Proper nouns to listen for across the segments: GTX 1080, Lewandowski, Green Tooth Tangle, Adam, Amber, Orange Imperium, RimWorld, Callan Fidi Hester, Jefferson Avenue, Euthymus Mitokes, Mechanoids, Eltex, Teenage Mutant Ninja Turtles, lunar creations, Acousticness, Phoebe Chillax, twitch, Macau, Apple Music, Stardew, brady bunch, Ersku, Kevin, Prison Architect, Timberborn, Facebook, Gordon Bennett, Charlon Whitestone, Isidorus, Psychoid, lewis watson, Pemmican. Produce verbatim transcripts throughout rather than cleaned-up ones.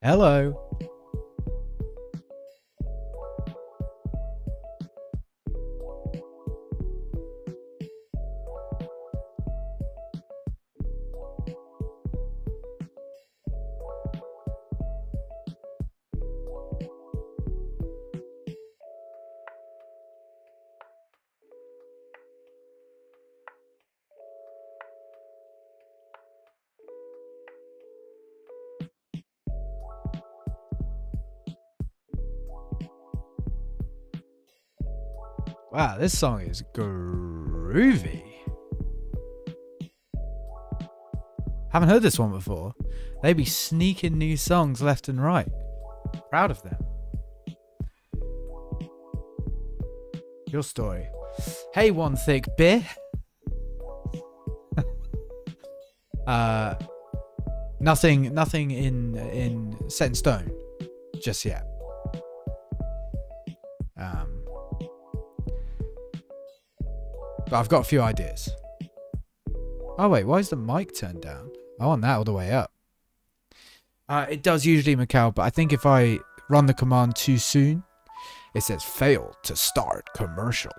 Hello. Wow, this song is groovy. Haven't heard this one before. They be sneaking new songs left and right. Proud of them. Your story. Hey, one thick bit. uh, nothing, nothing in in set in stone just yet. Um. But I've got a few ideas. Oh wait, why is the mic turned down? I want that all the way up. Uh, it does usually, Macau, but I think if I run the command too soon, it says failed to start commercial.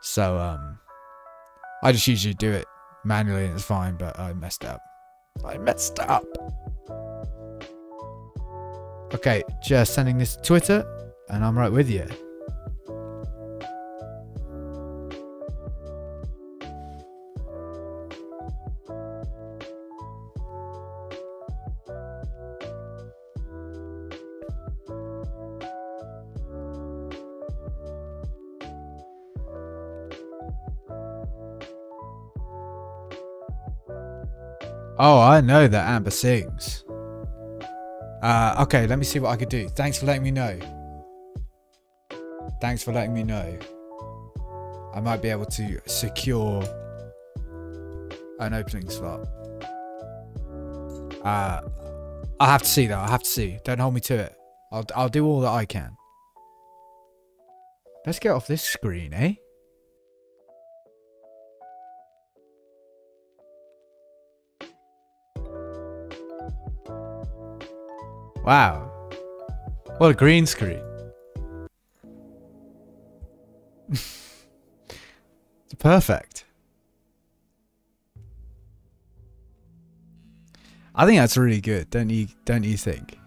So um, I just usually do it manually and it's fine, but I messed up. I messed up. Okay, just sending this to Twitter and I'm right with you. Oh, I know that Amber sings. Uh, okay, let me see what I could do. Thanks for letting me know. Thanks for letting me know. I might be able to secure an opening slot. Uh, I have to see though. I have to see. Don't hold me to it. I'll I'll do all that I can. Let's get off this screen, eh? Wow, what a green screen. It's perfect. I think that's really good, don't you, don't you think?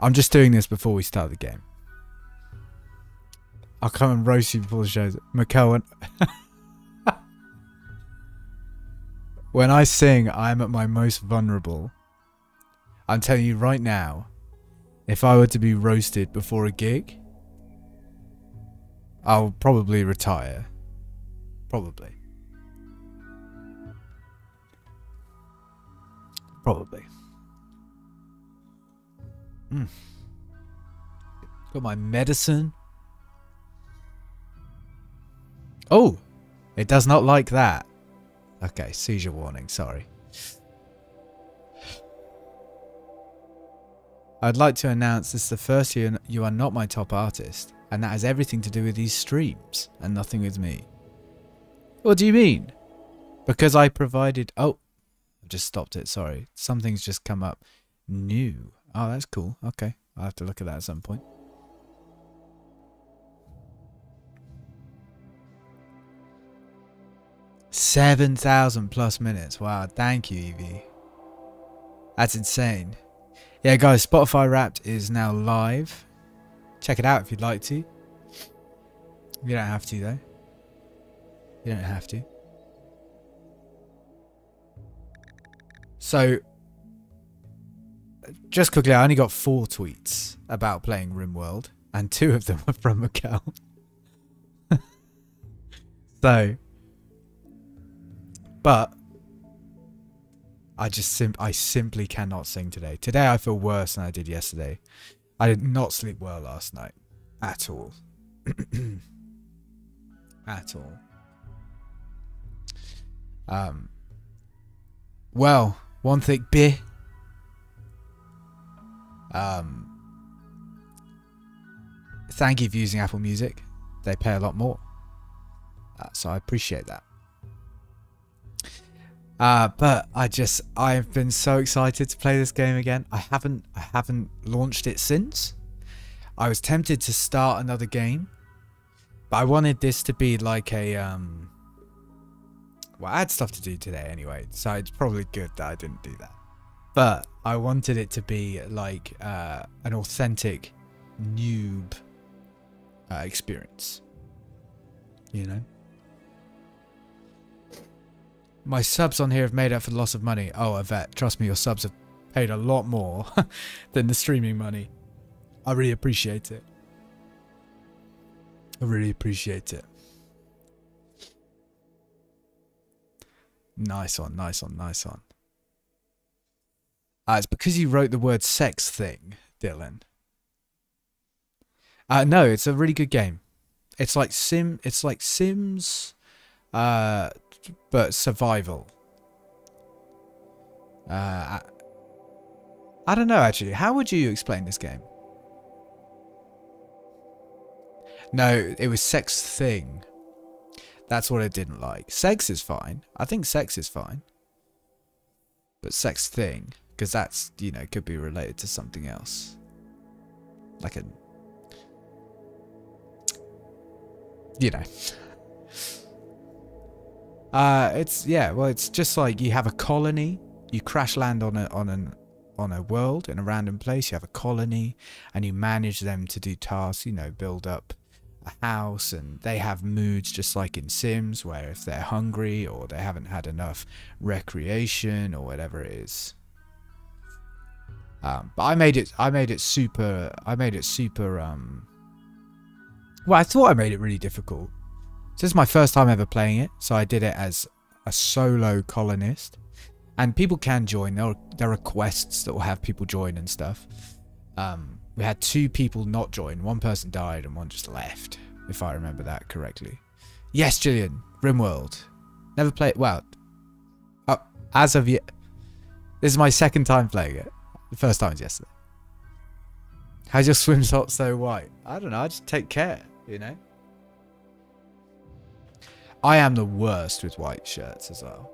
I'm just doing this before we start the game. I'll come and roast you before the show. McCohen. When I sing, I'm at my most vulnerable. I'm telling you right now, if I were to be roasted before a gig, I'll probably retire. Probably. Probably. Mm. Got my medicine. Oh, it does not like that. Okay, seizure warning, sorry. I'd like to announce this is the first year you are not my top artist, and that has everything to do with these streams, and nothing with me. What do you mean? Because I provided... Oh, I just stopped it, sorry. Something's just come up. New. Oh, that's cool. Okay, I'll have to look at that at some point. seven thousand plus minutes. Wow, thank you, Evie. That's insane. Yeah, guys, Spotify Wrapped is now live. Check it out if you'd like to. You don't have to, though. You don't have to. So, just quickly, I only got four tweets about playing RimWorld, and two of them were from Macau. So... But I just sim I simply cannot sing today. Today I feel worse than I did yesterday. I did not sleep well last night at all. At all. Um. Well, one thick beer. Um. Thank you for using Apple Music. They pay a lot more, uh, so I appreciate that. Uh, but I just, I've been so excited to play this game again. I haven't, I haven't launched it since. I was tempted to start another game, but I wanted this to be like a, um, well, I had stuff to do today anyway, so it's probably good that I didn't do that. But I wanted it to be like uh, an authentic noob uh, experience, you know? My subs on here have made up for the loss of money. Oh, Yvette, trust me, your subs have paid a lot more than the streaming money. I really appreciate it. I really appreciate it. Nice one, nice one, nice one. Uh, it's because you wrote the word sex thing, Dylan. Uh, no, it's a really good game. It's like Sim. It's like Sims, uh, but survival. Uh, I, I don't know actually. How would you explain this game? No, it was sex thing. That's what I didn't like. Sex is fine. I think sex is fine. But sex thing, because that's, you know, could be related to something else. Like a, you know. Uh, it's, yeah, well, it's just like you have a colony. You crash land on a, on an, on a world in a random place. You have a colony and you manage them to do tasks, you know, build up a house, and they have moods just like in Sims, where if they're hungry or they haven't had enough recreation or whatever it is. Um, but I made it, I made it super, I made it super, um, well, I thought I made it really difficult. This is my first time ever playing it, so I did it as a solo colonist. And people can join, there are, there are quests that will have people join and stuff. Um, we had two people not join, one person died and one just left, if I remember that correctly. Yes, Gillian, RimWorld. Never played, well, uh, as of yet, this is my second time playing it. The first time was yesterday. How's your swim top so white? I don't know, I just take care, you know? I am the worst with white shirts as well.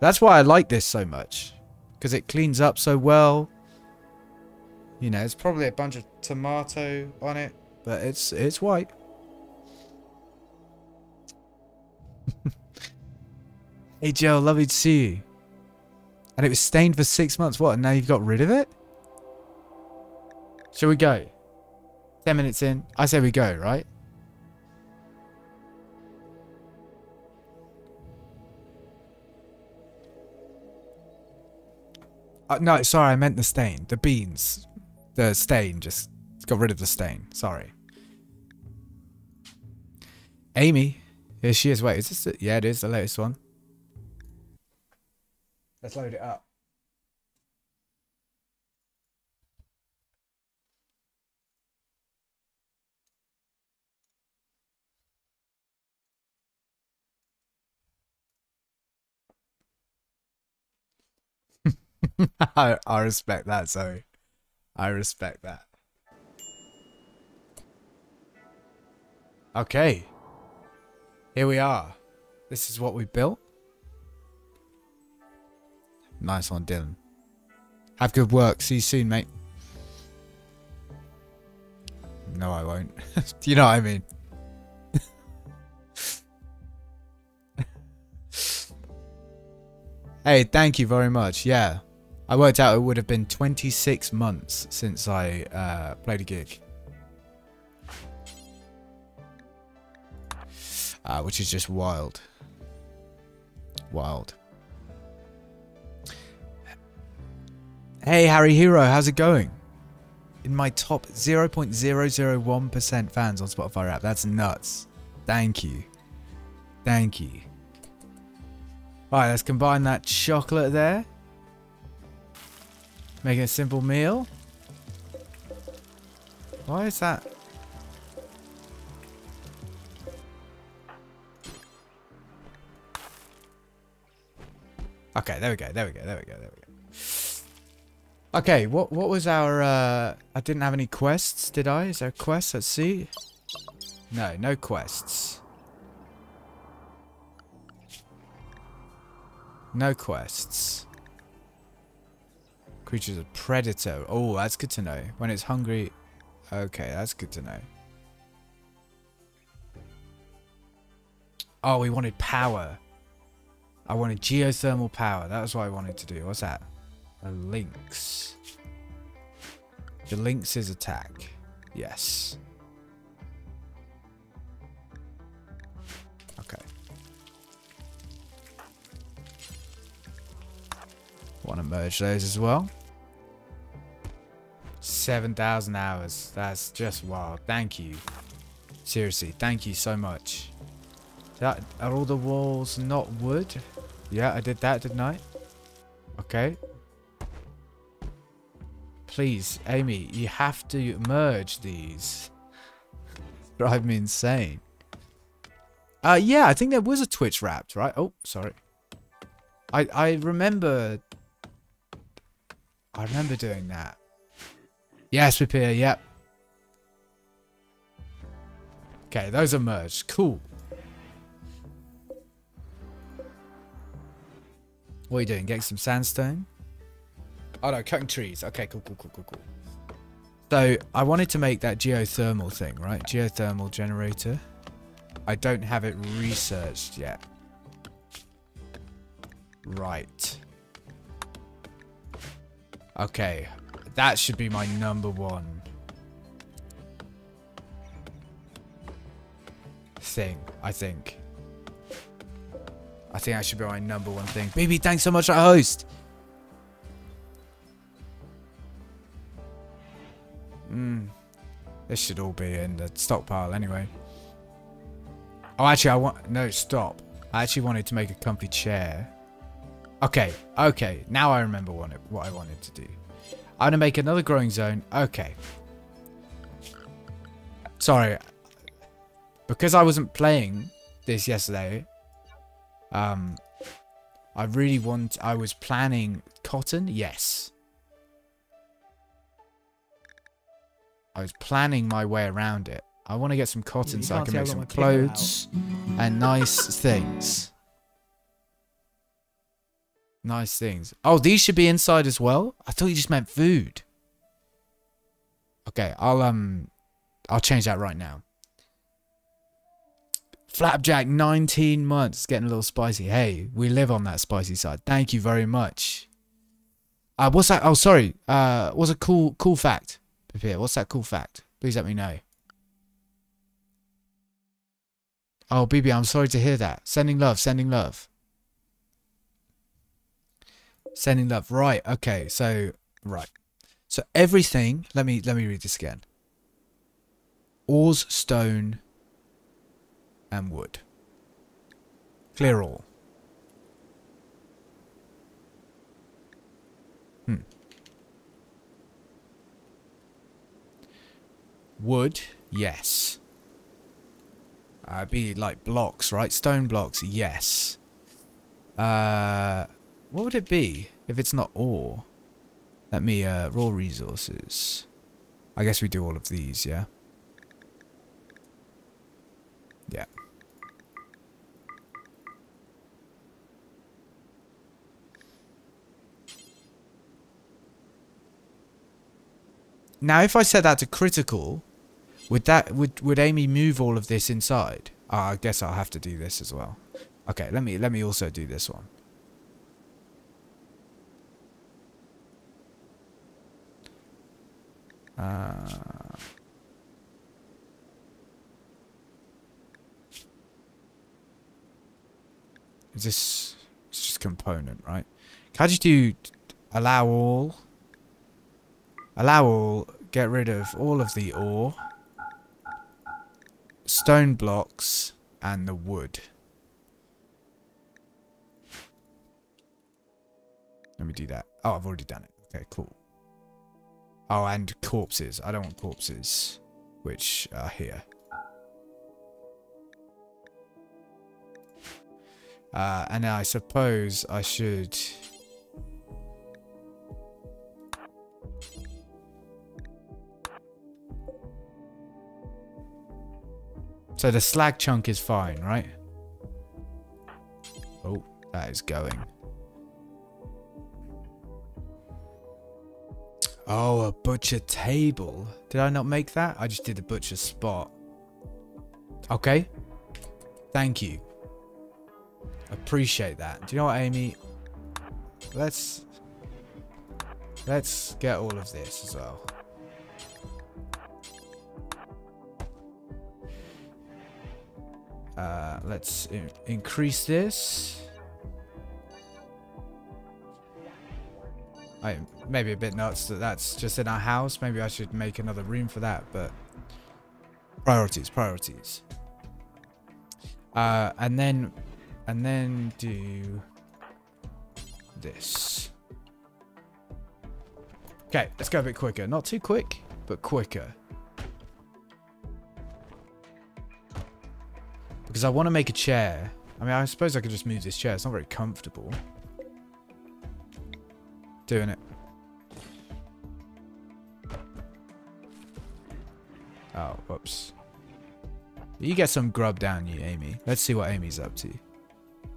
That's why I like this so much. Because it cleans up so well. You know, it's probably a bunch of tomato on it, but it's, it's white. Hey Joe, lovely to see you. And it was stained for six months. What, and now you've got rid of it? Shall we go? Ten minutes in. I say we go, right? Uh, no, sorry, I meant the stain. The beans. The stain. Just got rid of the stain. Sorry. Amy. Here she is. Wait, is this the... Yeah, it is the latest one. Let's load it up. I, I respect that, Zoe. I respect that. Okay. Here we are. This is what we built. Nice one, Dylan. Have good work. See you soon, mate. No, I won't. You know what I mean? Hey, thank you very much. Yeah. I worked out it would have been twenty-six months since I uh, played a gig. Uh, which is just wild. Wild. Hey, Harry Hero, how's it going? In my top zero point zero zero one percent fans on Spotify app. That's nuts. Thank you. Thank you. Alright, let's combine that chocolate there. Make a simple meal. Why is that? Okay, there we go, there we go, there we go, there we go. Okay, what what was our uh I didn't have any quests, did I? Is there quests? Let's see. No, no quests. No quests. Creature's a predator. Oh, that's good to know. When it's hungry... Okay, that's good to know. Oh, we wanted power. I wanted geothermal power. That was what I wanted to do. What's that? A lynx. The lynx's attack. Yes. Okay. Want to merge those as well. seven thousand hours. That's just wild. Thank you. Seriously, thank you so much. That, are all the walls not wood? Yeah, I did that, didn't I? Okay. Please, Amy, you have to merge these. Drive me insane. Uh, yeah, I think there was a Twitch Wrapped, right? Oh, sorry. I, I remember... I remember doing that. Yes, we're here, yep. Okay, those are merged. Cool. What are you doing? Getting some sandstone? Oh no, cutting trees. Okay, cool, cool, cool, cool, cool. So, I wanted to make that geothermal thing, right? Geothermal generator. I don't have it researched yet. Right. Okay. That should be my number one thing, I think. I think that should be my number one thing. B B, thanks so much for the host. Mm. This should all be in the stockpile anyway. Oh, actually, I want... No, stop. I actually wanted to make a comfy chair. Okay, okay. Now I remember what, it, what I wanted to do. I'm going to make another growing zone. Okay. Sorry. Because I wasn't playing this yesterday... Um, I really want... I was planning cotton. Yes. I was planning my way around it. I want to get some cotton so I can make some clothes and nice things. Nice things. Oh, these should be inside as well? I thought you just meant food. Okay, I'll, um... I'll change that right now. Flapjack, nineteen months, getting a little spicy. Hey, we live on that spicy side. Thank you very much. Uh, what's that? Oh, sorry. Uh, what's a cool cool fact? What's that cool fact? Please let me know. Oh, B B, I'm sorry to hear that. Sending love, sending love. Sending love. Right, okay. So, right. So, everything... Let me, let me read this again. Ores, stone... and wood. Clear all. Hmm. Wood, yes. Uh, be like blocks, right? Stone blocks, yes. Uh, what would it be if it's not ore? Let me, uh, raw resources. I guess we do all of these, yeah? Yeah. Now, if I set that to critical, would that would would Amy move all of this inside? Uh, I guess I'll have to do this as well. Okay, let me let me also do this one. Uh, is this? It's just component, right? Can I just do allow all? Allow all, get rid of all of the ore, stone blocks, and the wood. Let me do that. Oh, I've already done it. Okay, cool. Oh, and corpses. I don't want corpses, which are here. Uh, and I suppose I should... So the slag chunk is fine, right? Oh, that is going. Oh, a butcher table. Did I not make that? I just did the butcher spot. Okay. Thank you. Appreciate that. Do you know what, Amy? Let's... Let's get all of this as well. Uh, let's in increase this. I'm maybe a bit nuts that that's just in our house. Maybe I should make another room for that, but priorities, priorities. Uh, and then, and then do this. Okay, let's go a bit quicker. Not too quick, but quicker. Because I want to make a chair. I mean, I suppose I could just move this chair. It's not very comfortable. Doing it. Oh, whoops. You get some grub down you, Amy. Let's see what Amy's up to.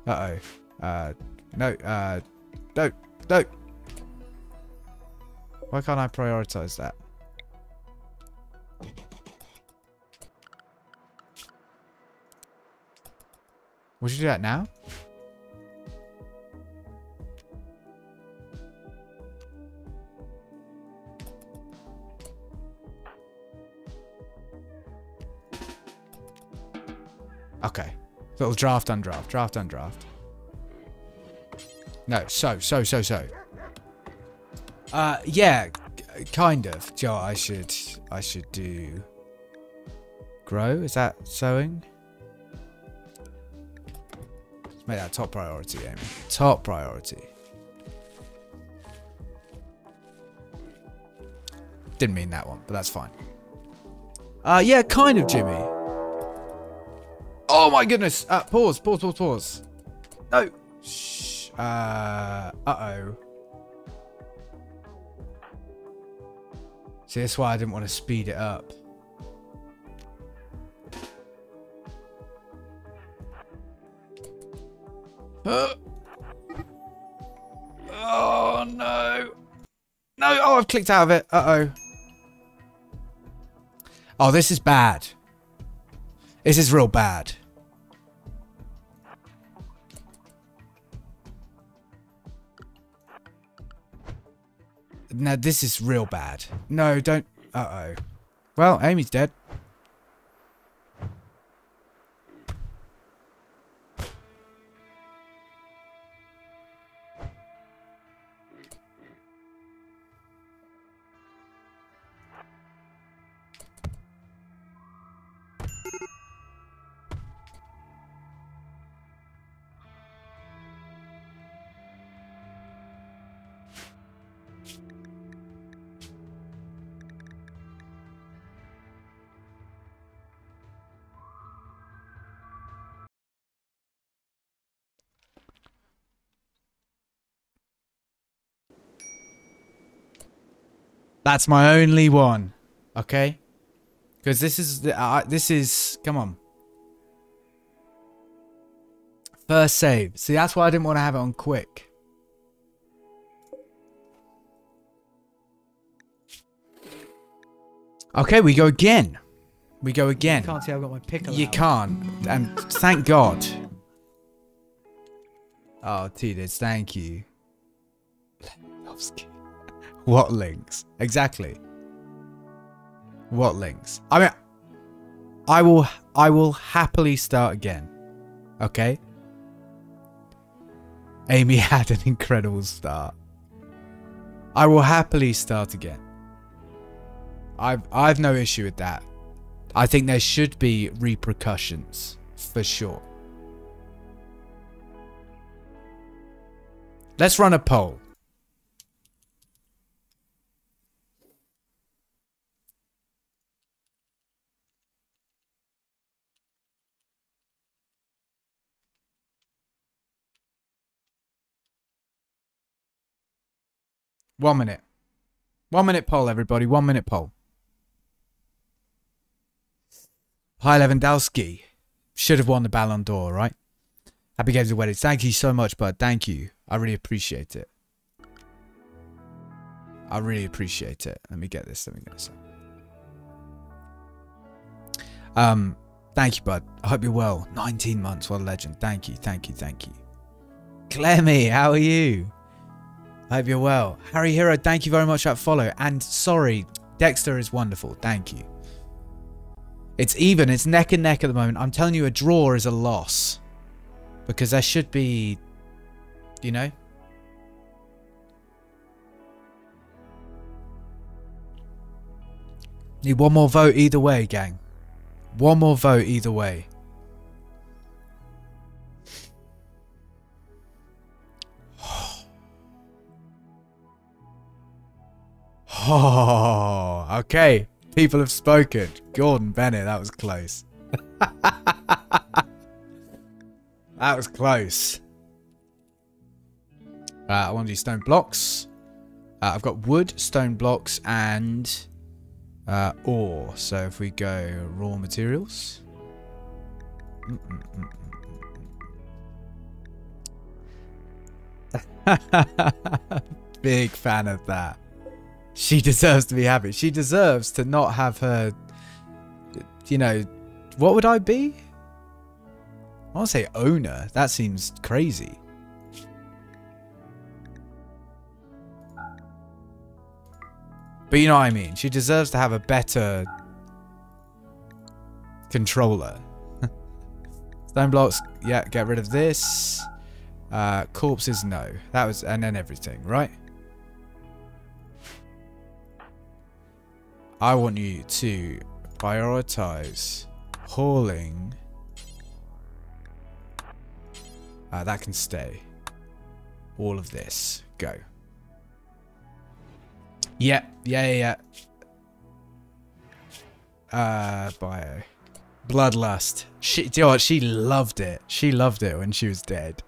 Uh-oh. Uh, no, uh, no, no. Why can't I prioritize that? Would you do that now? Okay. Little draft, undraft, draft, undraft. No, so, so, so, so. Uh, yeah, kind of. Joe, I should, I should do. Grow? Is that sowing? Make that top priority, Amy. Top priority. Didn't mean that one, but that's fine. Uh, yeah, kind of, Jimmy. Oh my goodness. Uh, pause, pause, pause, pause. No. Shh. Uh, uh-oh. See, that's why I didn't want to speed it up. Oh no. No, oh, I've clicked out of it. Uh-oh. Oh, this is bad. This is real bad. No, this is real bad. No, don't. Uh-oh. Well, Amy's dead. That's my only one, okay? Because this is the uh, this is come on. First save. See, that's why I didn't want to have it on quick. Okay, we go again. We go again. You can't see I've got my pickle. You out. Can't, and thank God. Oh, T-Diz, thank you. Lewandowski. What links? Exactly. What links? I mean, I will, I will happily start again. Okay? Amy had an incredible start. I will happily start again. I've, I've no issue with that. I think there should be repercussions, for sure. Let's run a poll. One minute. One minute poll, everybody. One minute poll. Hi, Lewandowski. Should have won the Ballon d'Or, right? Happy Games of Weddings. Thank you so much, bud. Thank you. I really appreciate it. I really appreciate it. Let me get this. Let me get this. Um, thank you, bud. I hope you're well. nineteen months. What a legend. Thank you. Thank you. Thank you. Clemmy, how are you? I hope you're well. Harry Hero, thank you very much for that follow. And sorry, Dexter is wonderful. Thank you. It's even. It's neck and neck at the moment. I'm telling you, a draw is a loss. Because there should be, you know. Need one more vote either way, gang. One more vote either way. Oh, okay. People have spoken. Gordon Bennett, that was close. That was close. Uh, I want to do stone blocks. Uh, I've got wood, stone blocks, and uh, ore. So if we go raw materials. Mm-mm-mm. Big fan of that. She deserves to be happy. She deserves to not have her, you know, what would I be? I want to say owner. That seems crazy. But you know what I mean. She deserves to have a better controller. Stone blocks. Yeah, get rid of this. Uh, corpses, no. That was, and then everything, right? I want you to prioritize hauling. Uh, that can stay. All of this. Go. Yeah. Yeah, yeah, yeah. Uh, bio. Bloodlust. She, do you know what? She loved it. She loved it when she was dead.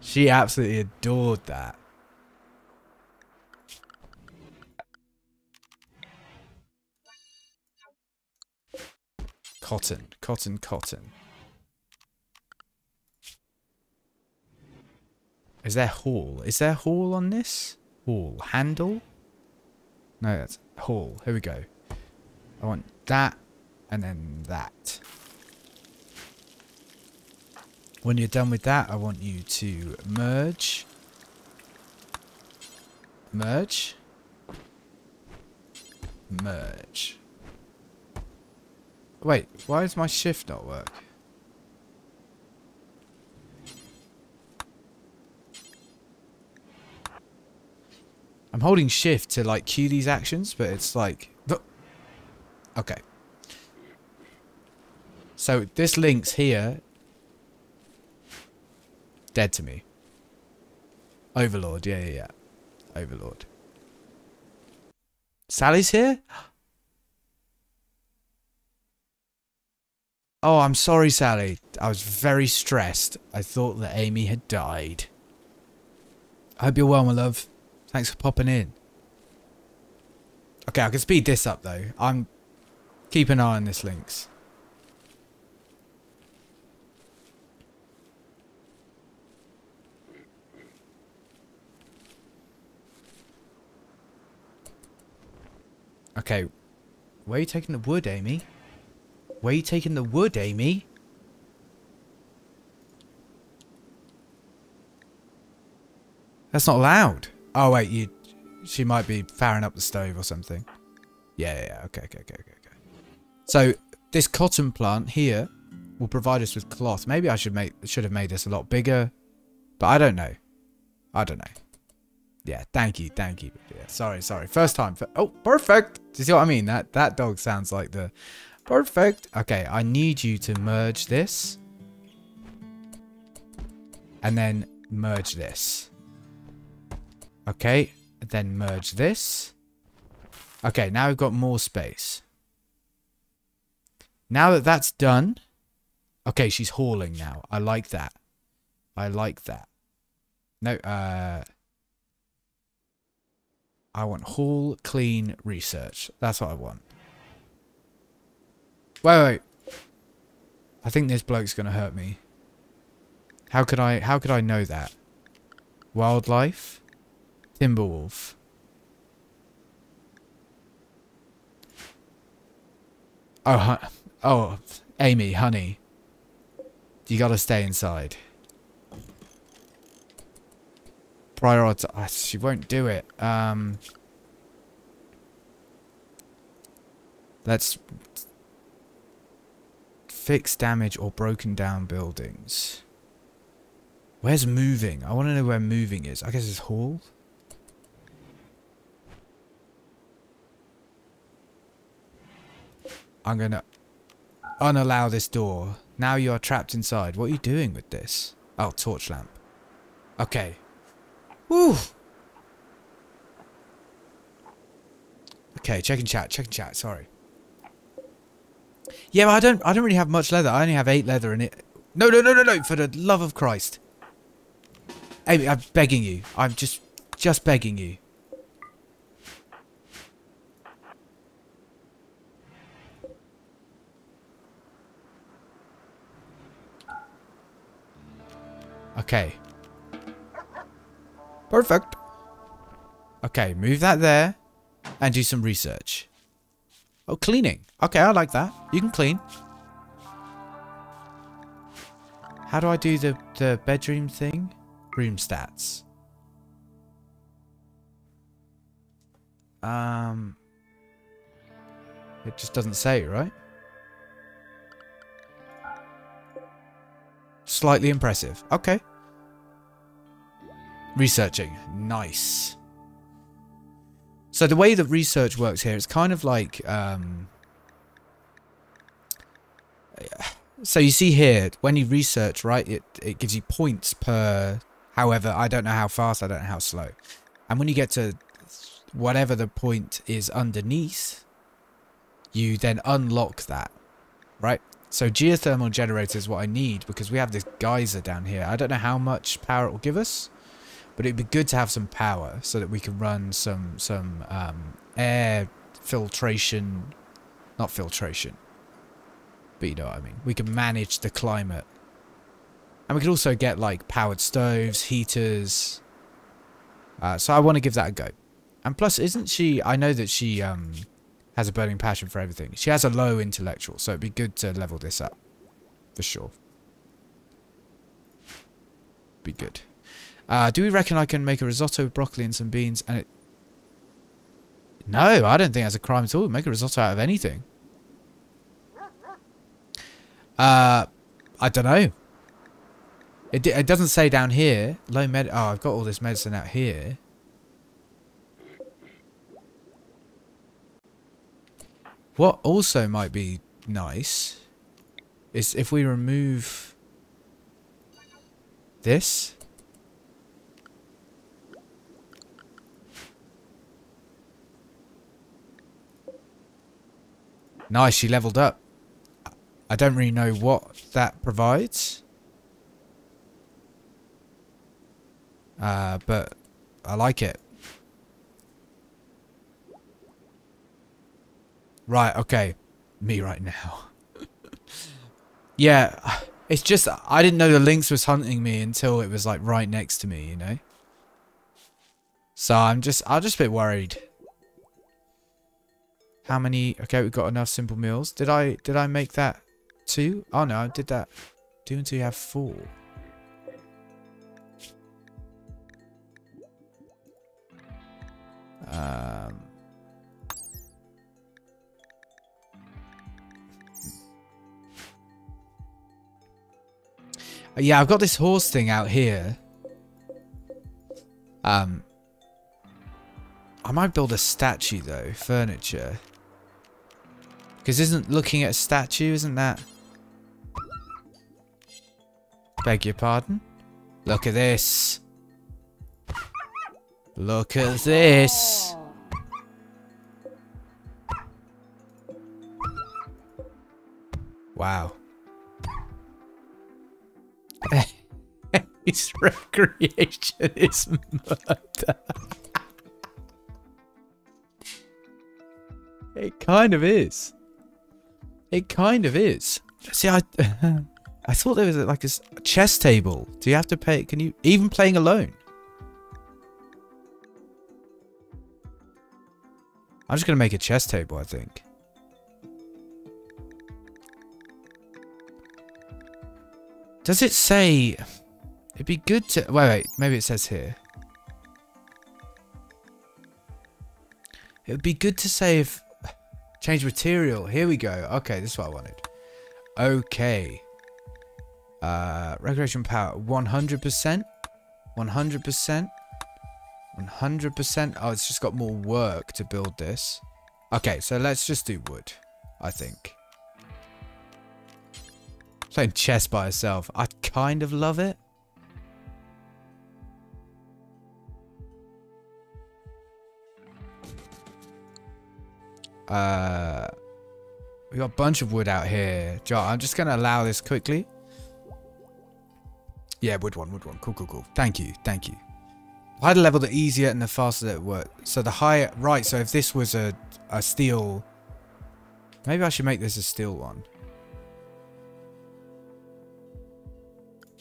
She absolutely adored that. Cotton, cotton, cotton. Is there haul? Is there haul on this? Haul. Handle? No, that's haul. Here we go. I want that and then that. When you're done with that, I want you to merge. Merge. Merge. Wait, why does my shift not work? I'm holding shift to like cue these actions, but it's like... Okay. So this link's here. Dead to me. Overlord, yeah, yeah, yeah. Overlord. Sally's here? Oh, I'm sorry, Sally. I was very stressed. I thought that Amy had died. I hope you're well, my love. Thanks for popping in. Okay, I can speed this up, though. I'm... Keep an eye on this, Lynx. Okay. Where are you taking the wood, Amy? Where are you taking the wood, Amy? That's not allowed. Oh, wait, you... She might be firing up the stove or something. Yeah, yeah, yeah. Okay, okay, okay, okay, okay. So, this cotton plant here will provide us with cloth. Maybe I should make... should have made this a lot bigger. But I don't know. I don't know. Yeah, thank you, thank you. Yeah, sorry, sorry. First time. For, oh, perfect! Do you see what I mean? That, that dog sounds like the... Perfect. Okay, I need you to merge this. And then merge this. Okay, then merge this. Okay, now we've got more space. Now that that's done... Okay, she's hauling now. I like that. I like that. No, uh... I want haul, clean, research. That's what I want. Wait, wait. I think this bloke's gonna hurt me. How could I? How could I know that? Wildlife. Timberwolf. Oh, oh, Amy, honey. You gotta stay inside. Prioritize. She won't do it. Um, let's fix damage or broken down buildings. Where's moving? I want to know where moving is. I guess it's hall. I'm gonna unallow this door. Now you are trapped inside. What are you doing with this? Oh, torch lamp. Okay. Woo! Okay, check and chat, check and chat, sorry. Yeah, but I don't I don't really have much leather. I only have eight leather in it. No, no, no, no, no, for the love of Christ. Amy, I'm begging you. I'm just just begging you. Okay. Perfect. Okay, move that there and do some research. Oh, cleaning. Okay, I like that. You can clean. How do I do the, the bedroom thing? Room stats. Um, it just doesn't say, right? Slightly impressive. Okay. Researching. Nice. So the way that research works here is kind of like... Um, so you see here, when you research, right, it, it gives you points per... However, I don't know how fast, I don't know how slow. And when you get to whatever the point is underneath, you then unlock that, right? So geothermal generator is what I need because we have this geyser down here. I don't know how much power it will give us, but it'd be good to have some power so that we can run some some um, air filtration, not filtration, but you know what I mean. We can manage the climate, and we could also get like powered stoves, heaters. Uh, so I want to give that a go. And plus, isn't she? I know that she um, has a burning passion for everything. She has a low intellectual, so it'd be good to level this up for sure. Be good. Uh, do we reckon I can make a risotto with broccoli and some beans and it... No, I don't think that's a crime at all. Make a risotto out of anything. Uh, I don't know. It, it doesn't say down here. Low med... Oh, I've got all this medicine out here. What also might be nice is if we remove this... Nice, she leveled up. I don't really know what that provides. Uh, but I like it. Right, okay. Me right now. Yeah, it's just I didn't know the lynx was hunting me until it was like right next to me, you know? So I'm just, I'm just a bit worried. How many? Okay, we've got enough simple meals. Did I did I make that two? Oh no, I did that. Two and two have four. Um. Yeah, I've got this horse thing out here. Um. I might build a statue though. Furniture. Because isn't looking at a statue, isn't that? Beg your pardon? Look at this. Look at this. Wow. His recreation is murder. It kind of is. It kind of is. See, I I thought there was like a chess table. Do you have to pay? Can you even playing alone? I'm just going to make a chess table, I think. Does it say... It'd be good to... Wait, wait. Maybe it says here. It would be good to say if... Change material. Here we go. Okay, this is what I wanted. Okay. Uh, recreation power. one hundred percent. one hundred percent. one hundred percent. Oh, it's just got more work to build this. Okay, so let's just do wood, I think. Playing chess by itself. I kind of love it. Uh, we got a bunch of wood out here. John, I'm just going to allow this quickly. Yeah, wood one, wood one. Cool, cool, cool. Thank you, thank you. The higher the level, the easier and the faster that it works. So the higher... Right, so if this was a, a steel... Maybe I should make this a steel one.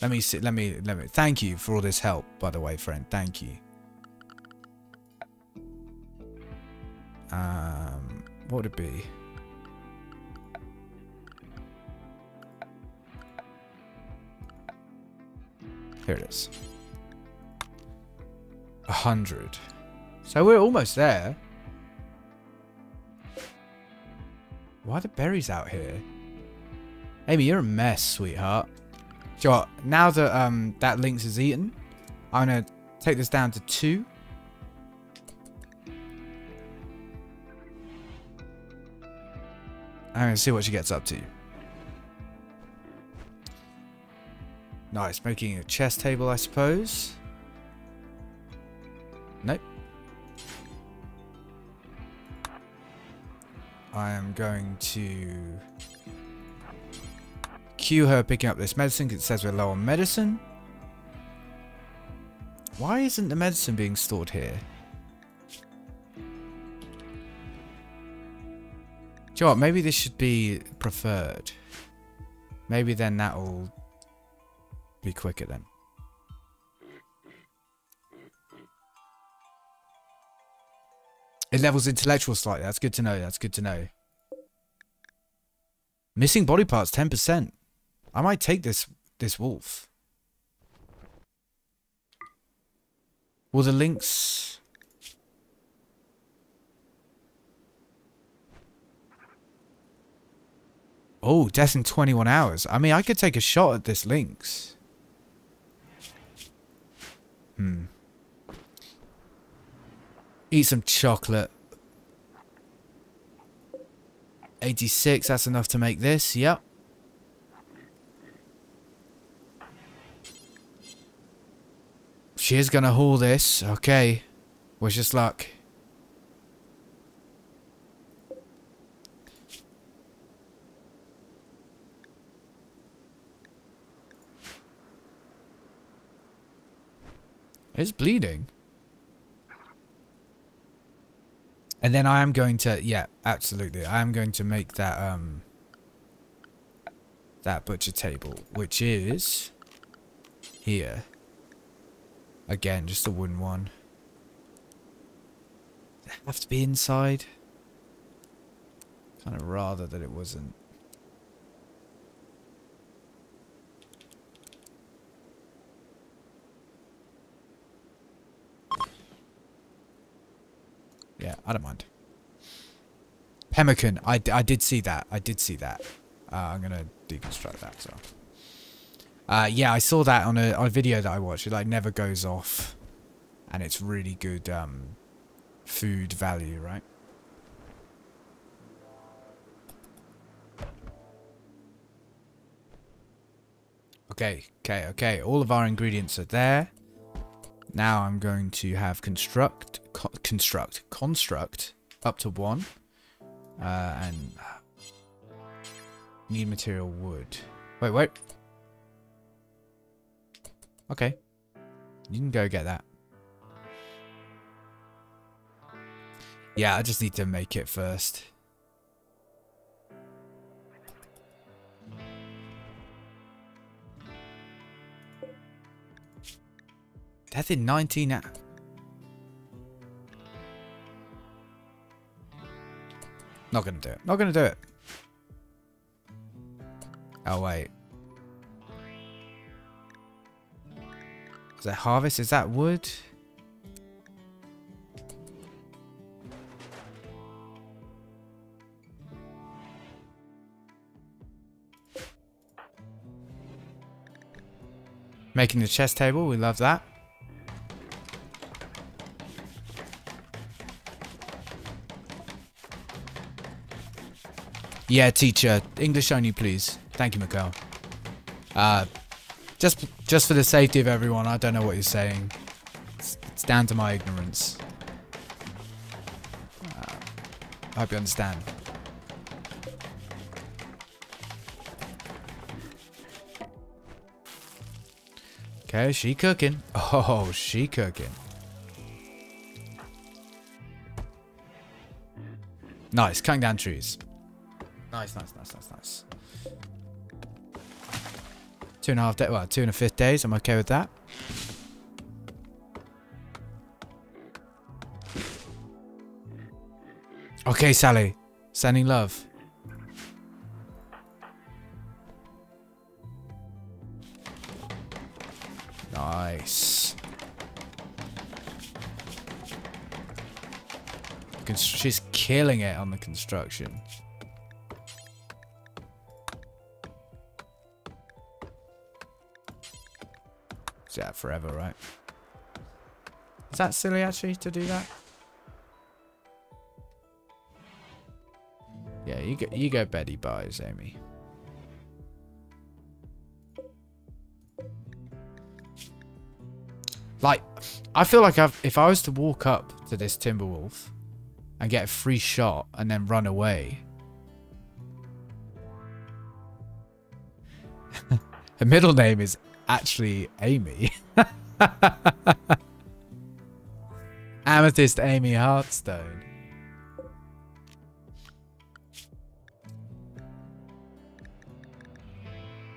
Let me see. Let me... Let me... Thank you for all this help, by the way, friend. Thank you. Um... What would it be? Here it is. A hundred. So we're almost there. Why are the berries out here? Amy, you're a mess, sweetheart. Do you know what? Now that um that lynx is eaten, I'm gonna take this down to two. I'm gonna see what she gets up to. Nice, making a chess table, I suppose. Nope. I am going to cue her picking up this medicine because it says we're low on medicine. Why isn't the medicine being stored here? Do you know what? Maybe this should be preferred. Maybe then that'll be quicker then. It levels intellectual slightly. That's good to know. That's good to know. Missing body parts, ten percent. I might take this this wolf. Will the lynx... Oh, death in twenty-one hours. I mean, I could take a shot at this lynx. Hmm. Eat some chocolate. eighty-six, that's enough to make this. Yep. She is going to haul this. Okay. Wish us luck. It's bleeding. And then I am going to... Yeah, absolutely. I am going to make that... um that butcher table, which is... Here. Again, just a wooden one. Does it have to be inside? Kind of rather that it wasn't. Yeah, I don't mind. Pemmican. I, I did see that. I did see that. Uh, I'm going to deconstruct that as well. Uh, yeah, I saw that on a, on a video that I watched. It like never goes off. And it's really good um, food value, right? Okay, okay, okay. All of our ingredients are there. Now I'm going to have construct, co construct, construct up to one, uh, and need material wood. Wait, wait. Okay, you can go get that. Yeah, I just need to make it first. That's in nineteen hours. Not gonna do it. Not gonna do it. Oh, wait. Is that harvest? Is that wood? Making the chess table, we love that. Yeah, teacher. English only, please. Thank you, Macau. Uh, just, just for the safety of everyone, I don't know what you're saying. It's, it's down to my ignorance. Uh, I hope you understand. Okay, she cooking. Oh, she cooking. Nice, cutting down trees. Nice, nice, nice, nice, nice. Two and a half days, well, two and a fifth days. I'm okay with that. Okay, Sally. Sending love. Nice. She's killing it on the construction. That forever, right? Is that silly actually to do that? Yeah, you go, you go Betty buys, Amy. Like, I feel like I've, if I was to walk up to this Timberwolf and get a free shot and then run away. Her middle name is actually Amy. Amethyst Amy Heartstone.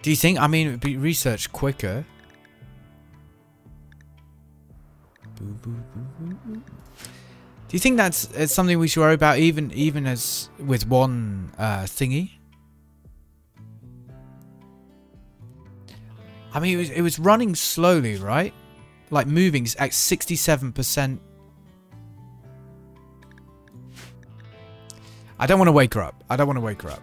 Do you think, I mean, it would be researched quicker. Do you think that's it's something we should worry about even even as with one uh, thingy? I mean, it was, it was running slowly, right? Like, moving at sixty-seven percent. I don't want to wake her up. I don't want to wake her up.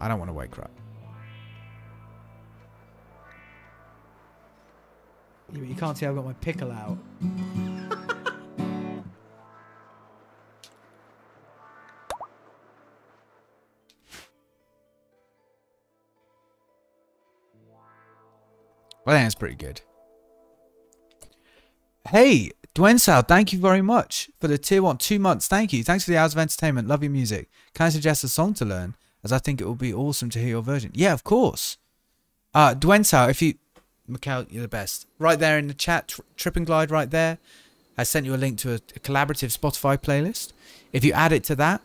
I don't want to wake her up. Yeah, but you can't see I've got my pickle out. Well, I think that's pretty good. Hey, Dwensal, thank you very much for the tier one. Two months. Thank you. Thanks for the hours of entertainment. Love your music. Can I suggest a song to learn? As I think it will be awesome to hear your version. Yeah, of course. Uh, Dwensal, if you... Macau, you're the best. Right there in the chat. Tri Trip and Glide right there. I sent you a link to a, a collaborative Spotify playlist. If you add it to that,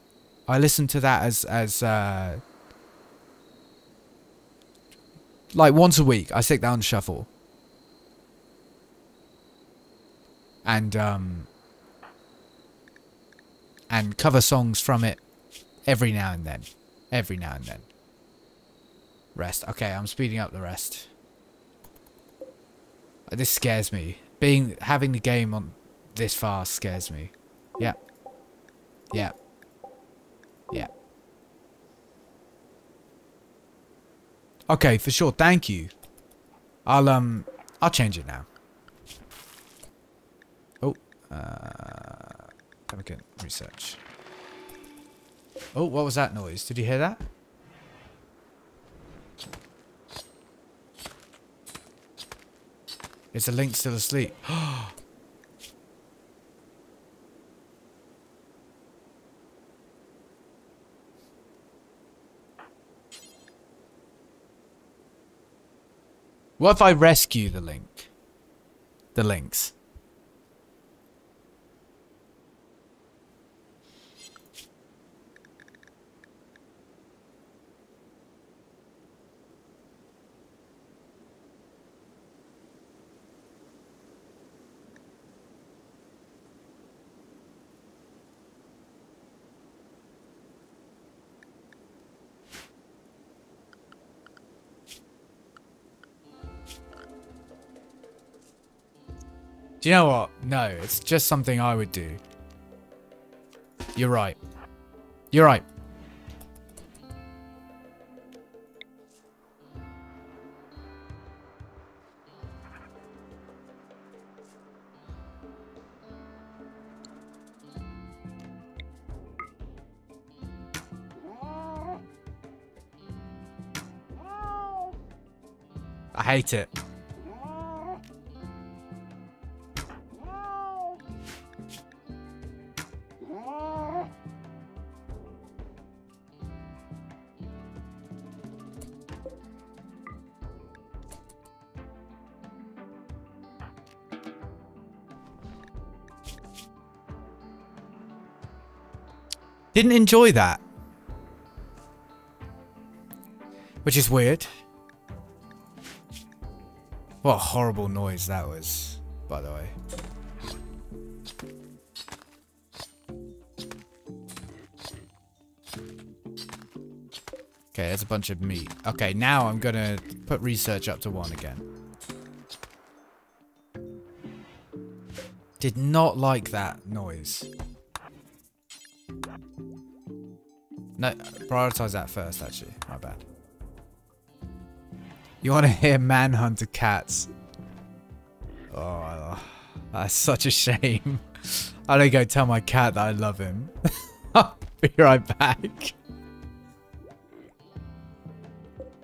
I listen to that as... as uh, like once a week, I stick that on shuffle. And, um... and cover songs from it every now and then. Every now and then. Rest. Okay, I'm speeding up the rest. This scares me. Being... having the game on this fast scares me. Yeah. Yeah. Yeah. Okay, for sure. Thank you. I'll um, I'll change it now. Oh, uh, okay. Research. Oh, what was that noise? Did you hear that? Is the link still asleep? What if I rescue the link? The links. Do you know what? No, it's just something I would do. You're right. You're right. I hate it. Didn't enjoy that, which is weird. What a horrible noise that was, by the way. Okay, there's a bunch of meat. Okay, now I'm gonna put research up to one again. Did not like that noise. No, prioritize that first, actually. My bad. You want to hear Manhunter Cats? Oh, that's such a shame. I don't go tell my cat that I love him. I'll be right back.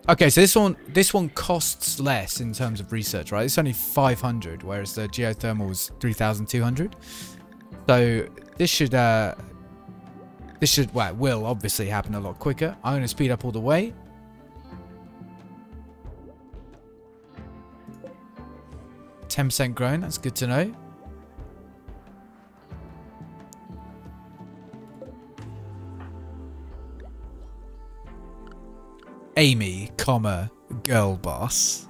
Okay, so this one, this one costs less in terms of research, right? It's only five hundred, whereas the geothermal was three thousand two hundred. So this should... Uh, This should, well, it will obviously happen a lot quicker. I'm going to speed up all the way. ten percent grown, that's good to know. Amy, comma, girl boss.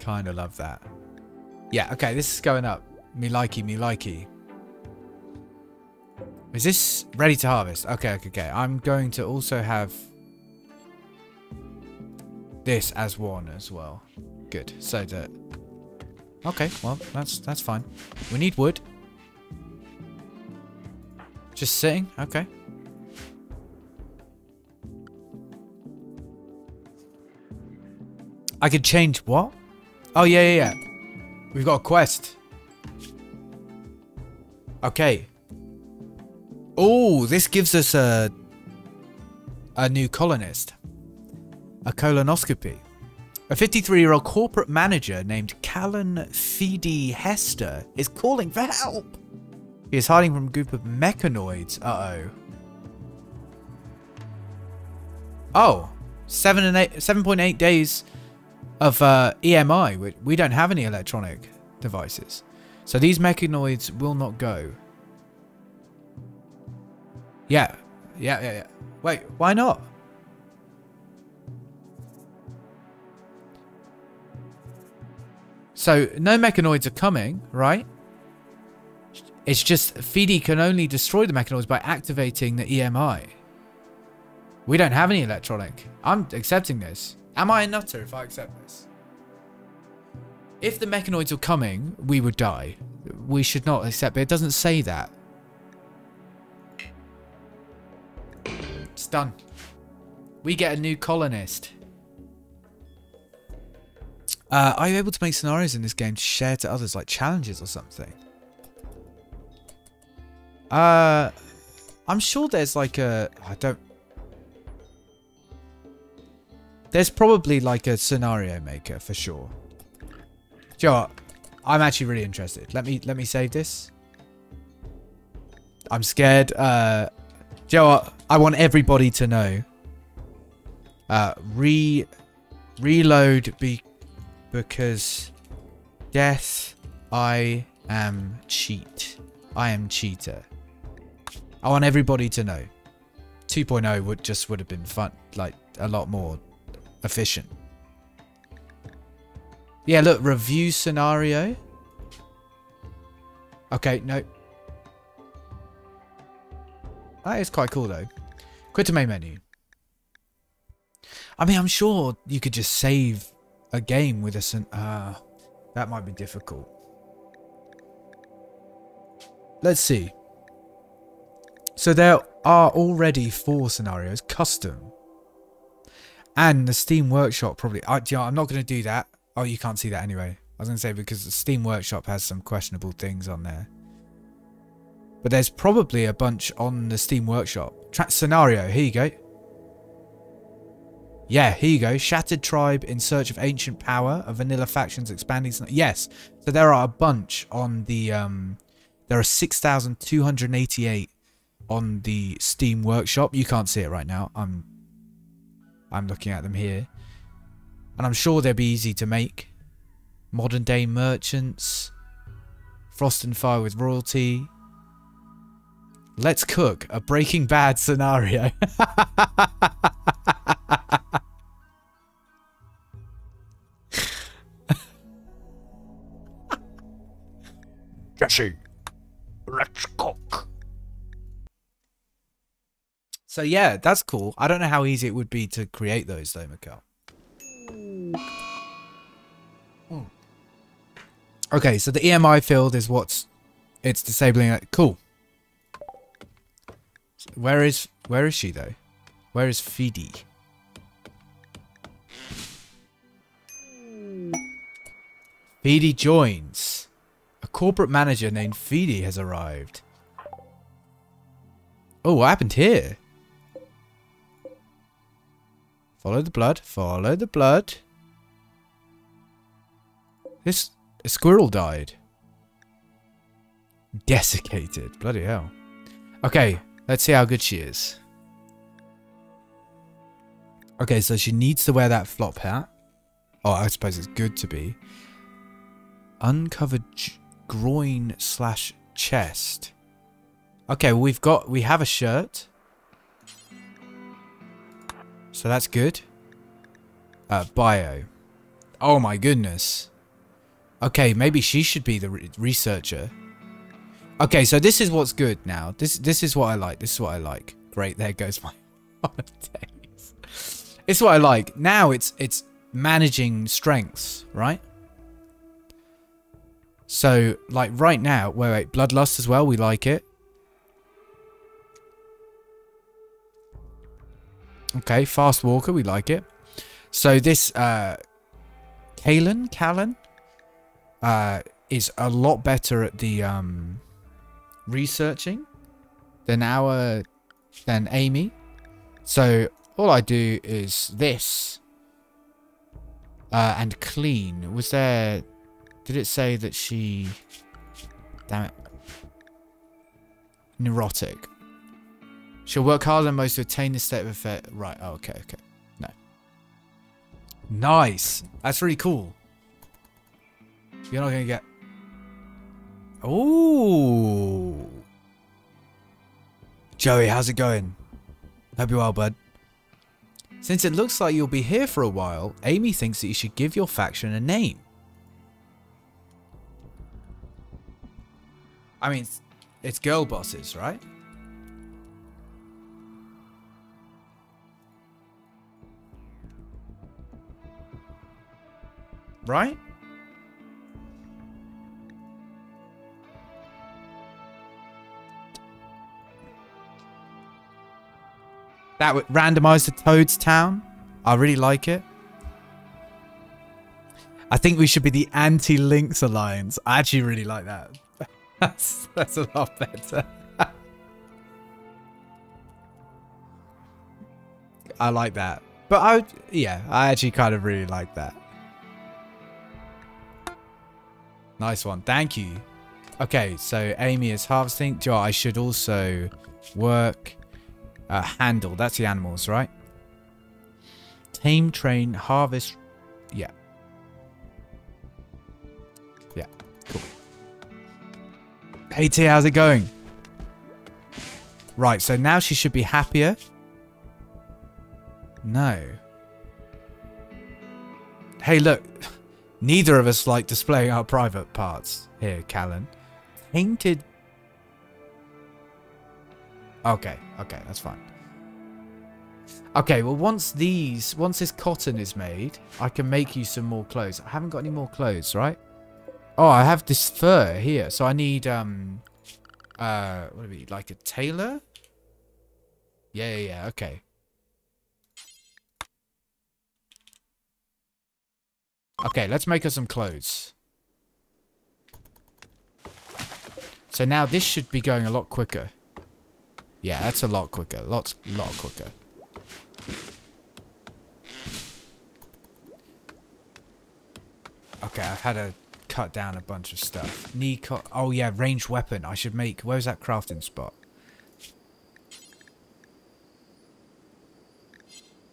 Kind of love that. Yeah, okay, this is going up. Me likey, me likey. Is this ready to harvest? Okay, okay, okay. I'm going to also have this as one as well. Good. So that. Okay. Well, that's that's fine. We need wood. Just sitting. Okay. I could change what? Oh yeah, yeah, yeah. We've got a quest. Okay. Oh, this gives us a a new colonist. A colonoscopy. A fifty-three-year-old corporate manager named Callan Fidi Hester is calling for help. He is hiding from a group of mechanoids. Uh-oh. Oh, seven and eight, seven point eight days of uh, E M I. We, we don't have any electronic devices. So these mechanoids will not go. Yeah, yeah, yeah, yeah. Wait, why not? So, no mechanoids are coming, right? It's just Fidi can only destroy the mechanoids by activating the E M I. We don't have any electronic. I'm accepting this. Am I a nutter if I accept this? If the mechanoids are coming, we would die. We should not accept it. It doesn't say that. It's done. We get a new colonist. Uh, are you able to make scenarios in this game to share to others, like challenges or something? Uh, I'm sure there's like a... I don't... There's probably like a scenario maker for sure. Do you know what? I'm actually really interested. Let me, let me save this. I'm scared. Uh... Do you know what? I want everybody to know. Uh, re reload be because death. I am cheat. I am cheater. I want everybody to know. two point oh would just would have been fun, like a lot more efficient. Yeah, look, review scenario. Okay, no. That is quite cool, though. Quit to main menu. I mean, I'm sure you could just save a game with a... Uh, That might be difficult. Let's see. So there are already four scenarios custom. And the Steam Workshop probably... I, you know, I'm not going to do that. Oh, you can't see that anyway. I was going to say because the Steam Workshop has some questionable things on there. But there's probably a bunch on the Steam Workshop. Tra scenario, here you go. Yeah, here you go. Shattered tribe in search of ancient power. A vanilla factions expanding... Yes. So there are a bunch on the... Um, there are six thousand two hundred eighty-eight on the Steam Workshop. You can't see it right now. I'm... I'm looking at them here. And I'm sure they'll be easy to make. Modern day merchants. Frost and fire with royalty. Let's cook. A Breaking Bad scenario. Jesse, let's cook. So yeah, that's cool. I don't know how easy it would be to create those though, Macau. Mm. Okay, so the E M I field is what's... It's disabling it. Cool. Where is... Where is she though? Where is Fidi? Fidi joins. A corporate manager named Fidi has arrived. Oh, what happened here? Follow the blood. Follow the blood. This... A squirrel died. Desiccated. Bloody hell. Okay. Let's see how good she is. Okay, so she needs to wear that flop hat. Oh, I suppose it's good to be. Uncovered groin slash chest. Okay, well we've got... We have a shirt. So that's good. Uh, bio. Oh my goodness. Okay, maybe she should be the re researcher. Okay, so this is what's good now. This this is what I like. This is what I like. Great, there goes my holidays. It's what I like. Now it's it's managing strengths, right? So, like right now, wait, wait, bloodlust as well, we like it. Okay, fast walker, we like it. So this uh Kalan, Kalan uh is a lot better at the um researching than our than Amy. So all I do is this uh and clean. Was there... did it say that she... damn it, neurotic. She'll work harder than most to attain this state of affair. Right. Oh, okay, okay. No, nice. That's really cool. You're not gonna get... Ooh, Joey, how's it going? Hope you're well, bud. Since it looks like you'll be here for a while, Amy thinks that you should give your faction a name. I mean, it's, it's girl bosses, right? Right? That would randomize the Toad's Town. I really like it. I think we should be the Anti-Lynx Alliance. I actually really like that. That's, that's a lot better. I like that. But I would, yeah, I actually kind of really like that. Nice one. Thank you. Okay, so Amy is harvesting. Oh, I should also work... Uh, handle. That's the animals, right? Tame, train, harvest. Yeah. Yeah. Cool. Hey T, how's it going? Right, so now she should be happier. No. Hey, look. Neither of us like displaying our private parts here, Callan. Tainted... Okay, okay, that's fine. Okay, well, once these, once this cotton is made, I can make you some more clothes. I haven't got any more clothes, right? Oh, I have this fur here, so I need um, uh, what do we like a tailor? Yeah, yeah, yeah. Okay. Okay, let's make her some clothes. So now this should be going a lot quicker. Yeah, that's a lot quicker. Lots, lot quicker. Okay, I've had a. Cut down a bunch of stuff. Knee cut. Oh yeah, ranged weapon. I should make. Where's that crafting spot?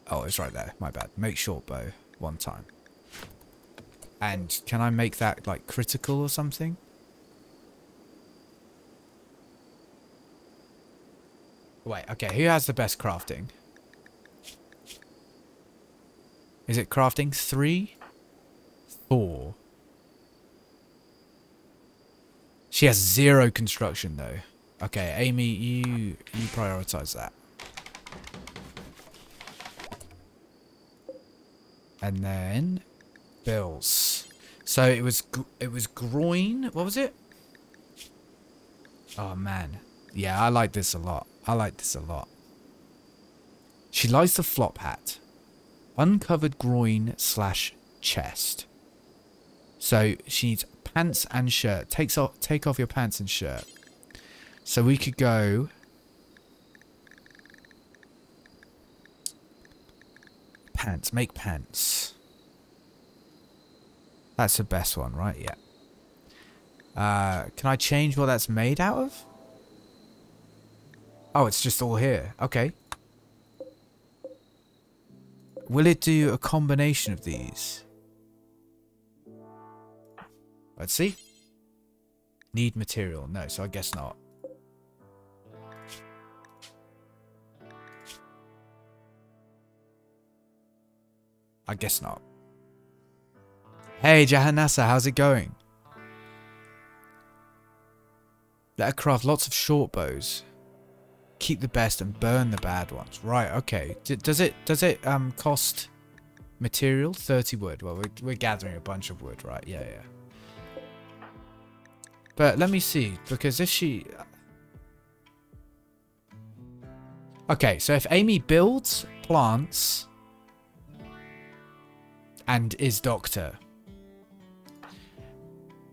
Oh, it's right there. My bad. Make short bow one time. And can I make that like critical or something? Wait. Okay. Who has the best crafting? Is it crafting three, four? She has zero construction, though. Okay, Amy, you you prioritize that. And then bills. So it was it was groin. What was it? Oh man, yeah, I like this a lot. I like this a lot. She likes the flop hat, uncovered groin slash chest. So she needs pants and shirt. Takes off, take off your pants and shirt. So we could go... Pants. Make pants. That's the best one, right? Yeah. Uh, can I change what that's made out of? Oh, it's just all here. Okay. Will it do a combination of these? Let's see. Need material. No, so I guess not. I guess not. Hey, Jahanassa, how's it going? Let her craft lots of short bows. Keep the best and burn the bad ones. Right, okay. D does it does it um cost material? thirty wood. Well, we're, we're gathering a bunch of wood, right? Yeah, yeah. But let me see, because if she... Okay, so if Amy builds, plants, and is doctor,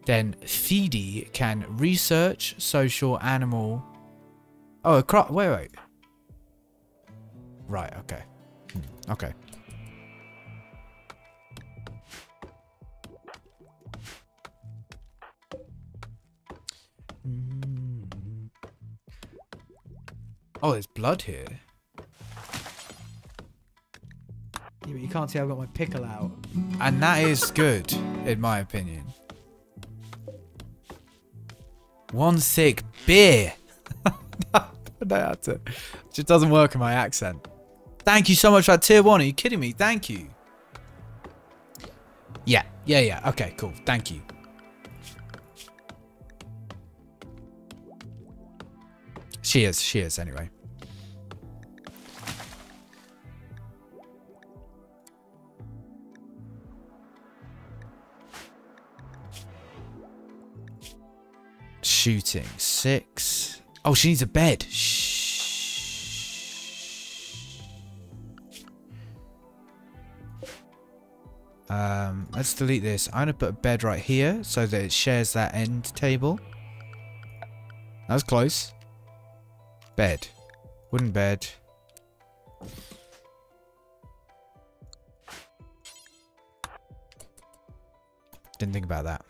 then Phoebe can research, social, animal... Oh, a crop... Wait, wait. Right, okay. Okay. Oh, there's blood here. Yeah, but you can't see I've got my pickle out. And that is good, in my opinion. One thick beer. I don't know how to. It just doesn't work in my accent. Thank you so much for that tier one. Are you kidding me? Thank you. Yeah, yeah, yeah. Okay, cool. Thank you. She is, she is, anyway. Shooting six. Oh, she needs a bed. Shh. Um, let's delete this. I'm going to put a bed right here so that it shares that end table. That was close. Bed. Wooden bed. Didn't think about that.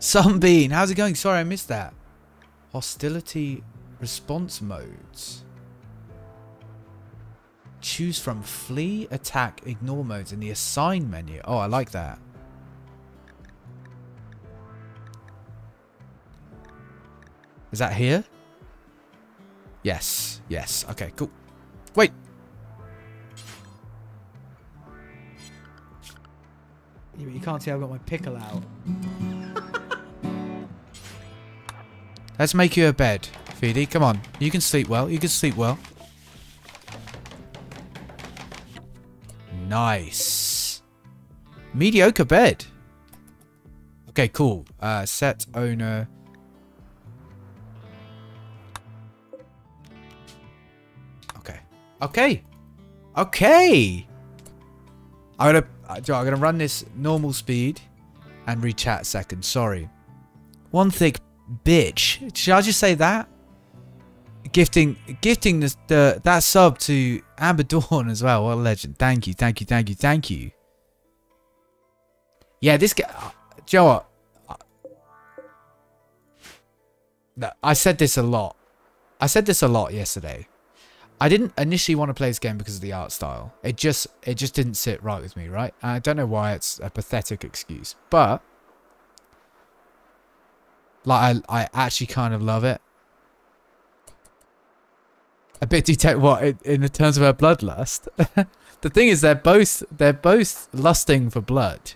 Sunbeam, how's it going? Sorry, I missed that. Hostility response modes. Choose from flee, attack, ignore modes in the assign menu. Oh, I like that. Is that here? Yes. Yes. Okay, cool. Wait. Yeah, but you can't see I've got my pickle out. Let's make you a bed, Phoebe. Come on. You can sleep well. You can sleep well. Nice. Mediocre bed. Okay, cool. Uh, set owner. Okay. Okay. Okay. I'm gonna, I'm gonna run this normal speed and rechat second. Sorry. One thick bitch. Should I just say that? Gifting, gifting the, the that sub to Amber Dawn as well. What a legend! Thank you, thank you, thank you, thank you. Yeah, this guy. Do you know what? No, I said this a lot. I said this a lot yesterday. I didn't initially want to play this game because of the art style. It just, it just didn't sit right with me, right? And I don't know why. It's a pathetic excuse, but like, I, I actually kind of love it. A bit detect what in, in the terms of her bloodlust. The thing is, they're both they're both lusting for blood.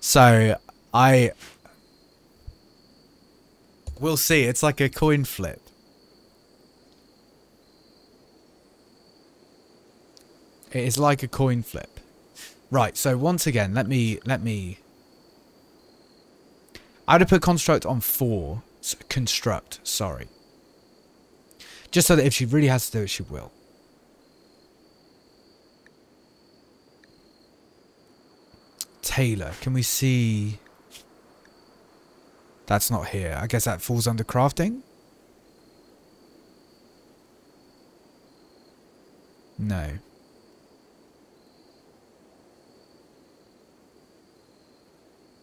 So I we'll see. It's like a coin flip. It is like a coin flip, right? So once again, let me let me. I'd have put construct on four. Construct, sorry. Just so that if she really has to do it, she will. Taylor, can we see? That's not here. I guess that falls under crafting? No.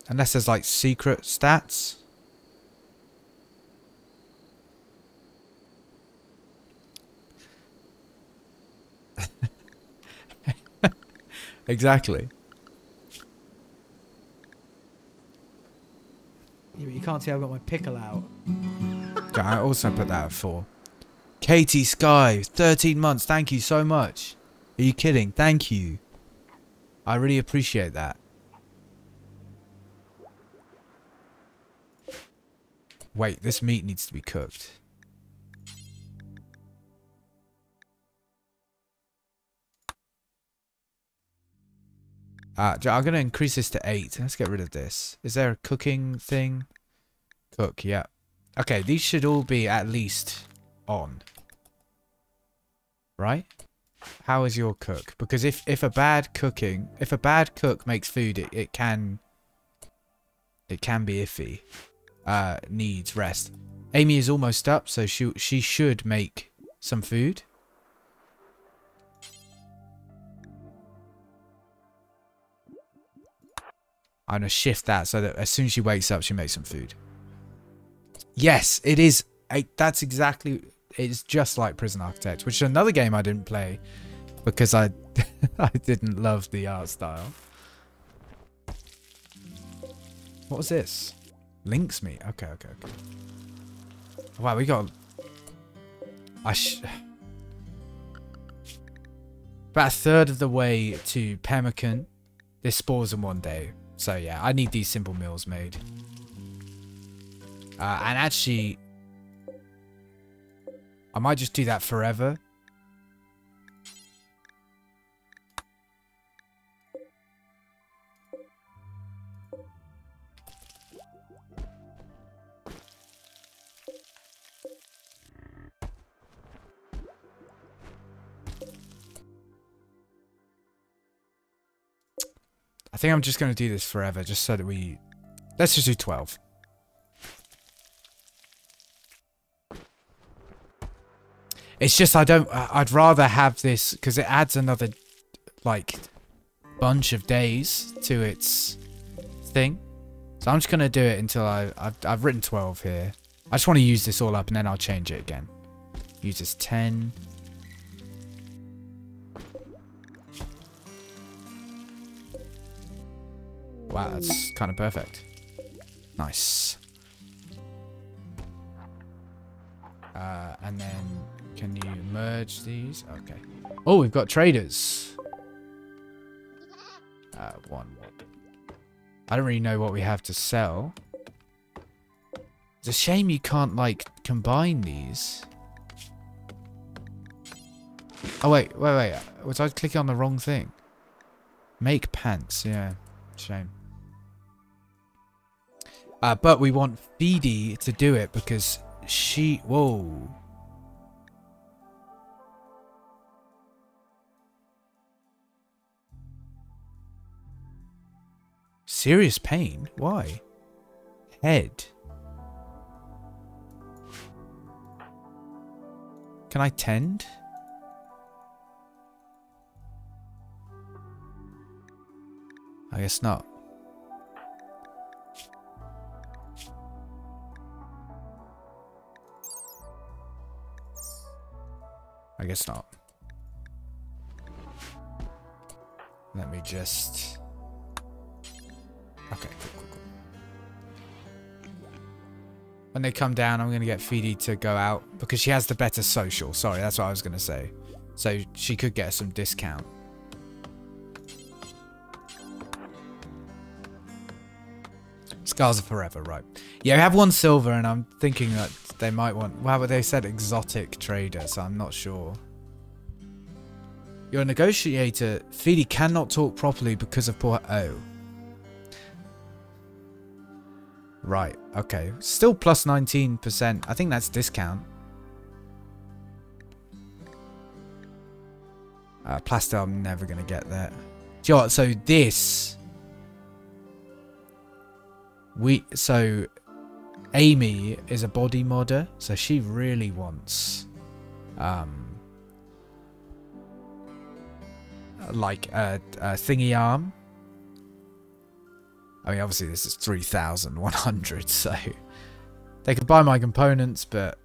Unless there's like secret stats. Exactly. Yeah, but you can't see I've got my pickle out. I also put that at four. Katie Sky, thirteen months. Thank you so much. Are you kidding? Thank you. I really appreciate that. Wait, this meat needs to be cooked. Uh, I'm going to increase this to eight. Let's get rid of this. Is there a cooking thing? Cook, yeah. Okay, these should all be at least on. Right? How is your cook? Because if, if a bad cooking... If a bad cook makes food, it, it can... It can be iffy. Uh, needs rest. Amy is almost up, so she she should make some food. I'm gonna shift that so that as soon as she wakes up, she makes some food. Yes, it is. It, that's exactly. It's just like Prison Architect, which is another game I didn't play because I I didn't love the art style. What was this? Links me. Okay, okay, okay. Wow, we got... I sh... About a third of the way to pemmican. This spores in one day. So yeah, I need these simple meals made. Uh, and actually... I might just do that forever. I think I'm just going to do this forever, just so that we... Let's just do twelve. It's just I don't... I'd rather have this, because it adds another, like, bunch of days to its thing. So I'm just going to do it until I, I've, I've written twelve here. I just want to use this all up, and then I'll change it again. Use this ten... Wow, that's kind of perfect. Nice. Uh, and then, can you merge these? Okay. Oh, we've got traders. Uh, one. I don't really know what we have to sell. It's a shame you can't, like, combine these. Oh, wait, wait, wait. Was I clicking on the wrong thing? Make pants. Yeah, shame. Uh, but we want Phoebe to do it because she... Whoa. Serious pain? Why? Head. Can I tend? I guess not. I guess not. Let me just... Okay, cool, cool, cool. When they come down, I'm going to get Phoebe to go out because she has the better social. Sorry, that's what I was going to say. So she could get some discount. Scars are forever, right. Yeah, we have one silver and I'm thinking that they might want... Well, they said exotic trader, so I'm not sure. You're a negotiator. Phoebe cannot talk properly because of poor... Oh. Right, okay. Still plus nineteen percent. I think that's discount. Uh, plaster, I'm never going to get that. Do you know what? So this... We... So... Amy is a body modder, so she really wants... Um... Like, a, a thingy arm. I mean, obviously this is three thousand one hundred, so... They could buy my components, but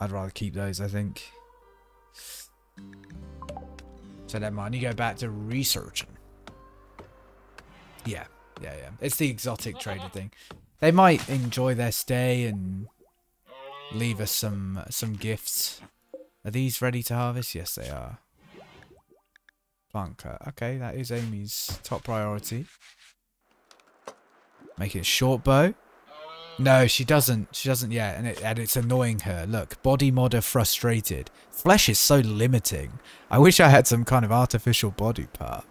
I'd rather keep those, I think. So never mind, you go back to researching. Yeah, yeah, yeah. It's the exotic trader thing. They might enjoy their stay and leave us some, some gifts. Are these ready to harvest? Yes, they are. Bunker. Okay, that is Amy's top priority. Make it a short bow. No, she doesn't. She doesn't yet, yeah, and, it, and it's annoying her. Look, body modder frustrated. Flesh is so limiting. I wish I had some kind of artificial body part.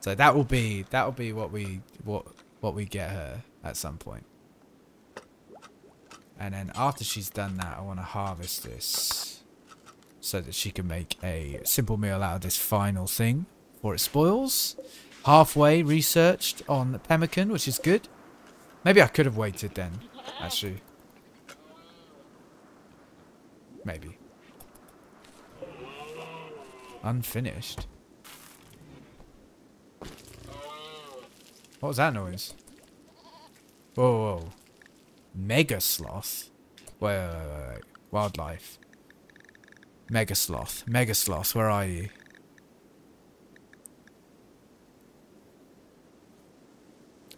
So that will be that will be what we what what we get her at some point. And then after she's done that, I want to harvest this so that she can make a simple meal out of this final thing before it spoils. Halfway researched on the pemmican, which is good. Maybe I could have waited then, actually. Maybe. Unfinished. What was that noise? Whoa, whoa. Mega sloth. Wait, wait, wait, wait. Wildlife. Mega sloth. Mega sloth, where are you?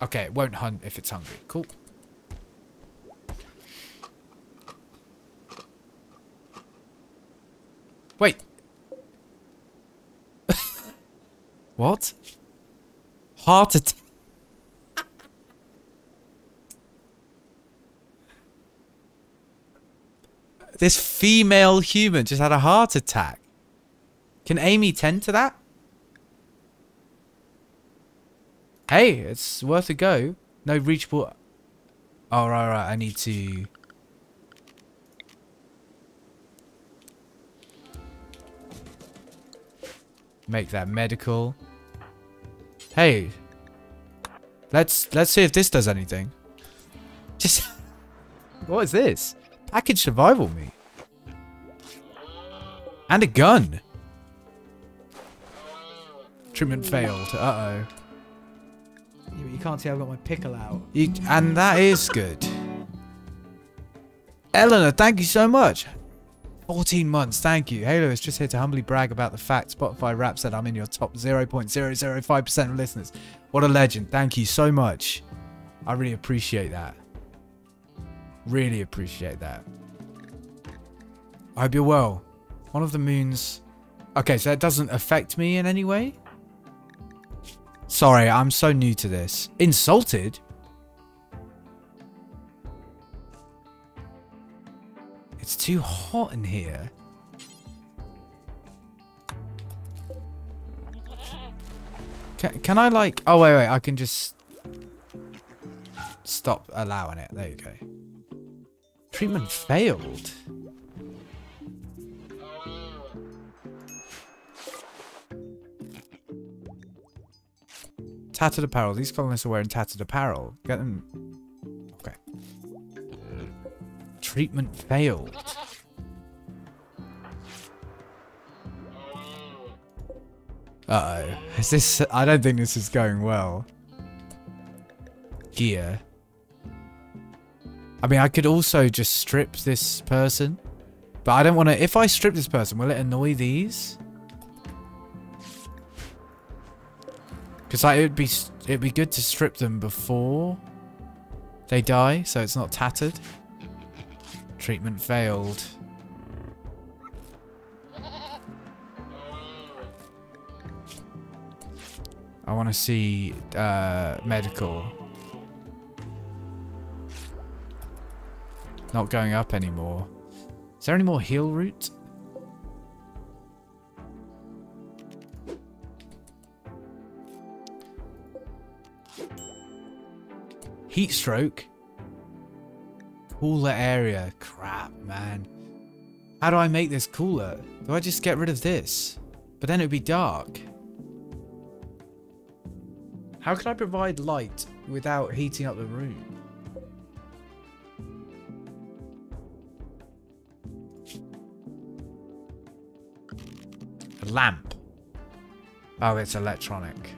Okay, it won't hunt if it's hungry. Cool. Wait. What? Heart attack. This female human just had a heart attack. Can Amy tend to that? Hey, it's worth a go. No reachable... Oh, right, right, I need to... Make that medical. Hey. Let's let's see if this does anything. Just... What is this? Package survival meat. And a gun. Treatment failed. Uh-oh. You can't see I've got my pickle out. You, and that is good. Eleanor, thank you so much. fourteen months, thank you. Halo is just here to humbly brag about the fact Spotify Rap said I'm in your top zero point zero zero five percent of listeners. What a legend. Thank you so much. I really appreciate that. Really appreciate that. I hope you're well. One of the moons... Okay, so that doesn't affect me in any way? Sorry, I'm so new to this. Insulted? too hot in here. Can, can I like... Oh, wait, wait. I can just stop allowing it. There you go. Treatment failed. Tattered apparel. These colonists are wearing tattered apparel. Get them... Okay. Treatment failed. Uh-oh. Is this... I don't think this is going well. Gear. I mean, I could also just strip this person. But I don't want to... If I strip this person, will it annoy these? Because like, it would be it'd be good to strip them before they die, so it's not tattered. Treatment failed. I want to see uh, medical. Not going up anymore. Is there any more heal route? Heat stroke? Cooler area. Crap, man. How do I make this cooler? Do I just get rid of this? But then it would be dark. How can I provide light without heating up the room? A lamp. Oh, it's electronic.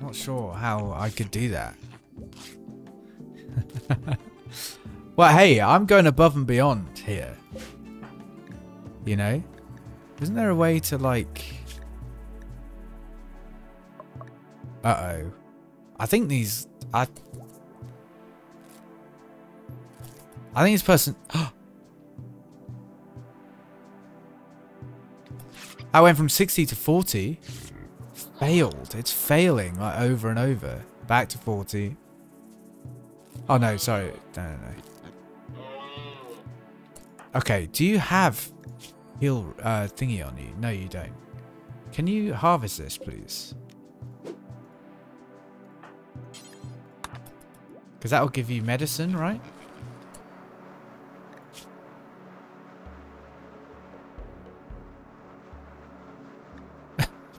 Not sure how I could do that. Well, hey, I'm going above and beyond here. You know? Isn't there a way to, like... Uh-oh. I think these... I, I think this person... I went from sixty to forty. Failed. It's failing like over and over. Back to forty. Oh no, sorry. No, no, no. Okay, do you have heal uh, thingy on you? No, you don't. Can you harvest this, please? Because that will give you medicine, right?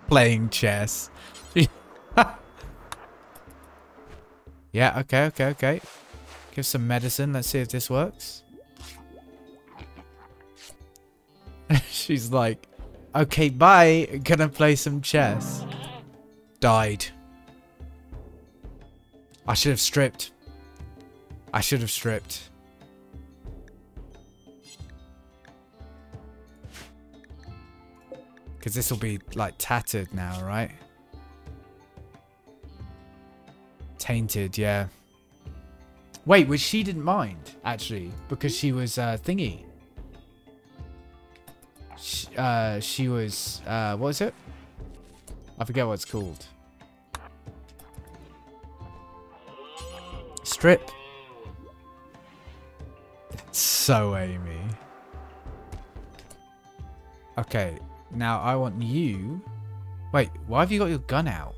Playing chess. Yeah, okay, okay, okay. Give some medicine. Let's see if this works. She's like, okay, bye. Gonna play some chess. Died. I should have stripped. I should have stripped. Because this will be, like, tattered now, right? Tainted, yeah. Wait, which she didn't mind, actually, because she was uh, thingy. She, uh, she was... Uh, what is it? I forget what it's called. Strip. It's so Amy. Okay, now I want you... Wait, why have you got your gun out?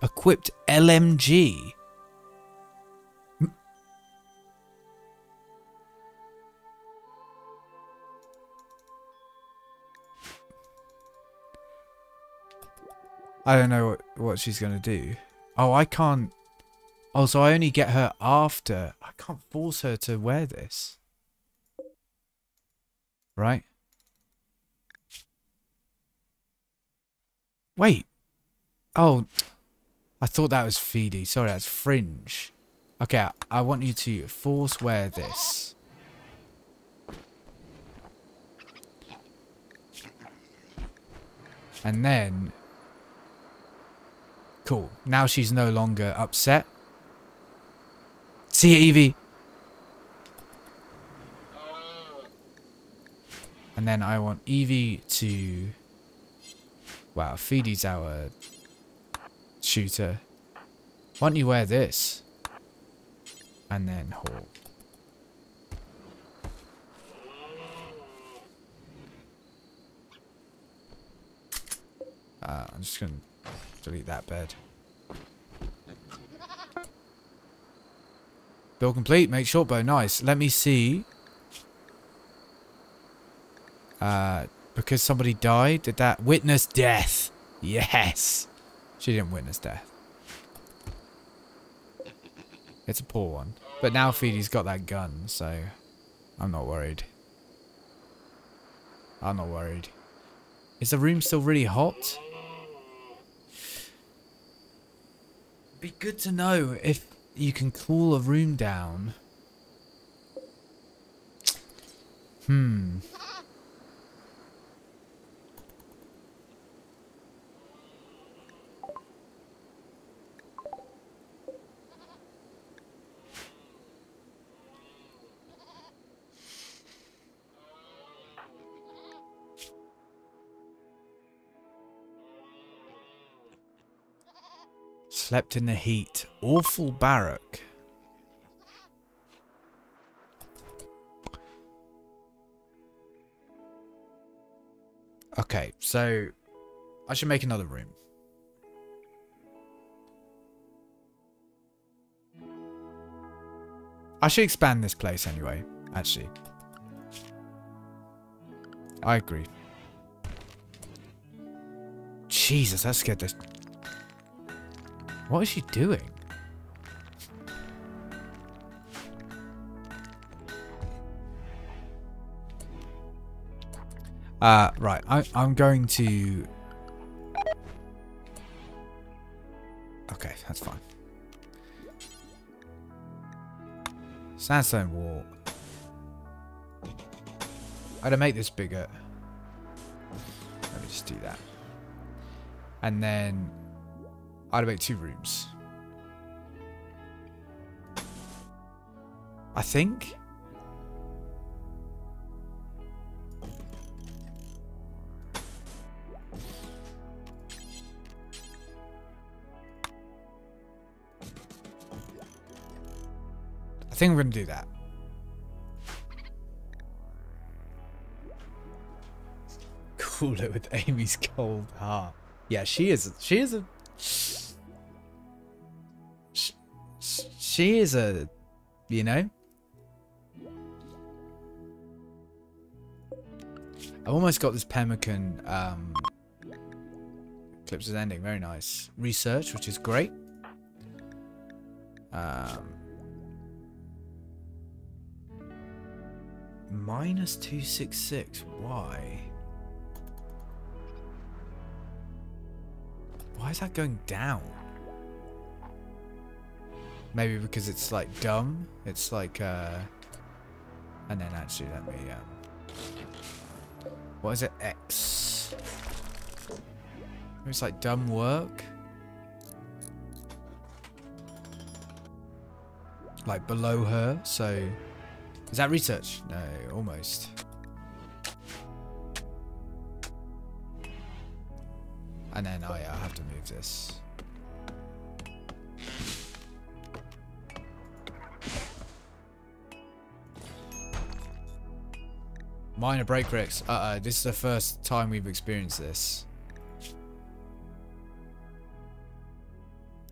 Equipped L M G. I don't know what, what she's going to do. Oh, I can't. Oh, so I only get her after. I can't force her to wear this. Right? Wait. Oh. I thought that was feedy. Sorry, that's fringe. Okay, I, I want you to force wear this. And then... Cool. Now she's no longer upset. See you, Evie. And then I want Evie to, wow, Feedy's our shooter. Why don't you wear this? And then Hawk. Uh, I'm just going to delete that bed. Build complete, make short bow, nice. Let me see. Uh, because somebody died, did that witness death? Yes. She didn't witness death. It's a poor one. But now Feedy's got that gun, so I'm not worried. I'm not worried. Is the room still really hot? Be good to know if you can cool a room down. Hmm. Slept in the heat. Awful barrack. Okay, so I should make another room. I should expand this place anyway, actually. I agree. Jesus, that scared this. What is she doing? Uh, right, I, I'm going to... Okay, that's fine. Sandstone wall. I'm going to make this bigger. Let me just do that. And then... I'd make two rooms. I think. I think we're going to do that. Cool it with Amy's cold heart. Yeah, she is. She is a. She is a, you know. I've almost got this pemmican. Um, Eclipse is ending. Very nice. Research, which is great. Um, minus two sixty-six. Why? Why is that going down? Maybe because it's like dumb. It's like, uh... and then actually let me, um... what is it? X. It's like dumb work. Like below her, so... Is that research? No, almost. And then I uh, have to move this. Minor break bricks. Uh-uh, this is the first time we've experienced this.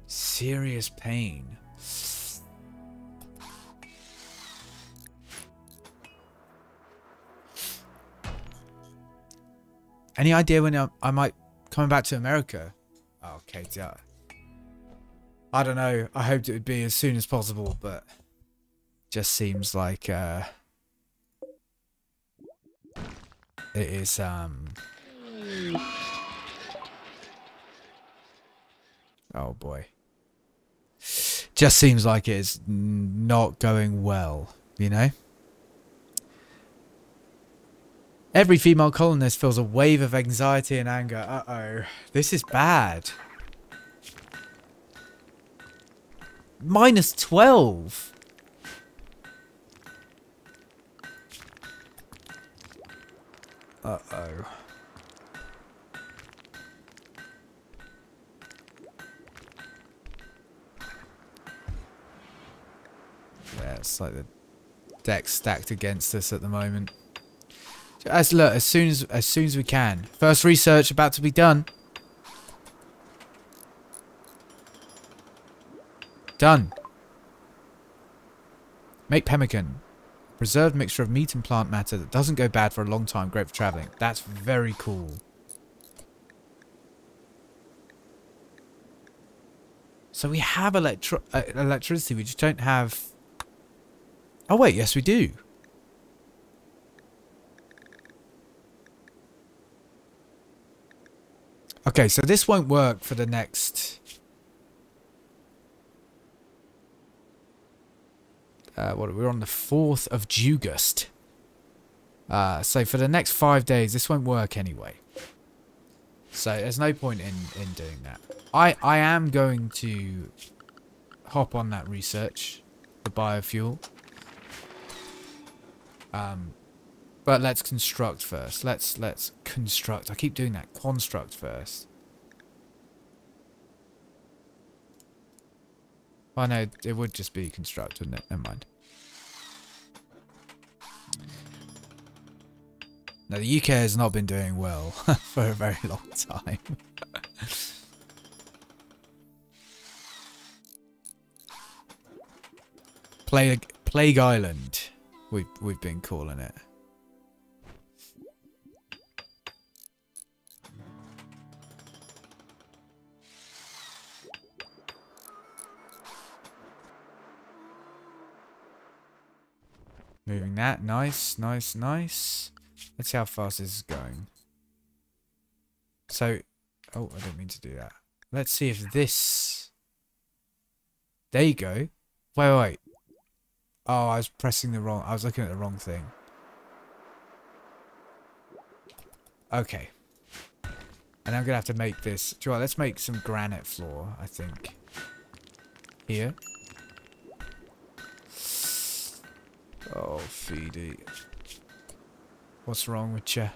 Serious pain. Any idea when I, I might come back to America? Oh, okay, yeah. I don't know. I hoped it would be as soon as possible, but just seems like... Uh, It is, um... oh boy. Just seems like it's not going well, you know? Every female colonist feels a wave of anxiety and anger. Uh-oh. This is bad. Minus twelve! Uh-oh. Yeah, it's like the deck stacked against us at the moment. As look, as soon as as soon as we can. First research about to be done. Done. Make pemmican. Preserved mixture of meat and plant matter that doesn't go bad for a long time. Great for travelling. That's very cool. So we have electro uh, electricity. We just don't have... Oh wait, yes we do. Okay, so this won't work for the next... Uh, what, we're on the fourth of August. Uh, so for the next five days, this won't work anyway. So there's no point in, in doing that. I, I am going to hop on that research, the biofuel. Um, but let's construct first. Let's, let's construct. I keep doing that. Construct first. Oh no, it would just be construct, wouldn't it? Never mind. Now the U K has not been doing well for a very long time. Plague Plague Island, we've we've been calling it. Moving that. Nice, nice, nice. Let's see how fast this is going. So, oh, I didn't mean to do that. Let's see if this... There you go. Wait, wait. Oh, I was pressing the wrong... I was looking at the wrong thing. Okay. And I'm going to have to make this... Do you know what? Let's make some granite floor, I think. Here. Oh, Feedy. What's wrong with you?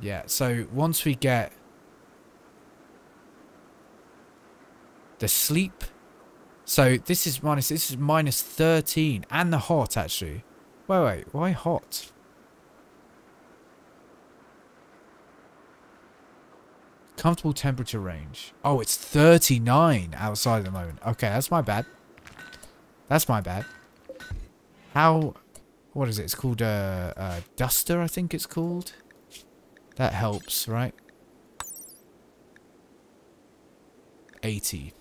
Yeah, so once we get the sleep. So this is minus, this is minus thirteen. And the hot, actually. Wait, wait, why hot? Comfortable temperature range. Oh, it's thirty-nine outside at the moment. Okay, that's my bad. That's my bad. How... What is it? It's called a, a duster, I think it's called. That helps, right? eighty.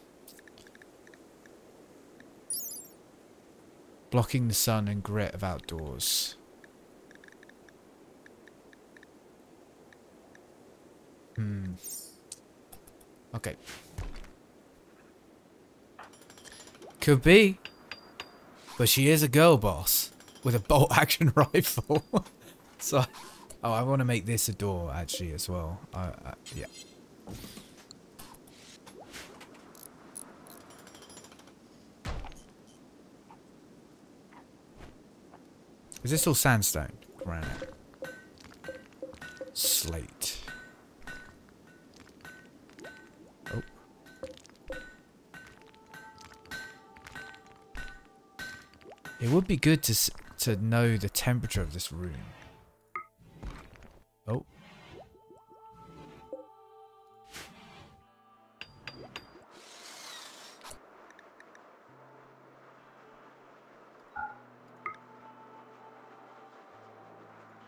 Blocking the sun and grit of outdoors. Hmm. Okay. Could be. But she is a girl boss with a bolt-action rifle. So, oh, I want to make this a door, actually, as well. Uh, uh, yeah. Is this all sandstone? Granite. Slate. It would be good to to know the temperature of this room. Oh.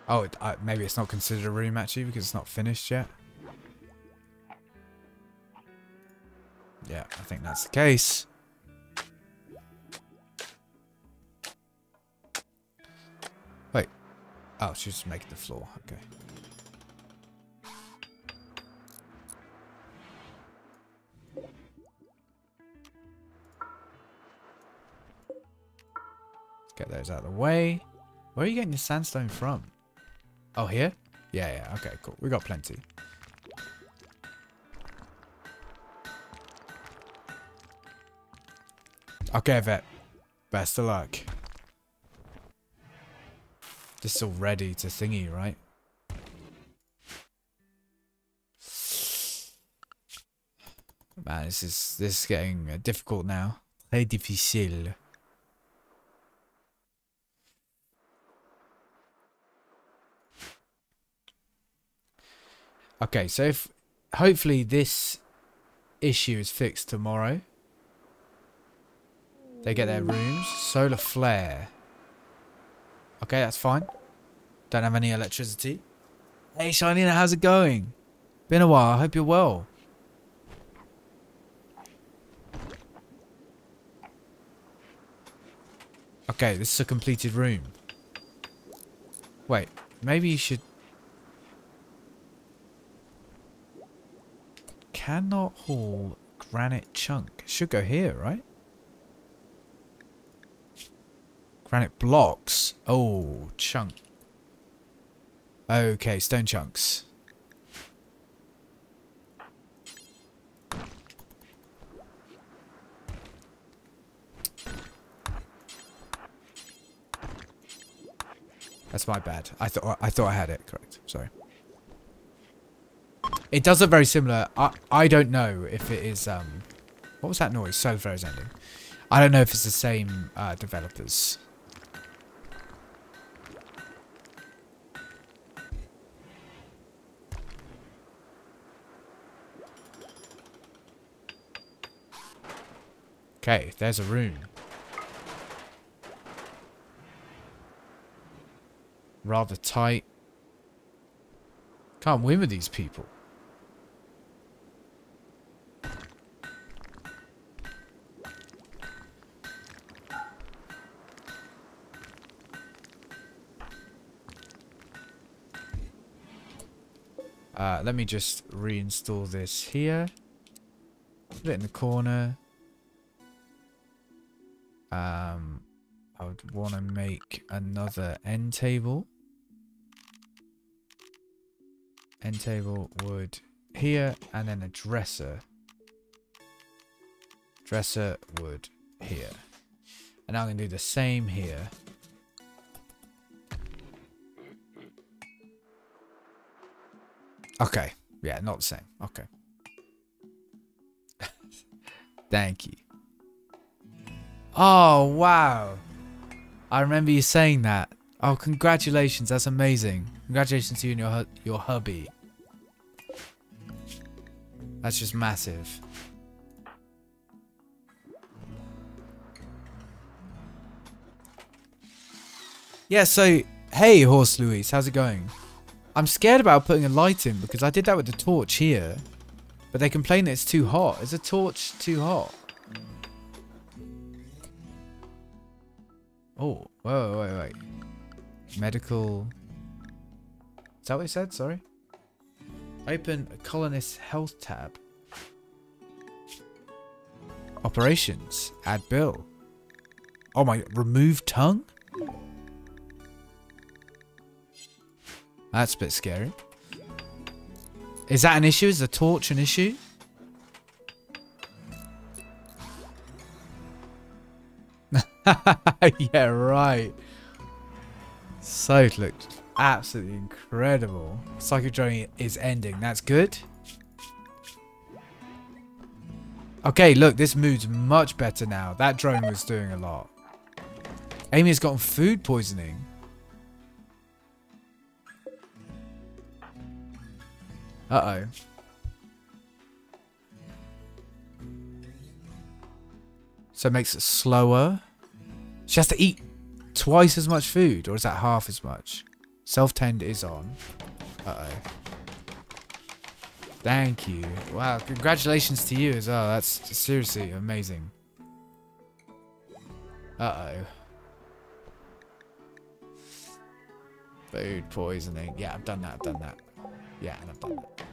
Oh, it, uh, maybe it's not considered a room actually because it's not finished yet. Yeah, I think that's the case. Oh, she's just making the floor. Okay. Get those out of the way. Where are you getting the sandstone from? Oh, here? Yeah, yeah. Okay, cool. We got plenty. Okay, vet. Best of luck. this already to thingy, right? Man, this is this is getting difficult now. Très difficile. Okay, so if hopefully this issue is fixed tomorrow. They get their rooms. Solar flare. Okay, that's fine. Don't have any electricity. Hey, Shinina, how's it going? Been a while. I hope you're well. Okay, this is a completed room. Wait, maybe you should... Cannot haul granite chunk. It should go here, right? Granite blocks. Oh, chunk. Okay, stone chunks. That's my bad. I thought I thought I had it correct. Sorry. It does look very similar. I I don't know if it is. Um, what was that noise? Solar flares ending. I don't know if it's the same uh, developers. Okay, there's a room. Rather tight. Can't win with these people. Uh, let me just reinstall this here. Put it in the corner. Um, I would want to make another end table. End table, wood here, and then a dresser. Dresser, wood here. And I'm going to do the same here. Okay. Yeah, not the same. Okay. Thank you. Oh, wow. I remember you saying that. Oh, congratulations. That's amazing. Congratulations to you and your, hu your hubby. That's just massive. Yeah, so, hey, Horse Luis. How's it going? I'm scared about putting a light in because I did that with the torch here. But they complain that it's too hot. Is a torch too hot? Oh, whoa, wait, wait. Medical. Is that what it said? Sorry. Open colonist health tab. Operations. Add bill. Oh my, remove tongue? That's a bit scary. Is that an issue? Is the torch an issue? Yeah, right. So it looked absolutely incredible. Psycho Journey is ending. That's good. Okay, look, this mood's much better now. That drone was doing a lot. Amy has gotten food poisoning. Uh-oh. So it makes it slower. She has to eat twice as much food, or is that half as much? Self-tend is on. Uh-oh. Thank you. Wow, congratulations to you as well. That's seriously amazing. Uh-oh. Food poisoning. Yeah, I've done that, I've done that. Yeah, and I've done that.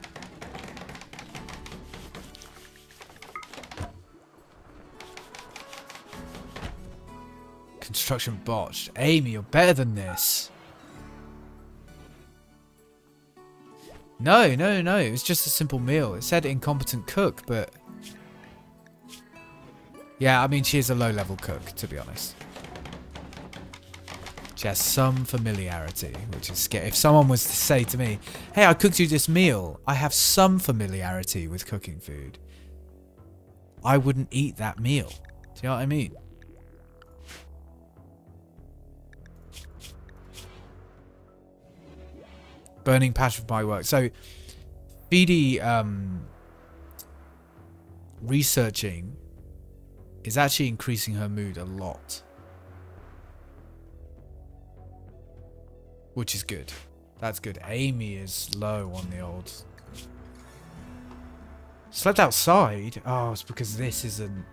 Construction botched. Amy, you're better than this. No, no, no. It was just a simple meal. It said incompetent cook, but... Yeah, I mean, she is a low-level cook, to be honest. She has some familiarity, which is scary. If someone was to say to me, hey, I cooked you this meal, I have some familiarity with cooking food, I wouldn't eat that meal. Do you know what I mean? Burning passion for my work. So, Phoebe um, researching is actually increasing her mood a lot, which is good. That's good. Amy is low on the old. Slept outside? Oh, it's because this isn't...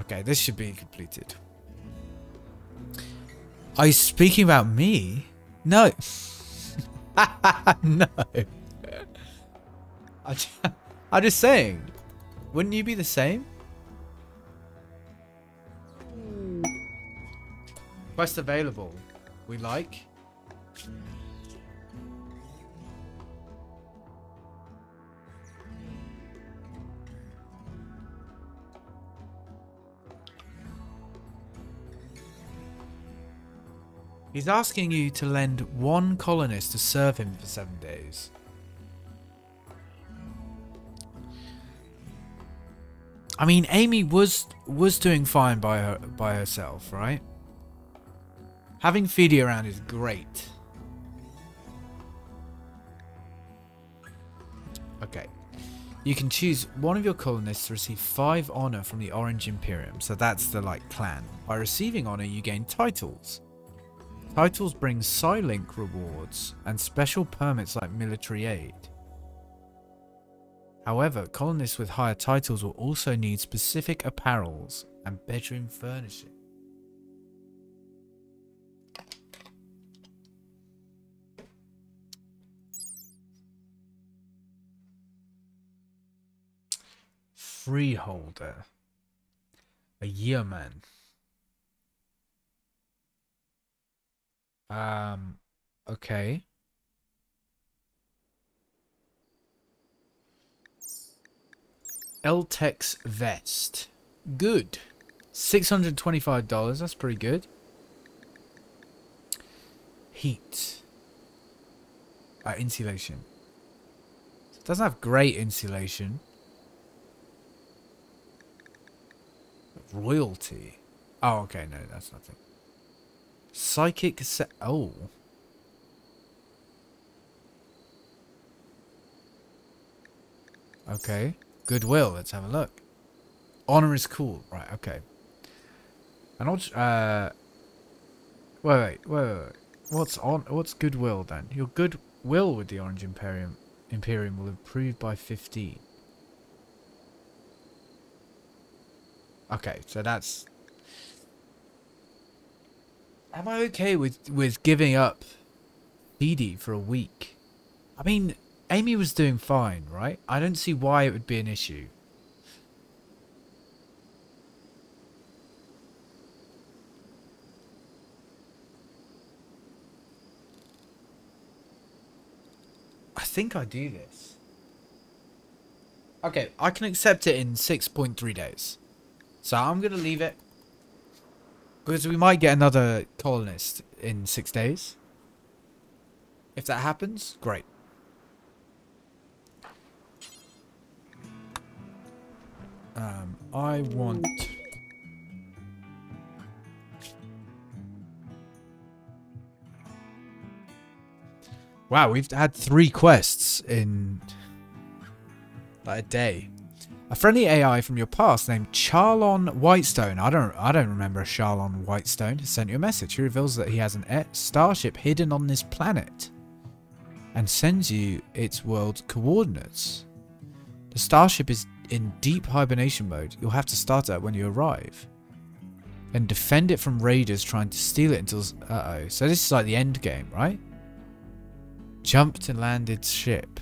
Okay, this should be completed. Are you speaking about me? No. No. I'm just saying. Wouldn't you be the same? Quest available. We like. He's asking you to lend one colonist to serve him for seven days. I mean, Amy was was doing fine by her by herself, right? Having Fidi around is great. Okay. You can choose one of your colonists to receive five honor from the Orange Imperium. So that's the, like, clan. By receiving honor, you gain titles. Titles bring Psylink rewards and special permits like military aid. However, colonists with higher titles will also need specific apparels and bedroom furnishings. Freeholder, a yeoman, um, okay, Eltex vest, good, six hundred twenty-five dollars, that's pretty good. Heat, uh, insulation, it doesn't have great insulation. Royalty. Oh, okay, no, that's nothing. Psychic se- Oh. Okay. Goodwill. Let's have a look. Honor is cool. Right, okay. And what's, uh... Wait, wait, wait, wait. What's on? What's goodwill, then? Your goodwill with the Orange Imperium, Imperium will improve by fifteen. Okay, so that's... Am I okay with, with giving up P D for a week? I mean, Amy was doing fine, right? I don't see why it would be an issue. I think I do this. Okay, I can accept it in six point three days. So I'm going to leave it, because we might get another colonist in six days. If that happens, great. Um, I want... Wow, we've had three quests in like a day. A friendly A I from your past named Charlon Whitestone. I don't I don't remember a Charlon Whitestone. Has sent you a message. He reveals that he has an e starship hidden on this planet and sends you its world's coordinates. The starship is in deep hibernation mode. You'll have to start it when you arrive and defend it from raiders trying to steal it until... Uh-oh. So this is like the end game, right? Jumped and landed ship.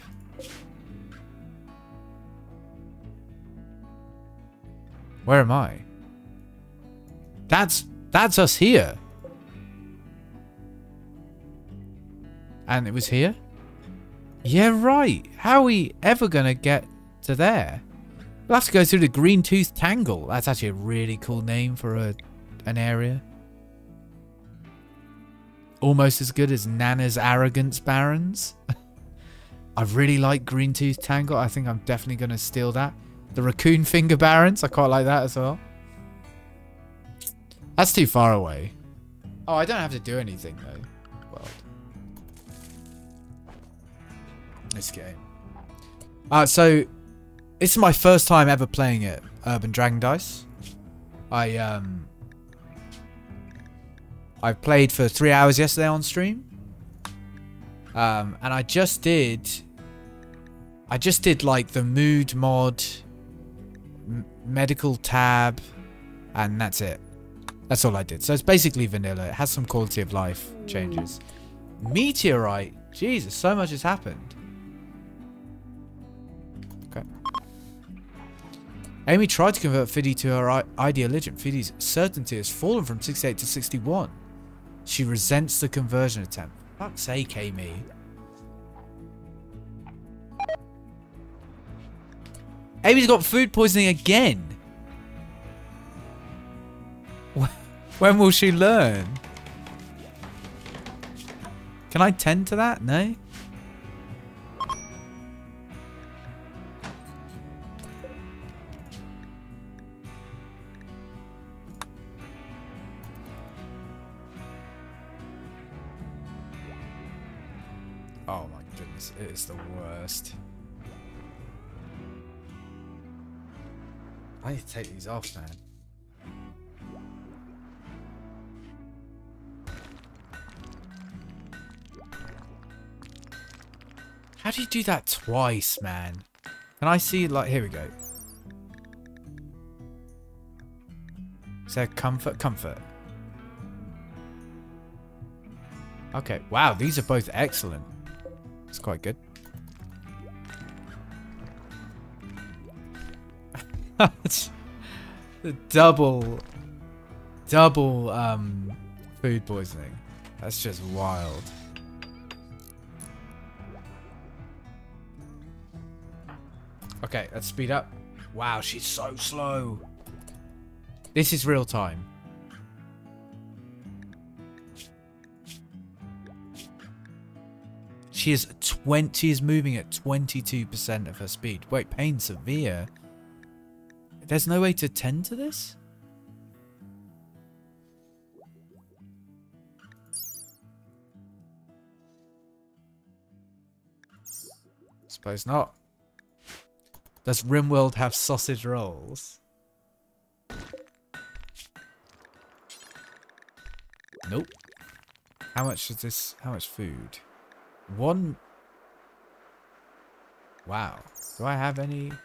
Where am I? That's that's us here. And it was here? Yeah, right. How are we ever gonna get to there? We'll have to go through the Green Tooth Tangle. That's actually a really cool name for a an area. Almost as good as Nana's Arrogance Barons. I really like Green Tooth Tangle. I think I'm definitely going to steal that. The Raccoon Finger Barons. I quite like that as well. That's too far away. Oh, I don't have to do anything, though. World. This game. Uh, so, this is my first time ever playing it. Urban Dragon Dice. I, um... I played for three hours yesterday on stream. Um, and I just did... I just did, like, the mood mod, m medical tab, and that's it. That's all I did. So it's basically vanilla. It has some quality of life changes. Meteorite? Jesus, so much has happened. Okay. Amy tried to convert Fiddy to her ideal religion. Fiddy's certainty has fallen from sixty-eight to sixty-one. She resents the conversion attempt. Fuck's sake, Amy. Amy's got food poisoning again. When will she learn? Can I tend to that? No? Oh my goodness, it is the worst. I need to take these off, man. How do you do that twice, man? Can I see, like, here we go. Is there comfort? Comfort. Okay, wow, these are both excellent. It's quite good. The double, double um, food poisoning. That's just wild. Okay, let's speed up. Wow, she's so slow. This is real time. She is twenty. She is moving at twenty-two percent of her speed. Wait, pain severe. There's no way to tend to this? Suppose not. Does RimWorld have sausage rolls? Nope. How much is this? How much food? One. Wow. Do I have any? No.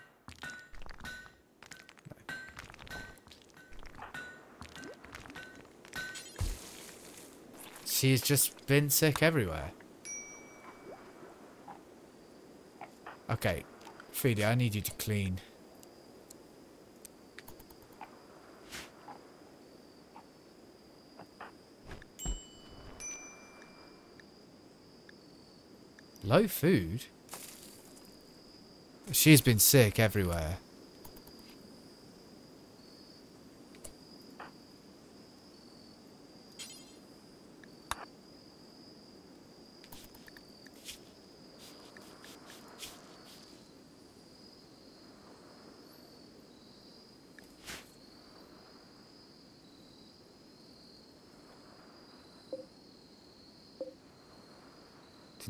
She's just been sick everywhere. Okay. Fiddy, I need you to clean. Low food? She's been sick everywhere.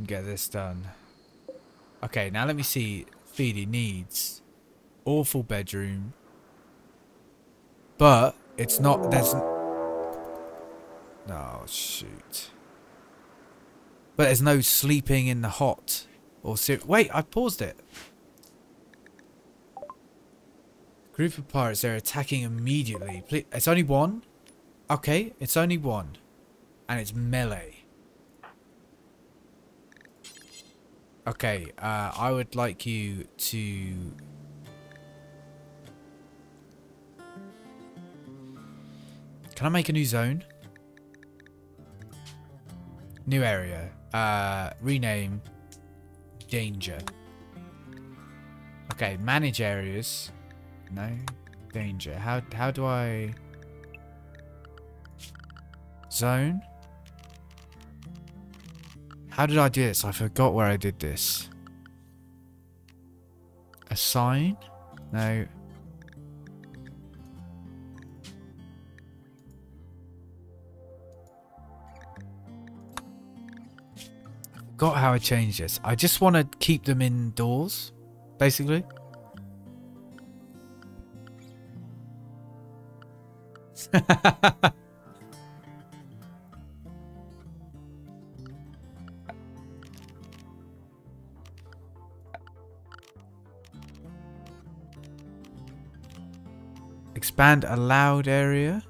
Get this done. Okay, now let me see. Fiddy needs awful bedroom, but it's not. There's no shoot. But there's no sleeping in the hot or ser wait. I paused it. Group of pirates. They're attacking immediately. Please. It's only one. Okay, it's only one, and it's melee. Okay, uh, I would like you to... Can I make a new zone? New area. Uh, rename. Danger. Okay, manage areas. No. Danger. How, how do I... Zone. How did I do this? I forgot where I did this. A sign? No. I forgot how I changed this. I just want to keep them indoors, basically. Expand allowed area.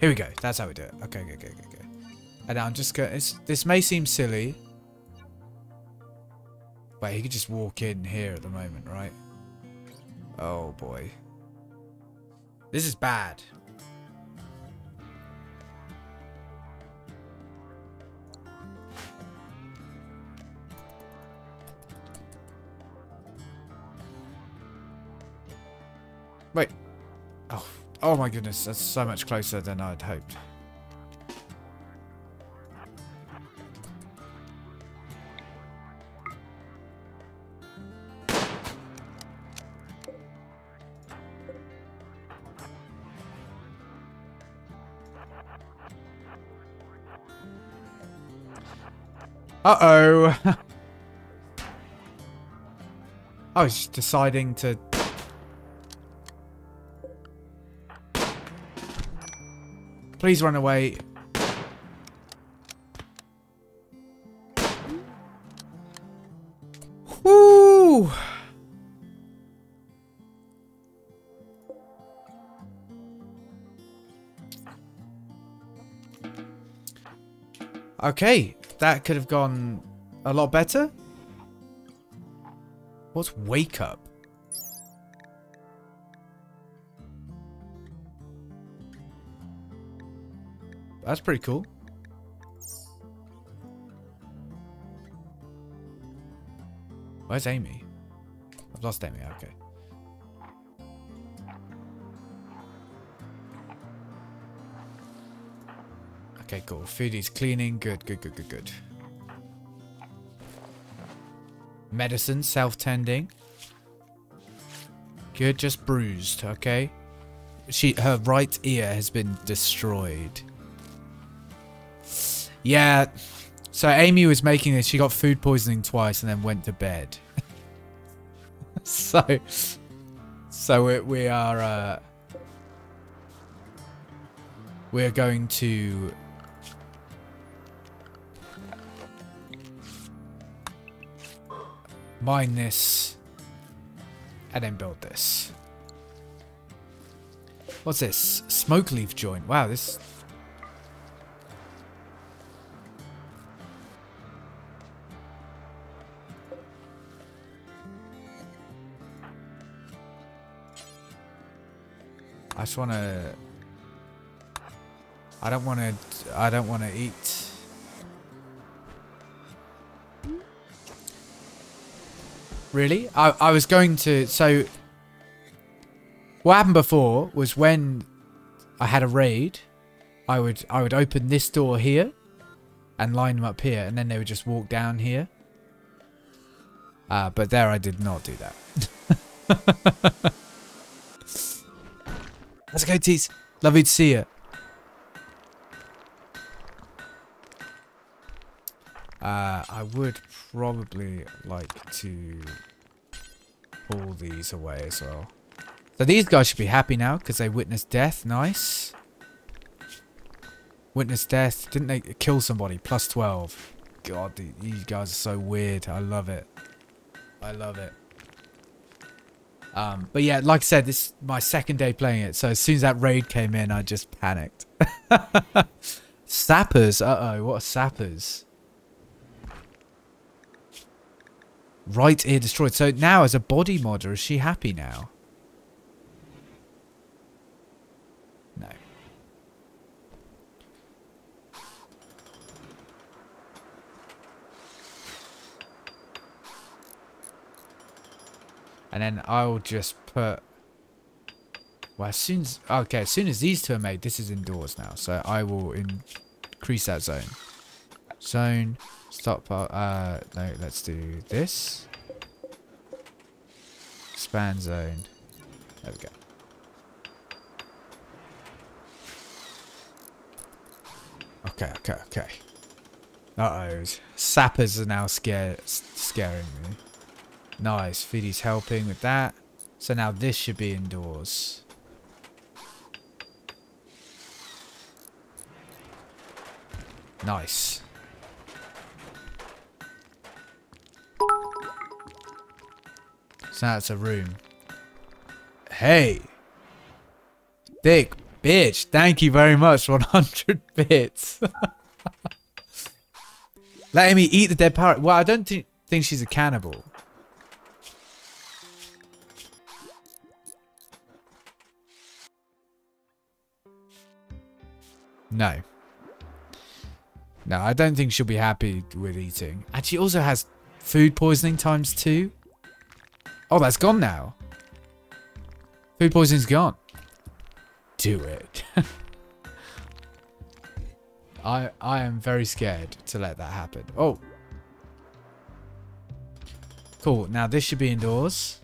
Here we go. That's how we do it. Okay, okay, okay, okay. And now I'm just going to... This may seem silly. Wait, he could just walk in here at the moment, right? Oh, boy. This is bad. Wait. Oh, oh my goodness. That's so much closer than I'd hoped. Uh-oh. I was just deciding to... Please run away. Woo! Okay, that could have gone a lot better. What's wake up? That's pretty cool. Where's Amy? I've lost Amy, okay. Okay, cool. Food is cleaning. Good, good, good, good, good. Medicine, self-tending. Good, just bruised, okay. She, her right ear has been destroyed. Yeah, so Amy was making this. She got food poisoning twice and then went to bed. so, so we, we are uh, we're going to mine this and then build this. What's this? Smoke leaf joint. Wow, this. I just want to, I don't want to, I don't want to eat. Really? I, I was going to, so what happened before was when I had a raid, I would, I would open this door here and line them up here and then they would just walk down here. Uh, but there I did not do that. Let's go, Tees. Lovely to see you. Uh, I would probably like to pull these away as well. So these guys should be happy now because they witnessed death. Nice. Witnessed death. Didn't they kill somebody? Plus twelve. God, these guys are so weird. I love it. I love it. Um, but yeah, like I said, this is my second day playing it. So as soon as that raid came in, I just panicked. Sappers? Uh-oh, what are sappers? Right ear destroyed. So now as a body modder, is she happy now? No. And then I'll just put... Well, as soon as... Okay, as soon as these two are made, this is indoors now. So I will increase that zone. zone, stockpile, uh, no, let's do this. Span zone. There we go. Okay, okay, okay. Uh-oh. Sappers are now scared, scaring me. Nice. Feedy's helping with that. So now this should be indoors. Nice. So now it's a room. Hey! Big bitch, thank you very much for one hundred bits. Let Amy eat the dead parrot. Well, I don't th think she's a cannibal. No. No, I don't think she'll be happy with eating. And she also has food poisoning times two. Oh, that's gone now. Food poisoning's gone. Do it. I I am very scared to let that happen. Oh. Cool. Now this should be indoors.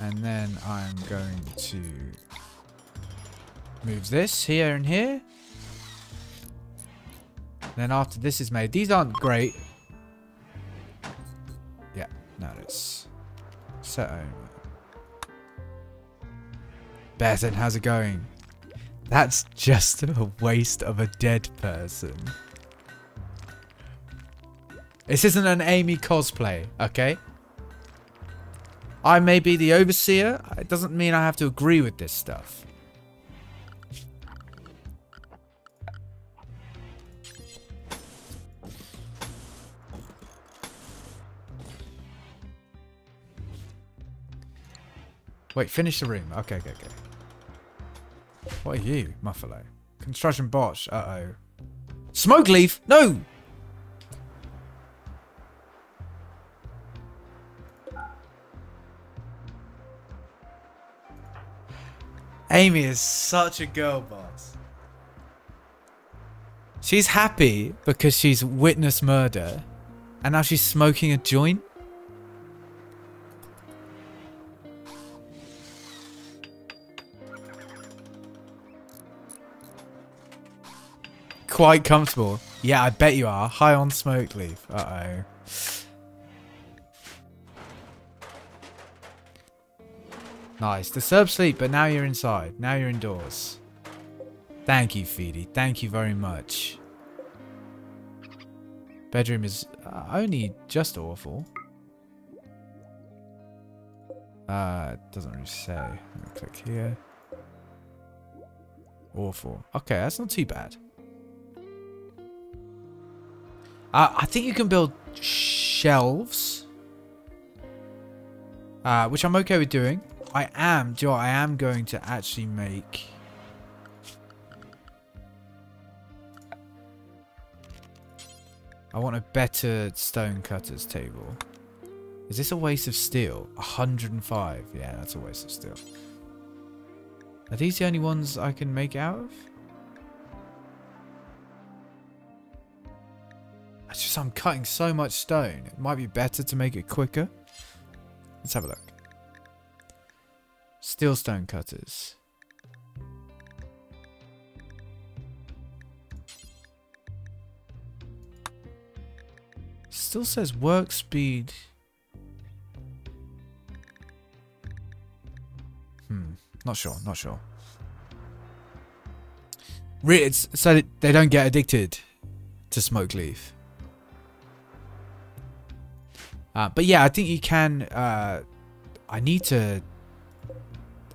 And then I'm going to move this here and here. Then after this is made, these aren't great. Yeah, no, it's set over. Bethan, how's it going? That's just a waste of a dead person. This isn't an Amy cosplay, okay? I may be the overseer. It doesn't mean I have to agree with this stuff. Wait, finish the room. Okay, okay, okay. What are you, Muffalo? Construction botch. Uh-oh. Smoke leaf? No! Amy is such a girl boss. She's happy because she's witnessed murder and now she's smoking a joint. Quite comfortable. Yeah, I bet you are. High on smoke leaf. Uh oh. Nice. Disturb sleep, but now you're inside. Now you're indoors. Thank you, Feedy. Thank you very much. Bedroom is uh, only just awful. Uh, doesn't really say. I'm gonna click here. Awful. Okay, that's not too bad. Uh, I think you can build shelves, uh, which I'm okay with doing. I am, do you know, I am going to actually make I want a better stonecutters table. Is this a waste of steel? one hundred and five. Yeah, that's a waste of steel. Are these the only ones I can make out of? It's just I'm cutting so much stone. It might be better to make it quicker. Let's have a look. Steel stone cutters. Still says work speed. Hmm. Not sure. Not sure. It's so that they don't get addicted to smoke leaf. Uh, but yeah, I think you can. Uh, I need to.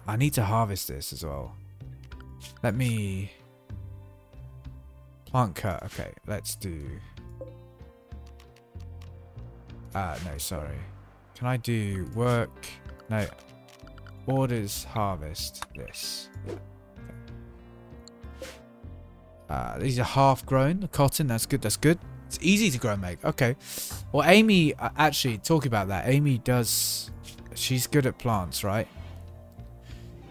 I need to harvest this as well. Let me plant cut. Okay, let's do. Uh, no, sorry. Can I do work? No. Orders harvest this. Yeah. Okay. Uh, these are half grown. The cotton. That's good. That's good. It's easy to grow and make. Okay. Well, Amy, actually, talking about that, Amy does... She's good at plants, right?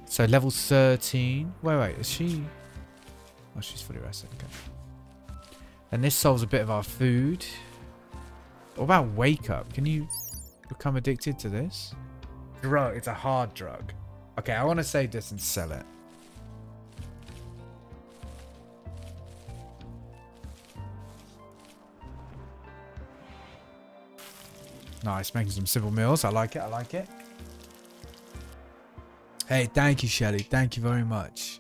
So, level thirteen. Wait, wait. Is she... Oh, she's fully rested. Okay. And this solves a bit of our food. What about wake up? Can you become addicted to this? Drug. It's a hard drug. Okay, I want to save this and sell it. Nice, making some simple meals. I like it, I like it. Hey, thank you, Shelley. Thank you very much.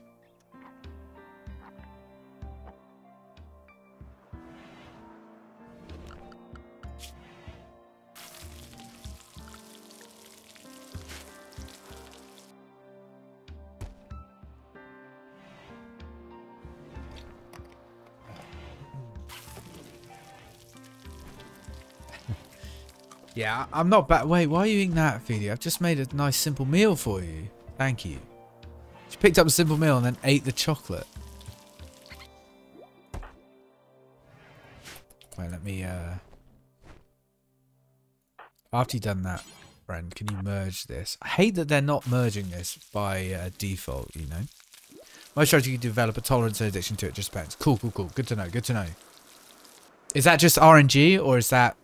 Yeah, I'm not bad. Wait, why are you eating that, Phoebe? I've just made a nice simple meal for you. Thank you. She picked up a simple meal and then ate the chocolate. Wait, let me... Uh... After you've done that, friend, can you merge this? I hate that they're not merging this by uh, default, you know? Most strategy you can develop a tolerance and addiction to it just depends. Cool, cool, cool. Good to know, good to know. Is that just R N G or is that...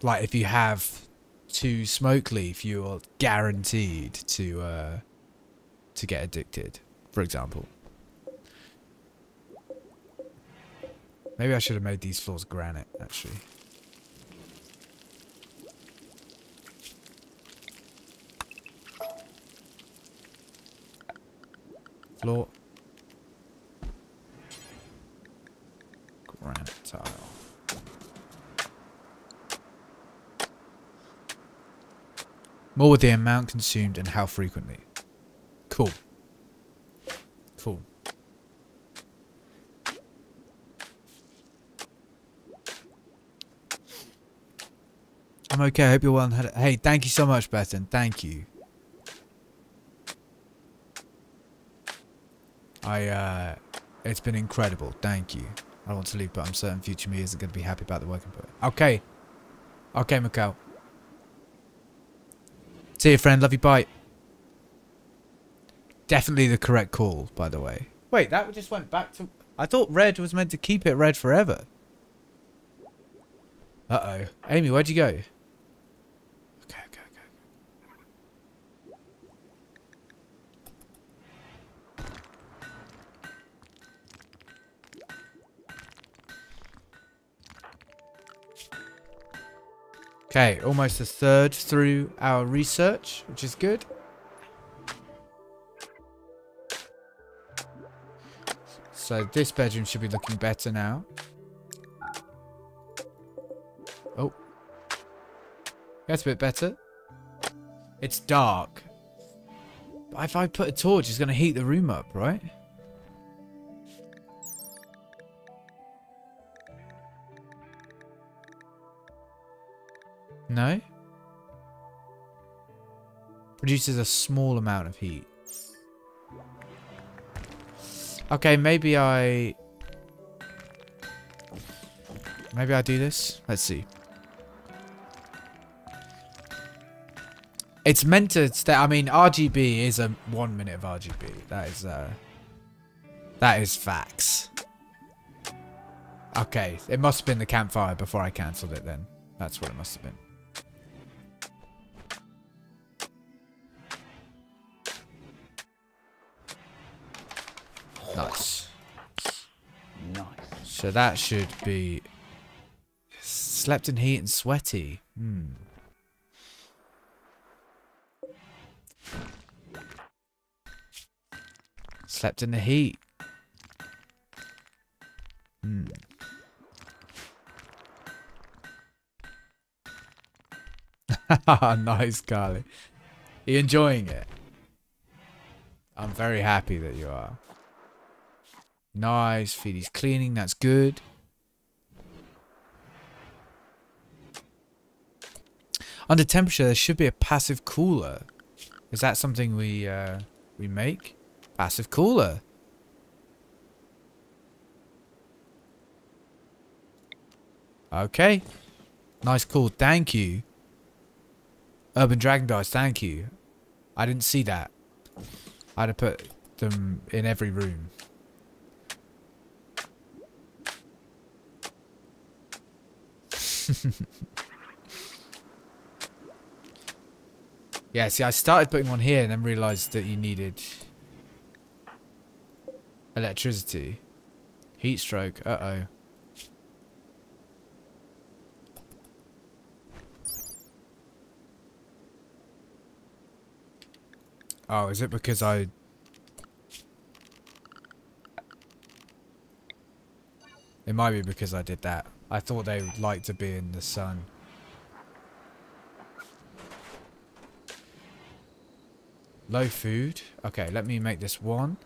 Like, if you have two smoke leaf, you are guaranteed to uh, to get addicted, for example. Maybe I should have made these floors granite, actually. Floor. Granite tile. More with the amount consumed and how frequently. Cool. Cool. I'm okay. I hope you're well. And had hey, thank you so much, Bethan. Thank you. I, uh, it's been incredible. Thank you. I don't want to leave, but I'm certain future me isn't going to be happy about the work input. Okay. Okay, Macau. See you, friend. Love you. Bye. Definitely the correct call, by the way. Wait, that just went back to... I thought red was meant to keep it red forever. Uh-oh. Amy, where'd you go? Okay, okay, okay. Okay, almost a third through our research, which is good. So this bedroom should be looking better now. Oh. That's a bit better. It's dark. But if I put a torch, it's going to heat the room up, right? No? Produces a small amount of heat. Okay, maybe I... Maybe I do this? Let's see. It's meant to stay... I mean, R G B is a one minute of R G B. That is, uh... That is facts. Okay, it must have been the campfire before I cancelled it then. That's what it must have been. Nice. Nice. So that should be slept in heat and sweaty. Hmm. Slept in the heat. Hmm. Nice, Carly. Are you enjoying it? I'm very happy that you are. Nice, Feedy's cleaning, that's good. Under temperature, there should be a passive cooler. Is that something we uh, we make? Passive cooler. Okay. Nice call, thank you. Urban Dragon Dice, thank you. I didn't see that. I'd have put them in every room. Yeah, see, I started putting one here and then realised that you needed electricity. Heat stroke, uh-oh. Oh, is it because I... It might be because I did that. I thought they would like to be in the sun. Low food. Okay, let me make this one.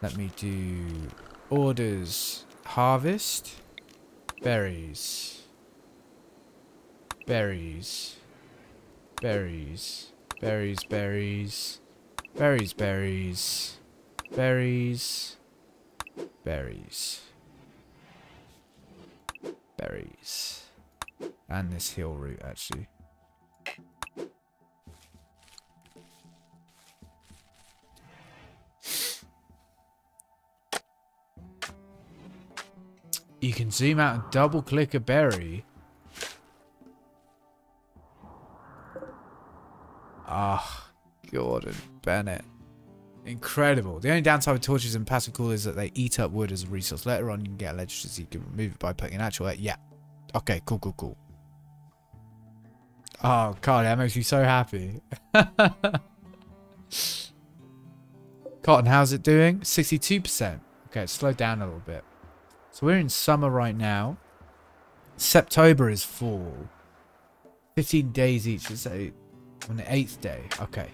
Let me do orders. Harvest. Berries. Berries. Berries. Berries, berries. Berries, berries. Berries. Berries. Berries. And this hill root, actually. You can zoom out and double click a berry. Ah, Gordon Bennett. Incredible. The only downside with torches and passive cool is that they eat up wood as a resource. Later on, you can get electricity. You can remove it by putting an actual... Yeah. Okay, cool, cool, cool. Oh, God, that makes me so happy. Cotton, how's it doing? sixty-two percent. Okay, it's slowed down a little bit. So we're in summer right now. September is fall. fifteen days each. It's eight, on the eighth day. Okay.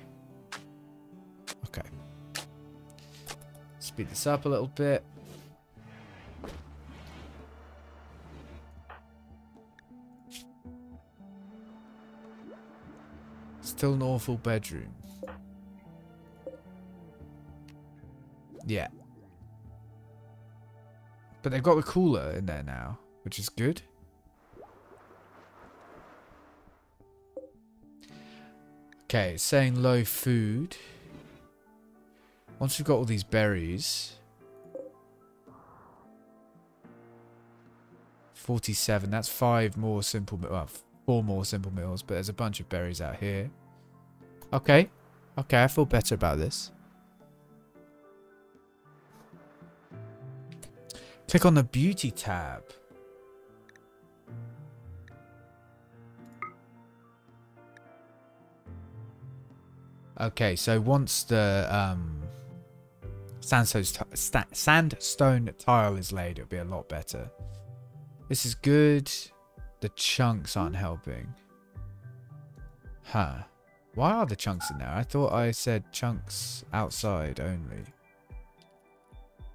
Okay. Speed this up a little bit. Still an awful bedroom. Yeah. But they've got the cooler in there now, which is good. Okay, saying low food. Once we've got all these berries, forty-seven, that's five more simple, well, four more simple meals, but there's a bunch of berries out here. Okay, okay, I feel better about this. Click on the beauty tab. Okay, so once the, um, Sandstone, sandstone tile is laid, it'll be a lot better. This is good. The chunks aren't helping. Huh. Why are the chunks in there? I thought I said chunks outside only.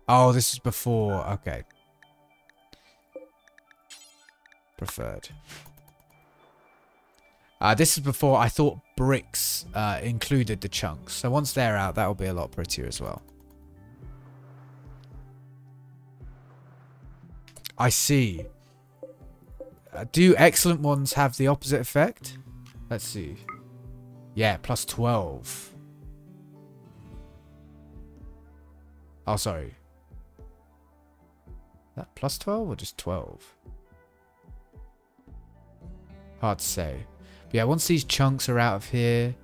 Oh, this is before. Okay. Preferred. Uh, this is before I thought bricks uh, included the chunks. So once they're out, that'll be a lot prettier as well. I see. Uh, do excellent ones have the opposite effect? Let's see. Yeah, plus twelve. Oh, sorry. That plus twelve or just twelve? Hard to say. But yeah, once these chunks are out of here,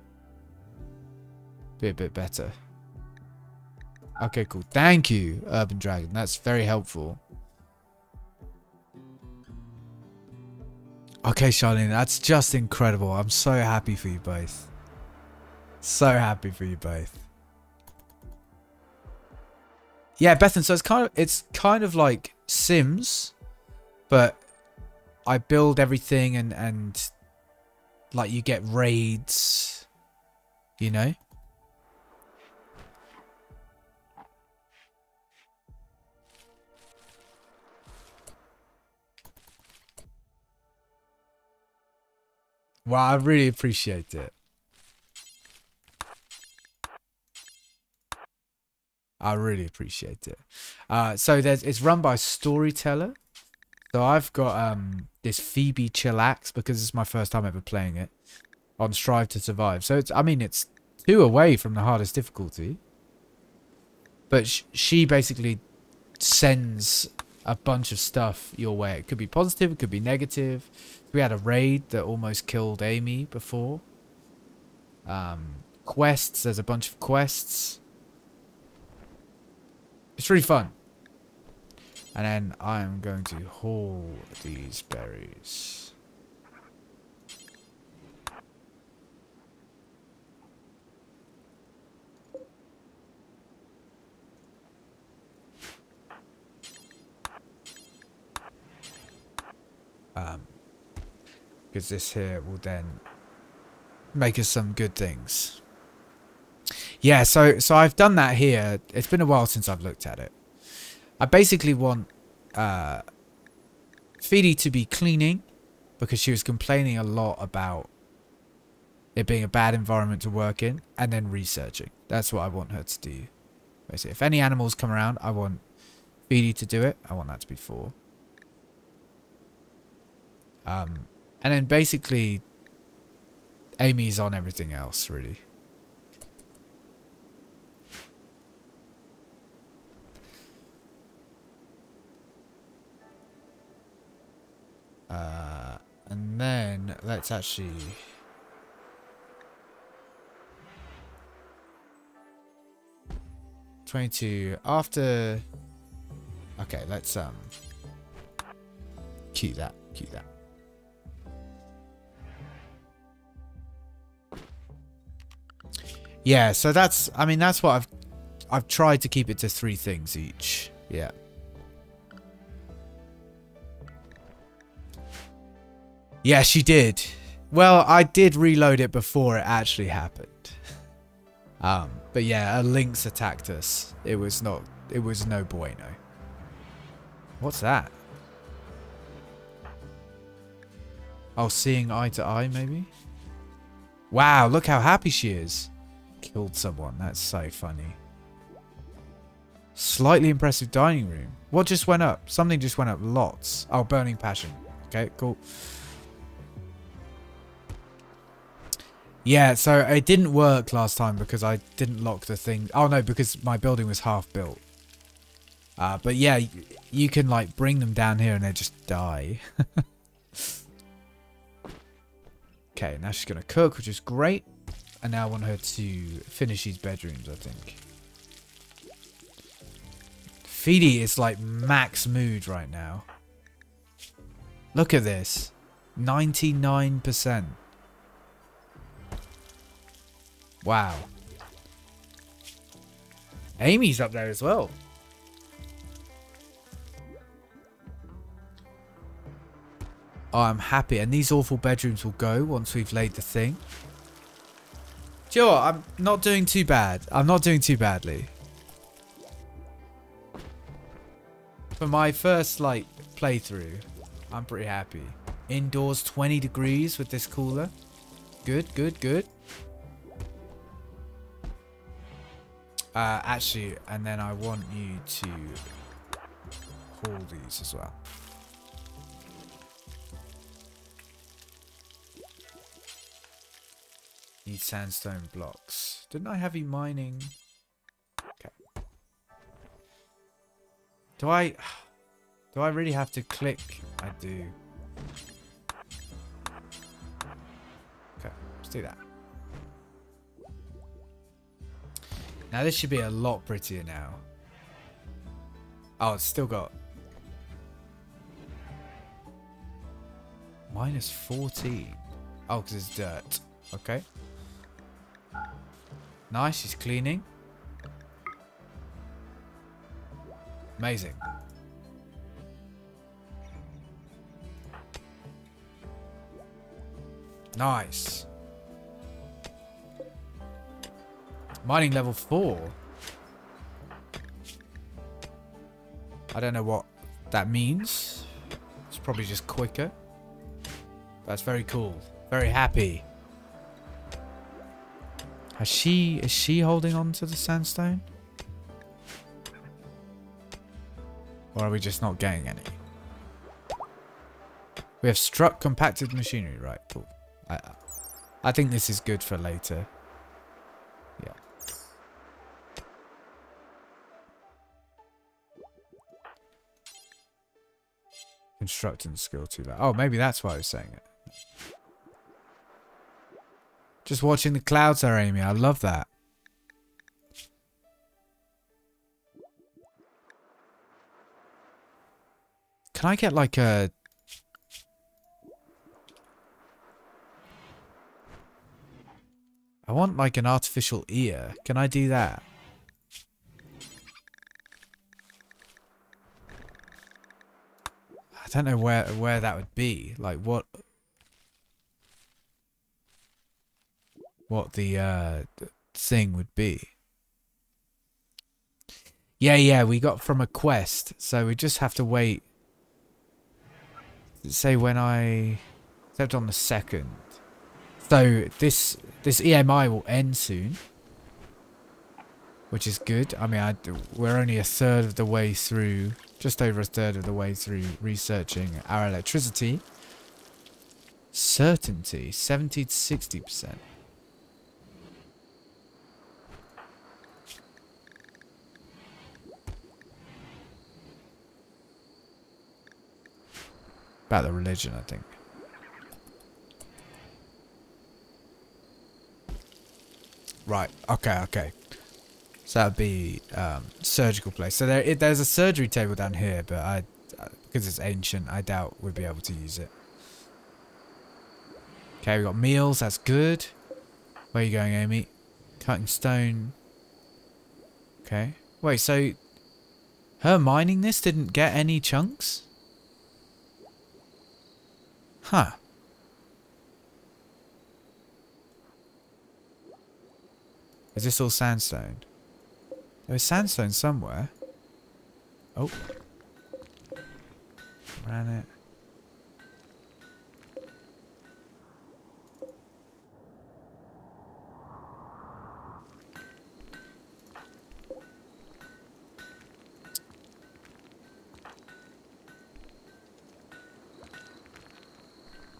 be a bit better. Okay, cool. Thank you, Urban Dragon. That's very helpful. Okay, Charlene, that's just incredible. I'm so happy for you both. So happy for you both. Yeah, Bethan, so it's kind of it's kind of like Sims, but I build everything and, and like you get raids, you know? Wow, I really appreciate it. I really appreciate it. Uh, so there's it's run by Storyteller. So I've got um, this Phoebe Chillax because it's my first time ever playing it on Strive to Survive. So it's I mean it's two away from the hardest difficulty, but sh she basically sends a bunch of stuff your way. It could be positive, it could be negative. We had a raid that almost killed Amy before. Um, quests, there's a bunch of quests. It's really fun. And then I'm going to haul these berries. Um, because this here will then make us some good things. Yeah, so so I've done that here. It's been a while since I've looked at it. I basically want uh, Fidi to be cleaning, because she was complaining a lot about it being a bad environment to work in, and then researching. That's what I want her to do. Basically, if any animals come around, I want Fidi to do it. I want that to be four. Um, and then basically, Amy's on everything else, really. Uh, and then let's actually... twenty-two after... Okay, let's um, keep that, keep that. Yeah, so that's, I mean, that's what I've, I've tried to keep it to three things each. Yeah. Yeah, she did. Well, I did reload it before it actually happened. Um, but yeah, a lynx attacked us. It was not, it was no bueno. What's that? Oh, seeing eye to eye, maybe? Wow, look how happy she is. Killed someone. That's so funny. Slightly impressive dining room. What just went up? Something just went up. Lots. Oh, burning passion. Okay, cool. Yeah, so it didn't work last time because I didn't lock the thing. Oh no, because my building was half built. Uh, but yeah, you can like bring them down here and they just die. Okay, now she's gonna cook, which is great. And now I want her to finish these bedrooms, I think. Fidi is like max mood right now. Look at this. ninety-nine percent. Wow. Amy's up there as well. Oh, I'm happy. And these awful bedrooms will go once we've laid the thing. Sure, I'm not doing too bad. I'm not doing too badly. For my first, like, playthrough, I'm pretty happy. Indoors, twenty degrees with this cooler. Good, good, good. Uh, actually, and then I want you to haul these as well. Need sandstone blocks. Didn't I have you mining? Okay. Do I... Do I really have to click? I do. Okay, let's do that. Now this should be a lot prettier now. Oh, it's still got... minus fourteen. Oh, because it's dirt. Okay. Nice, she's cleaning. Amazing. Nice. Mining level four. I don't know what that means. It's probably just quicker. That's very cool. Very happy. Has she, is she holding on to the sandstone? Or are we just not getting any? We have struck compacted machinery. Right, cool. I, I think this is good for later. Yeah. Constructing skill too low. Oh, maybe that's why I was saying it. Just watching the clouds there, Amy. I love that. Can I get like a... I want like an artificial ear. Can I do that? I don't know where where that would be. Like what what the uh thing would be. Yeah, yeah, we got from a quest, so we just have to wait. Say when I stepped on the second. So this this E M I will end soon, which is good. I mean, I, we're only a third of the way through, just over a third of the way through researching our electricity. Certainty, seventy to sixty percent. About the religion, I think. Right, okay, okay. So that would be um, surgical place. So there, it, there's a surgery table down here, but I, because it's ancient, I doubt we'd be able to use it. Okay, we got meals, that's good. Where are you going, Amy? Cutting stone. Okay. Wait, so her mining this didn't get any chunks? Huh. Is this all sandstone? There was sandstone somewhere. Oh. Granite.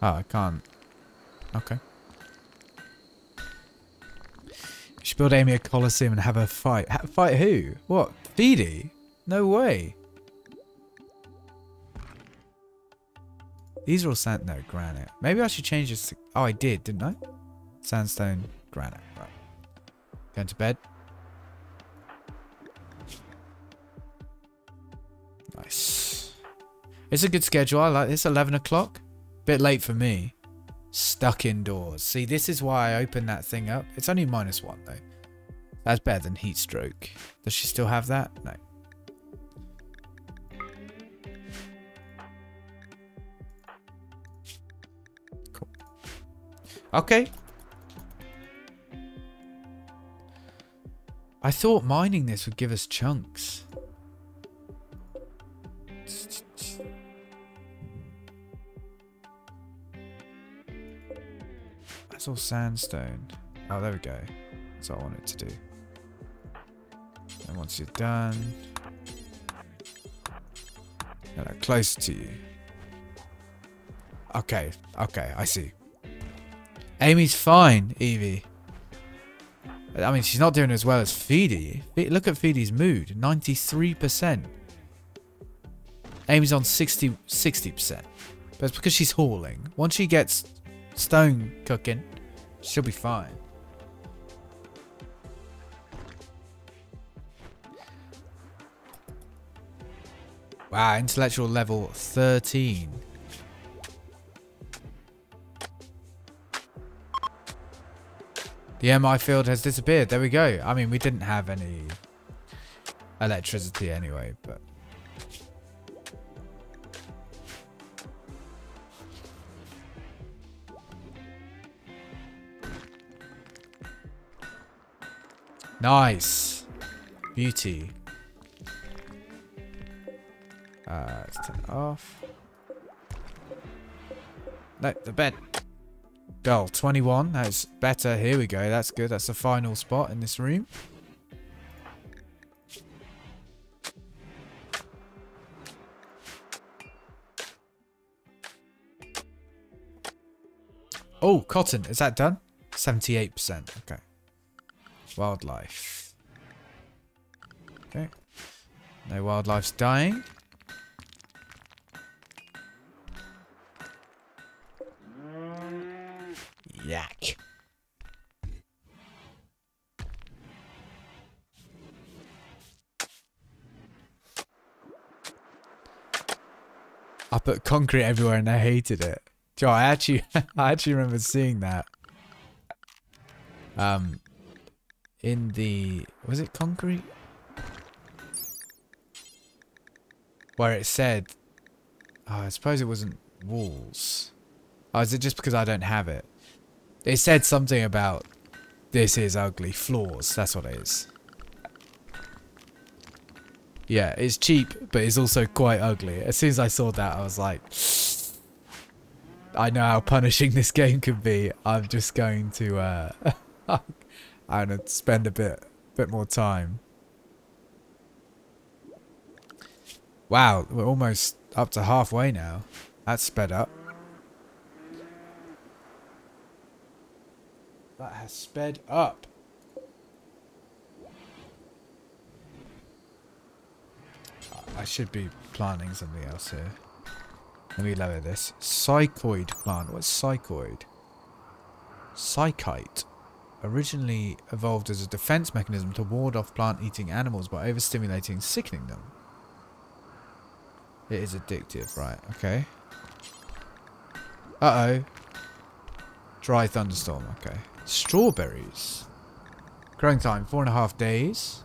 Oh, I can't. Okay. You should build Amy a Colosseum and have her fight. Ha fight who? What? Phoebe? No way. These are all sand. No, granite. Maybe I should change this to. Oh, I did, didn't I? Sandstone, granite. Right. Going to bed. Nice. It's a good schedule. I like this. eleven o'clock. Bit late for me. Stuck indoors. See, this is why I opened that thing up. It's only minus one, though. That's better than heat stroke. Does she still have that? No. Cool. Okay. I thought mining this would give us chunks. It's all sandstone. Oh, there we go. That's what I want it to do. And once you're done, hello, closer to you. Okay, okay, I see. Amy's fine, Evie. I mean, she's not doing as well as Feedy. Look at Feedy's mood, ninety-three percent. Amy's on sixty, sixty percent. But it's because she's hauling. Once she gets stone cooking, she'll be fine. Wow, intellectual level thirteen. The M I field has disappeared. There we go. I mean, we didn't have any electricity anyway, but... Nice. Beauty. Uh, let's turn it off. No, the bed. Dull, twenty-one. That's better. Here we go. That's good. That's the final spot in this room. Oh, cotton. Is that done? seventy-eight percent. Okay. Wildlife. Okay. No wildlife's dying. knack. I put concrete everywhere and I hated it. Joe, I actually, I actually remember seeing that. Um, in the, was it Concrete? Where it said, oh, I suppose it wasn't walls. Oh, is it just because I don't have it? It said something about, this is ugly, floors, that's what it is. Yeah, it's cheap, but it's also quite ugly. As soon as I saw that, I was like, I know how punishing this game could be. I'm just going to, uh, I'm gonna spend a bit, bit more time. Wow, we're almost up to halfway now. That's sped up. That has sped up. I should be planting something else here. Let me lower this. Psychoid plant. What's psychoid? Psychite. Originally evolved as a defense mechanism to ward off plant-eating animals by overstimulating and sickening them. It is addictive, right? Okay. Uh-oh. Dry thunderstorm. Okay. Strawberries. Growing time, four and a half days.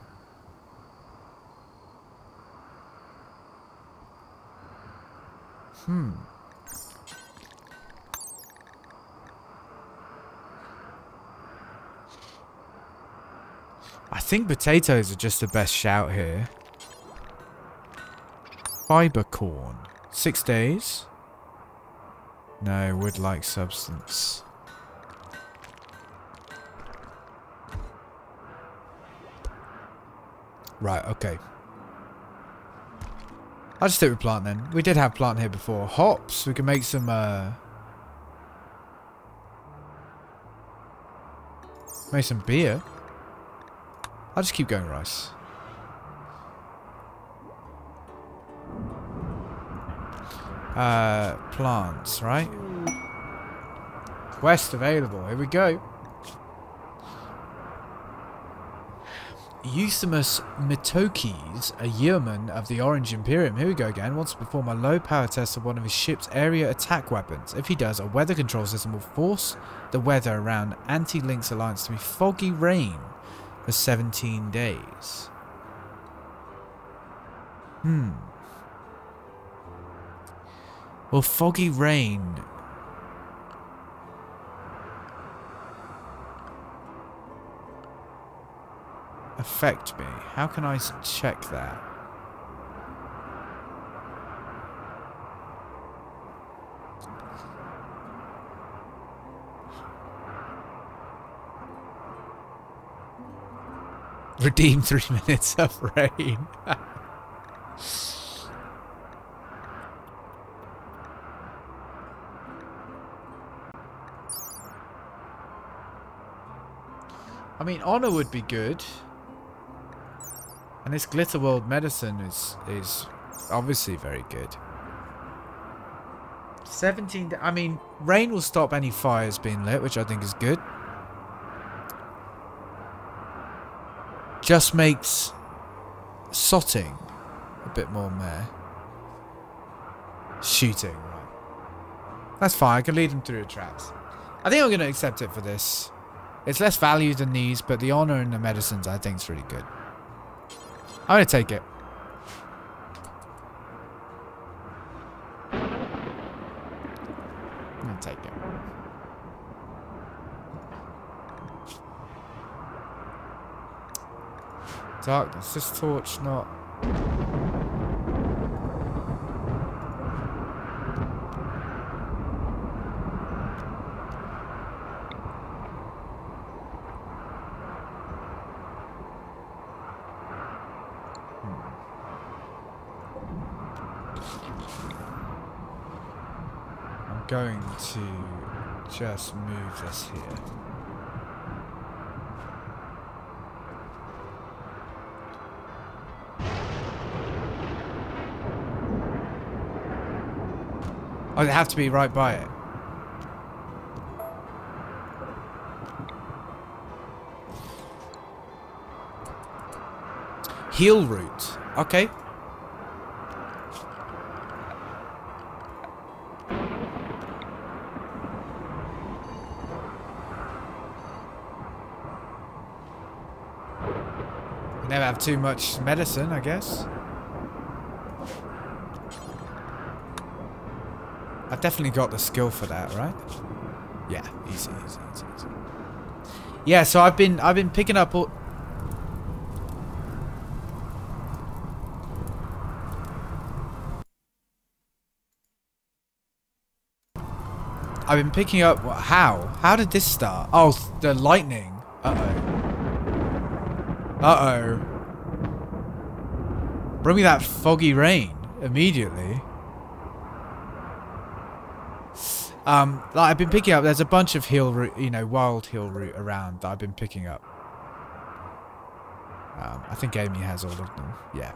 Hmm. I think potatoes are just the best shout here. Fiber corn. Six days. No, wood-like substance. Right, okay. I'll just stick with plant then. We did have plant here before. Hops. We can make some, uh... make some beer. I'll just keep going rice. Uh, plants, right? Quest available. Here we go. Euthymus Mitokes, a yeoman of the Orange Imperium, here we go again, wants to perform a low-power test of one of his ship's area attack weapons. If he does, a weather control system will force the weather around Anti-Lynx Alliance to be foggy rain for seventeen days. Hmm. Well, foggy rain... affect me? How can I check that? Redeem three minutes of rain. I mean, honor would be good. And this Glitter World medicine is is obviously very good. Seventeen. I mean, rain will stop any fires being lit, which I think is good. Just makes sotting a bit more meh. Shooting, right? That's fine. I can lead them through the traps. I think I'm going to accept it for this. It's less value than these, but the honor and the medicines I think is really good. I'm going to take it. I'm going to take it. Darkness. This torch not... going to just move this here. Oh, they have to be right by it. Heal root. Okay. Never have too much medicine, I guess. I've definitely got the skill for that, right? Yeah, easy, easy, easy, easy. Yeah, so I've been I've been picking up all. I've been picking up what, how? How did this start? Oh, the lightning. Uh-oh. Uh-oh. Bring me that foggy rain immediately. Um, like I've been picking up, there's a bunch of hill root, you know, wild hill root around that I've been picking up. Um, I think Amy has all of them. Yeah.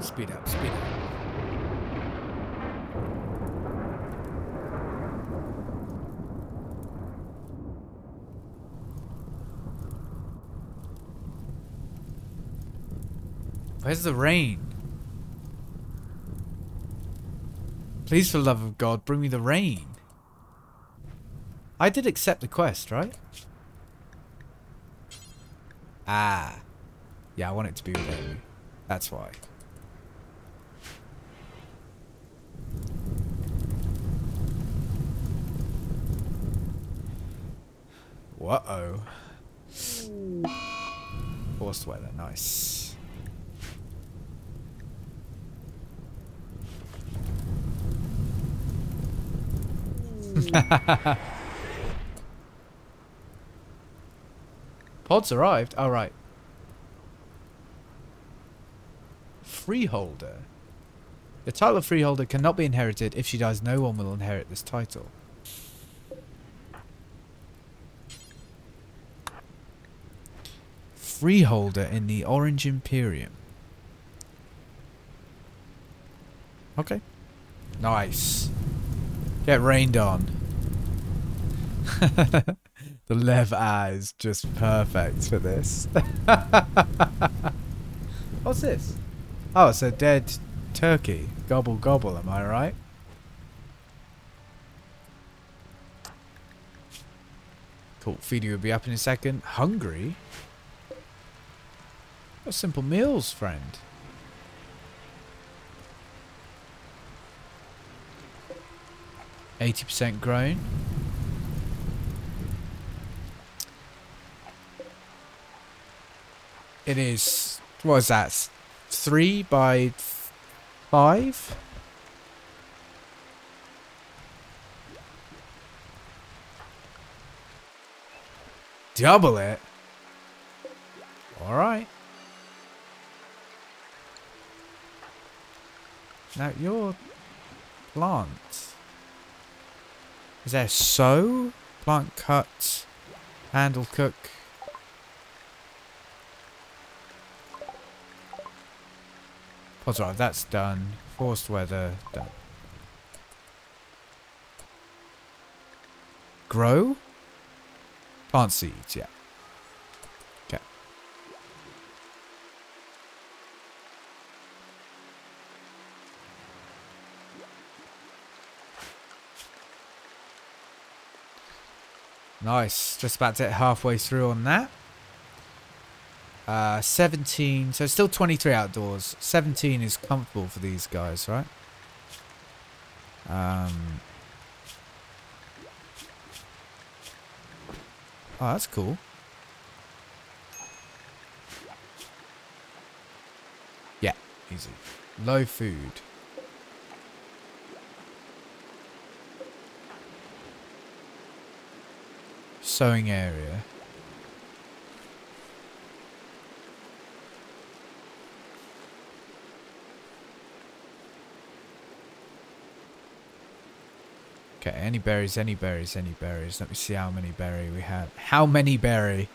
Speed up, speed up. Where's the rain? Please, for the love of God, bring me the rain. I did accept the quest, right? Ah. Yeah, I want it to be with Amy. That's why. Whoa. Forced weather, nice. Pods arrived. All right. Freeholder. The title of freeholder cannot be inherited. If she dies, no one will inherit this title. Freeholder in the Orange Imperium. Okay. Nice. Get rained on. The left eye is just perfect for this. What's this? Oh, it's a dead turkey. Gobble gobble, am I right? Cool, feeding will be up in a second. Hungry? What simple meals, friend. eighty percent grown. It is, what is that? Three by five? Double it? Alright. Now your plant. Is there sow? Plant cut. Handle cook. Pods right, that's done. Forced weather, done. Grow? Plant seeds, yeah. Okay. Nice, just about to get halfway through on that. Uh, seventeen, so still twenty-three outdoors. seventeen is comfortable for these guys, right? Um, oh, that's cool. Yeah, easy. Low food. Sowing area. Okay, any berries, any berries, any berries. Let me see how many berry we have. How many berry?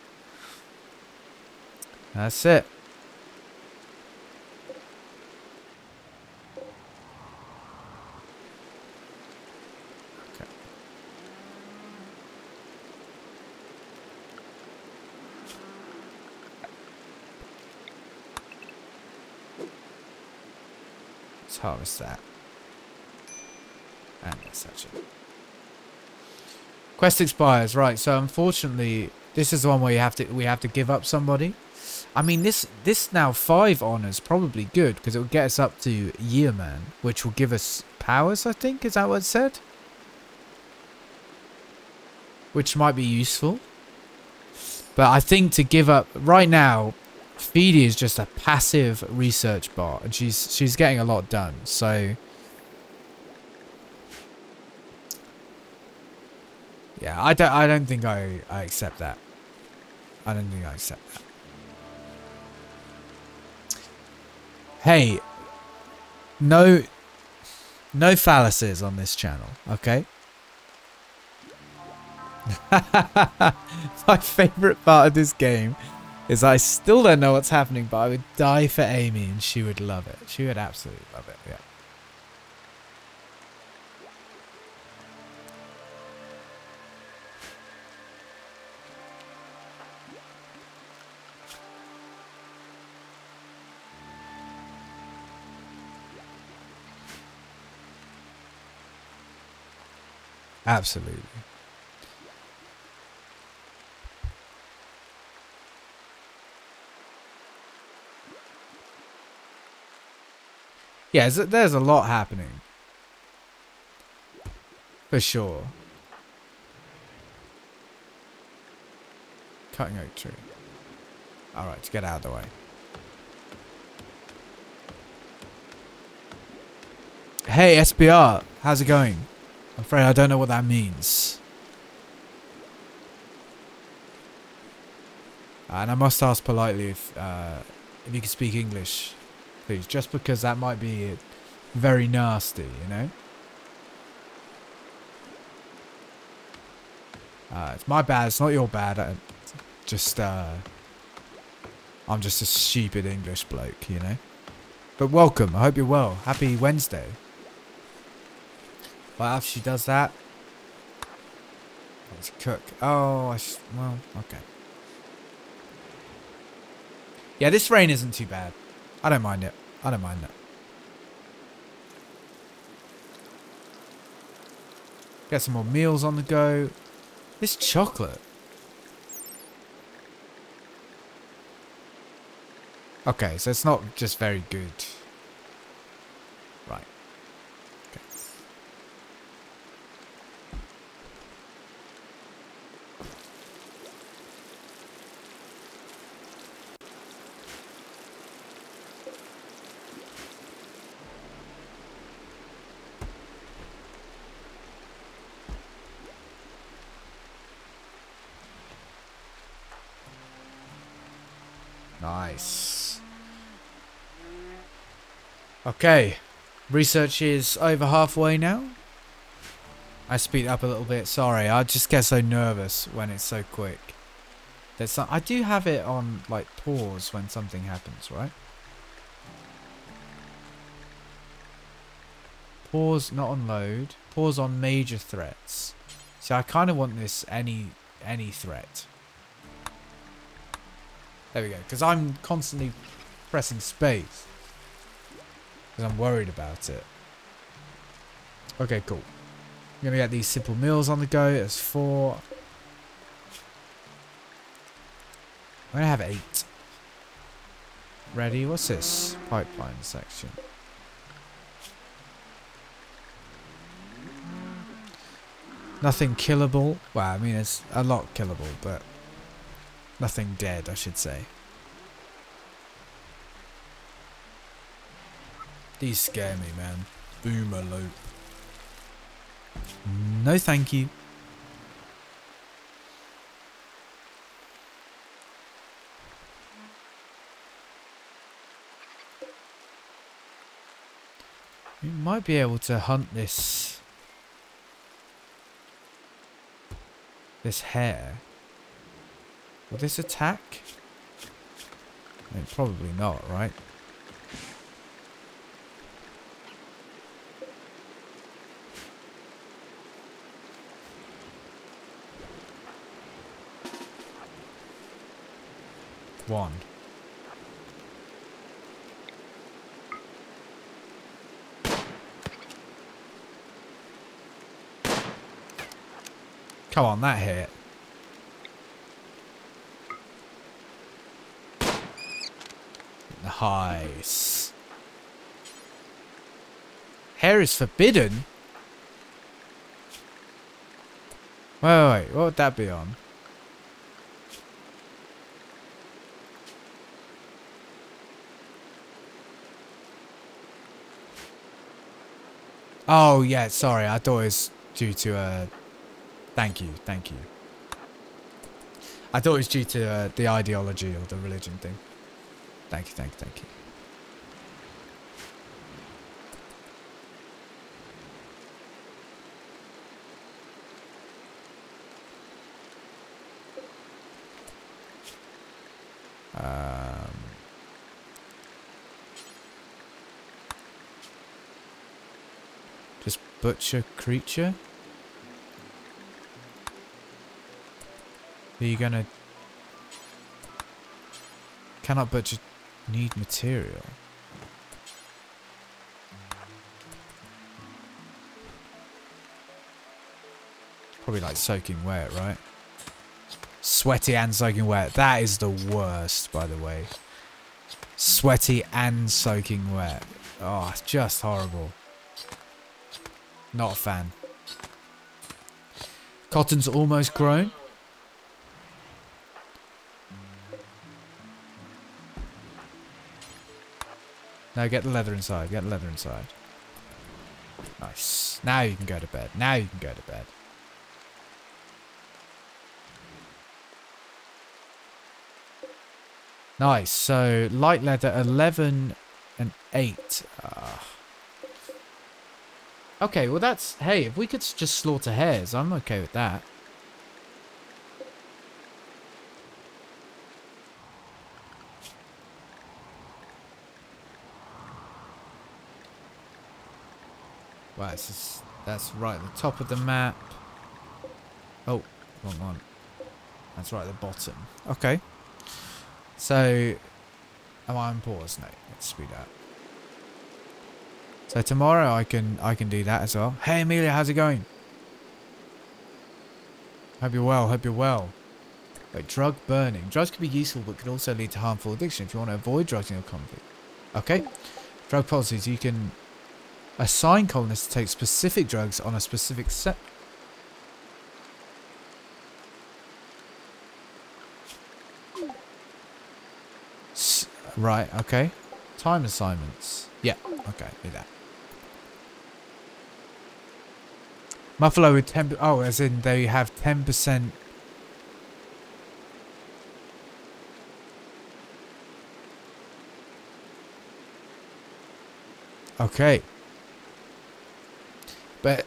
That's it. Let's harvest that. And that's actually. Quest expires, right? So unfortunately, this is the one where you have to we have to give up somebody. I mean, this this now five honors probably good because it will get us up to year man, which will give us powers. I think is that what it said, which might be useful. But I think to give up right now, Feedy is just a passive research bot, and she's she's getting a lot done. So. Yeah, I don't. I don't think I. I accept that. I don't think I accept that. Hey, no, no fallacies on this channel, okay? My favorite part of this game is I still don't know what's happening, but I would die for Amy, and she would love it. She would absolutely love it. Yeah. Absolutely. Yeah, there's a lot happening. For sure. Cutting oak tree. Alright, to get out of the way. Hey, S B R. How's it going? I'm afraid I don't know what that means. And I must ask politely if, uh, if you can speak English, please. Just because that might be very nasty, you know? Uh, it's my bad. It's not your bad. I just, uh, I'm just a stupid English bloke, you know? But welcome. I hope you're well. Happy Wednesday. But after she does that, let's cook. Oh, I sh well, okay. Yeah, this rain isn't too bad. I don't mind it. I don't mind it. Get some more meals on the go. This chocolate. Okay, so it's not just very good. Right. Okay, research is over halfway now. I speed up a little bit. Sorry, I just get so nervous when it's so quick. There's some, I do have it on like pause when something happens, right? Pause, not on load. Pause on major threats. So I kind of want this any any threat. There we go. Because I'm constantly pressing space. I'm worried about it. Okay, cool. I'm gonna get these simple meals on the go. That's four. I'm gonna have eight. Ready? What's this? Pipeline section. Nothing killable. Well, I mean, it's a lot killable, but nothing dead, I should say. These scare me, man. Boomer loop. No, thank you. We might be able to hunt this... this hare. Will this attack? I mean, probably not, right? One. Come on, that hit. Nice. Hair is forbidden? Wait, wait, wait, what would that be on? Oh, yeah, sorry, I thought it was due to, uh, thank you, thank you. I thought it was due to uh, the ideology or the religion thing. Thank you, thank you, thank you. Um... Just butcher creature? Are you gonna... Cannot butcher... Need material. Probably like soaking wet, right? Sweaty and soaking wet. That is the worst, by the way. Sweaty and soaking wet. Oh, it's just horrible. Not a fan. Cotton's almost grown. No, get the leather inside. Get the leather inside. Nice. Now you can go to bed. Now you can go to bed. Nice. So, light leather, eleven and eight. Ah. Okay, well that's... Hey, if we could just slaughter hares, I'm okay with that. Right, just, that's right at the top of the map. Oh, wrong one. That's right at the bottom. Okay. So, am I on pause? No, let's speed up. So tomorrow I can I can do that as well. Hey Amelia, how's it going? Hope you're well. Hope you're well. Wait, drug burning. Drugs can be useful, but can also lead to harmful addiction. If you want to avoid drugs in your conflict, okay. Drug policies. You can. Assign colonists to take specific drugs on a specific set. S right, okay. Time assignments. Yeah, okay, do that. Muffalo with ten... Oh, as in they have ten percent... Okay. But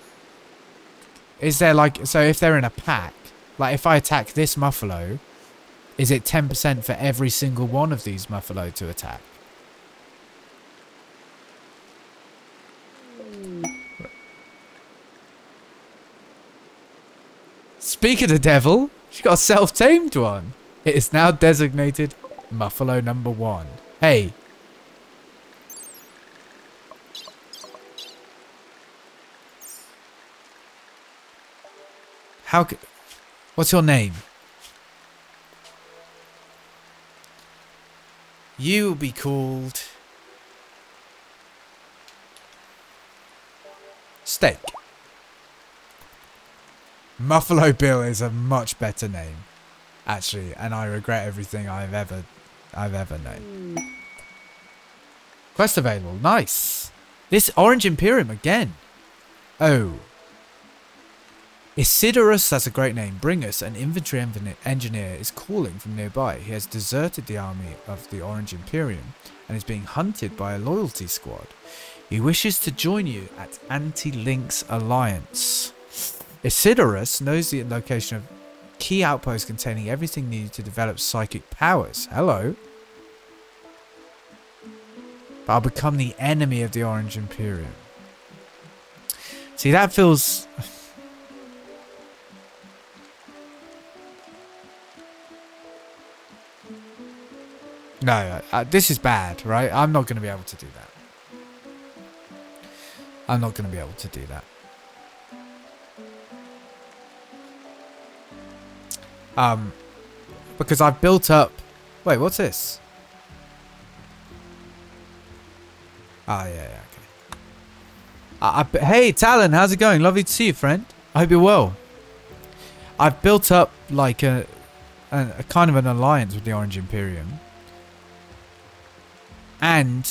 is there like, so if they're in a pack, like if I attack this muffalo, is it ten percent for every single one of these muffalo to attack? Speak of the devil, she got a self-tamed one. It is now designated muffalo number one. Hey. How c what's your name? You will be called... Steak. Muffalo Bill is a much better name, actually, and I regret everything I've ever, I've ever known. Quest available. Nice. This Orange Imperium again. Oh. Isidorus, that's a great name. Bringus, an infantry engineer, is calling from nearby. He has deserted the army of the Orange Imperium and is being hunted by a loyalty squad. He wishes to join you at Anti-Lynx Alliance. Isidorus knows the location of key outposts containing everything needed to develop psychic powers. Hello. But I'll become the enemy of the Orange Imperium. See, that feels... No, uh, this is bad, right? I'm not going to be able to do that. I'm not going to be able to do that. Um, because I've built up... Wait, what's this? Ah, oh, yeah, yeah, okay. I, I, hey, Talon, how's it going? Lovely to see you, friend. I hope you're well. I've built up, like, a, a, a kind of an alliance with the Orange Imperium. And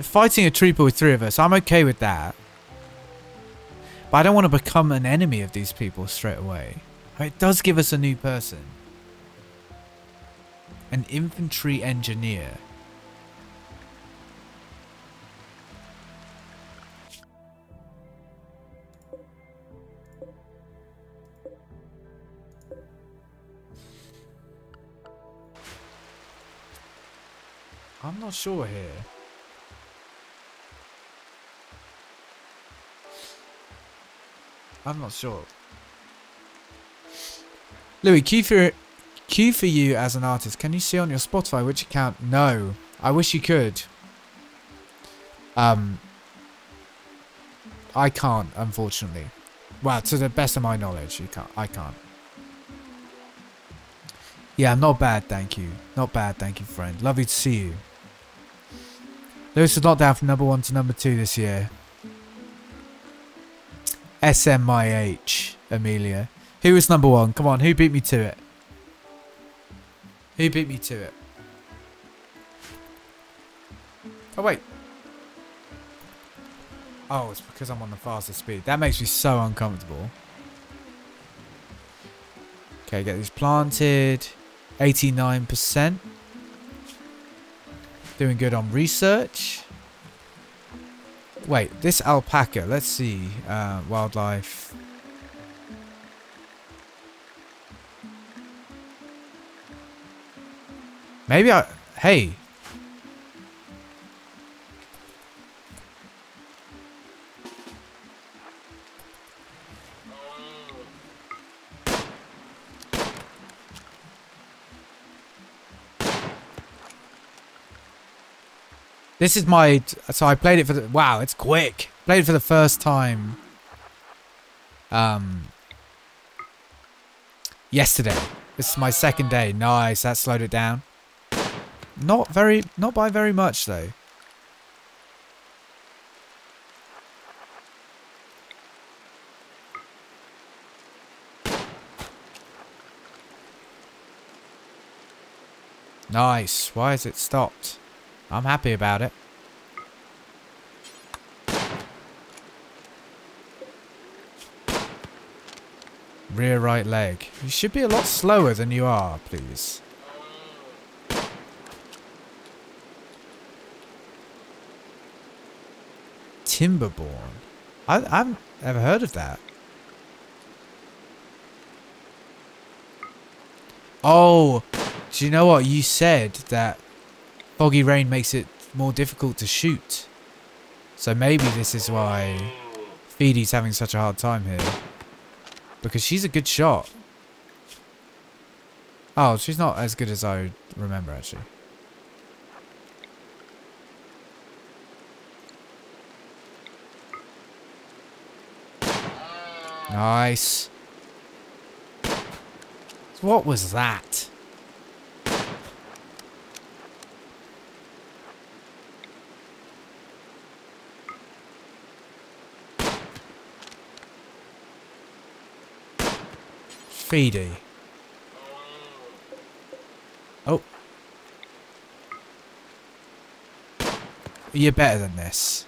fighting a trooper with three of us, I'm okay with that. But I don't want to become an enemy of these people straight away. It does give us a new person. An infantry engineer. I'm not sure here. I'm not sure. Louis, cue for, cue for you as an artist. Can you see on your Spotify which account? No. I wish you could. Um, I can't, unfortunately. Well, to the best of my knowledge, you can't. I can't. Yeah, not bad, thank you. Not bad, thank you, friend. Lovely to see you. Lewis is not down from number one to number two this year. S M I H, Amelia. Who was number one? Come on, who beat me to it? Who beat me to it? Oh, wait. Oh, it's because I'm on the faster speed. That makes me so uncomfortable. Okay, get these planted. eighty-nine percent. Doing good on research. Wait, this alpaca. Let's see. Uh, wildlife. Maybe I... Hey. This is my... So I played it for the... Wow, it's quick. Played it for the first time. Um... Yesterday. This is my second day. Nice. That slowed it down. Not very, not by very much though. Nice. Why is it stopped? I'm happy about it. Rear right leg. You should be a lot slower than you are, please. Timberborn. I, I haven't ever heard of that. Oh, do you know what? You said that foggy rain makes it more difficult to shoot. So maybe this is why Feedy's having such a hard time here. Because she's a good shot. Oh, she's not as good as I remember, actually. Nice. What was that? Feedy. Oh. You're better than this.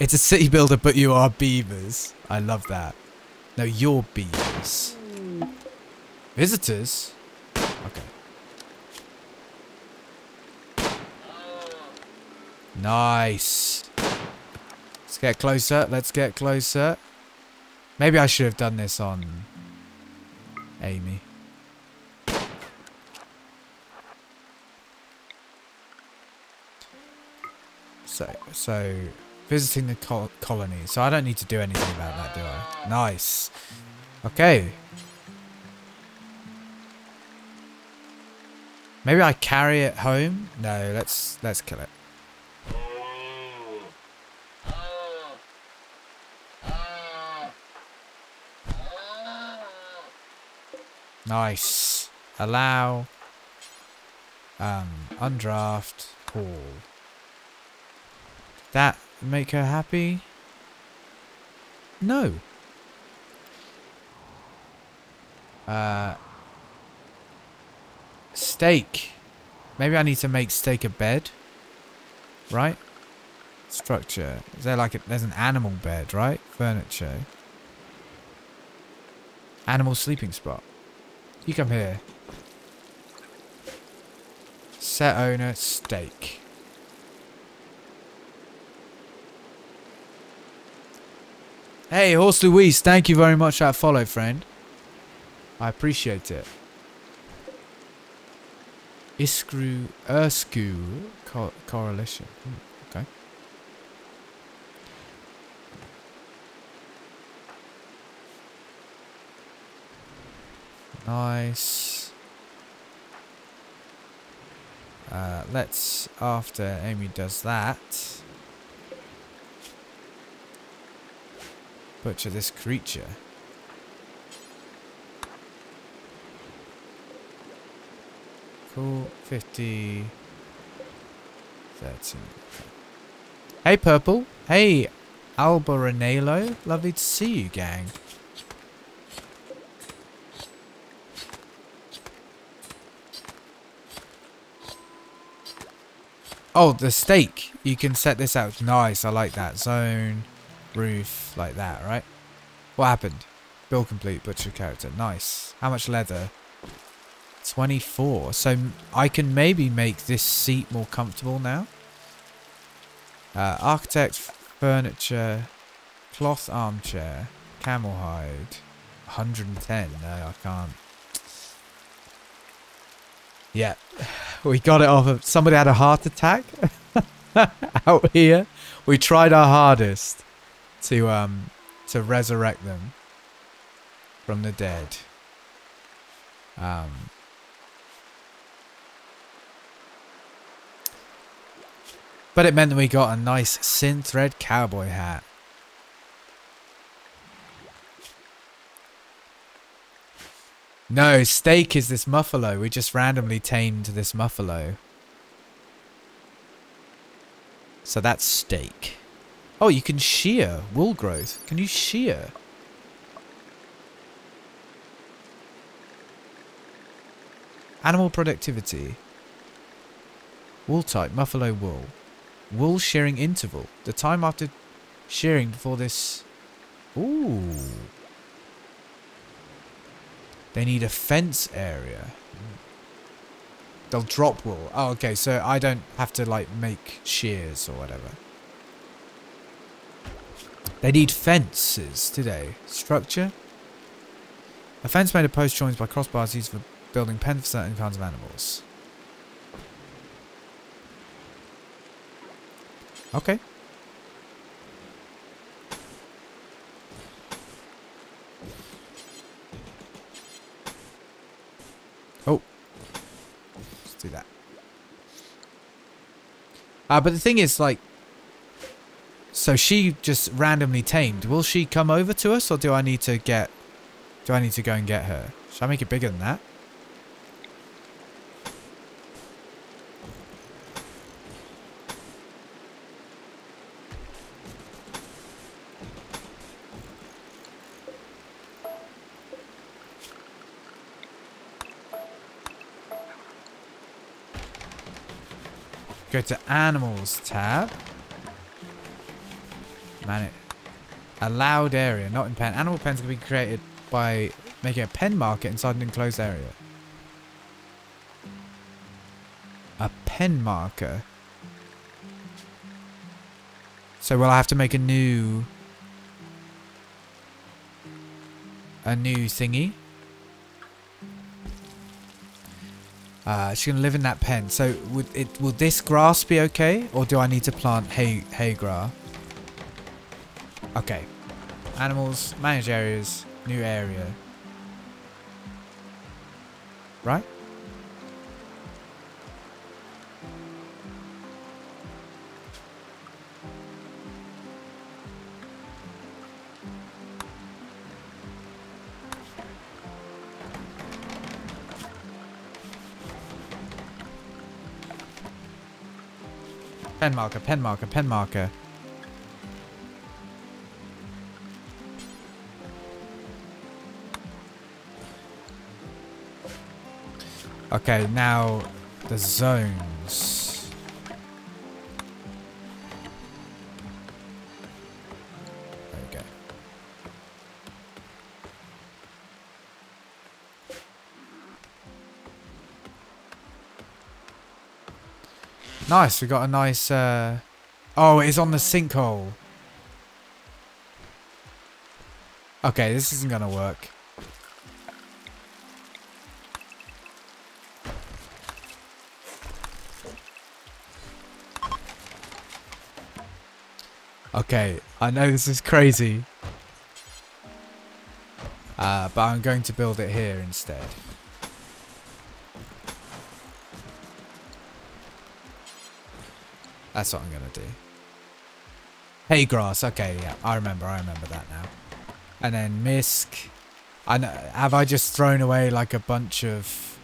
It's a city builder, but you are beavers. I love that. No, you're bees. Visitors? Okay. Nice. Let's get closer. Let's get closer. Maybe I should have done this on Amy. So, so... visiting the col colony, so I don't need to do anything about that, do I? Nice. Okay. Maybe I carry it home? No, let's let's kill it. Nice. Allow. Um, undraft. Call. That make her happy? No. Uh, steak. Maybe I need to make steak a bed. Right? Structure. Is there like a, there's an animal bed, right? Furniture. Animal sleeping spot. You come here. Set owner steak. Hey, Horse Louise, thank you very much for that follow, friend. I appreciate it. Iskru, Ersku co correlation. Mm, okay. Nice. Uh, let's, after Amy does that, butcher this creature. Cool. fifty. thirteen. Hey, Purple. Hey, Alboranelo. Lovely to see you, gang. Oh, the steak. You can set this out. Nice. I like that. Zone. Roof. Like that, right? What happened? Build complete. Butcher character. Nice. How much leather? twenty-four. So I can maybe make this seat more comfortable now. Uh, architect. Furniture. Cloth armchair. Camel hide. one hundred and ten. No, I can't. Yeah, we got it off of... Somebody had a heart attack out here. We tried our hardest to um to resurrect them from the dead. Um, but it meant that we got a nice synth red cowboy hat. No, steak is this muffalo. We just randomly tamed this muffalo. So that's steak. Oh, you can shear wool growth. Can you shear? Animal productivity. Wool type, muffalo wool. Wool shearing interval. The time after shearing before this... Ooh... They need a fence area. They'll drop wool. Oh, okay. So I don't have to, like, make shears or whatever. They need fences today. Structure. A fence made of post joins by crossbars used for building pens for certain kinds of animals. Okay. Do that. Uh, but the thing is, like, so she just randomly tamed. Will she come over to us, or do I need to get? Do I need to go and get her? Should I make it bigger than that? Go to animals tab. Man, it allowed area, not in pen. Animal pens can be created by making a pen market inside an enclosed area. A pen marker. So will I have to make a new, a new thingy? Uh, she can live in that pen. So, would it will this grass be okay, or do I need to plant hay hay grass? Okay, animals, manage areas, new area. Right? Pen marker, pen marker, pen marker. Okay, now the zones. There we go. Nice, we got a nice... Uh... Oh, it's on the sinkhole. Okay, this isn't gonna work. Okay, I know this is crazy, uh, but I'm going to build it here instead. That's what I'm going to do. Hay grass, okay, yeah, I remember, I remember that now. And then misc. I know, have I just thrown away like a bunch of...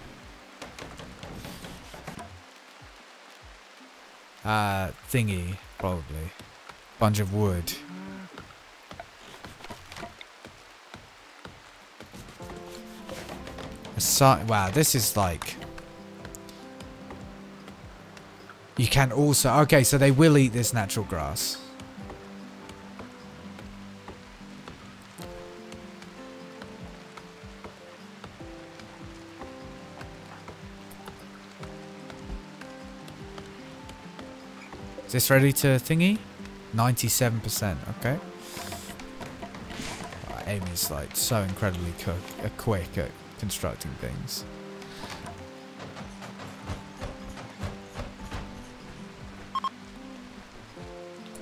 Uh, thingy, probably. Bunch of wood. Aside, wow, this is like... You can also... Okay, so they will eat this natural grass. Is this ready to thingy? ninety-seven percent, okay. Wow, Amy's like so incredibly cook, uh, quick at constructing things.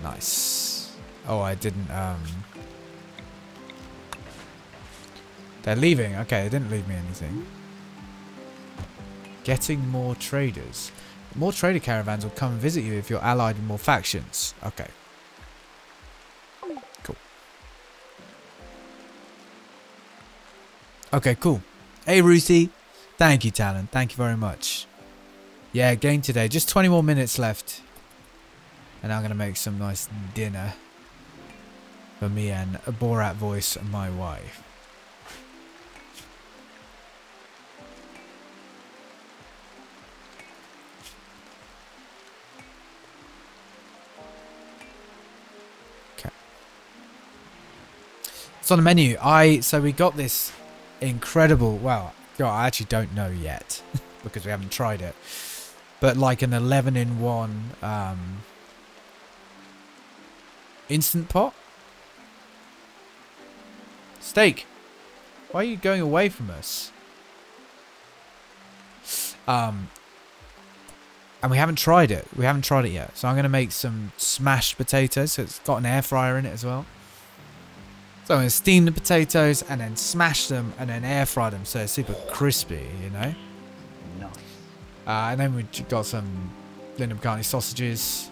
Nice. Oh, I didn't, um... They're leaving. Okay, they didn't leave me anything. Getting more traders. More trader caravans will come and visit you if you're allied with more factions. Okay. Okay, cool. Hey, Ruthie. Thank you, Talon. Thank you very much. Yeah, game today. Just twenty more minutes left. And I'm going to make some nice dinner for me and Borat Voice, my wife. Okay. It's on the menu. I so we got this... Incredible. Well, God, I actually don't know yet because we haven't tried it. But like an eleven in one um, instant pot? Steak. Why are you going away from us? Um, and we haven't tried it. We haven't tried it yet. So I'm going to make some smashed potatoes. So it's got an air fryer in it as well. So I'm going to steam the potatoes and then smash them and then air fry them so they're super crispy, you know? Nice. Uh, and then we got some Linda McCartney sausages.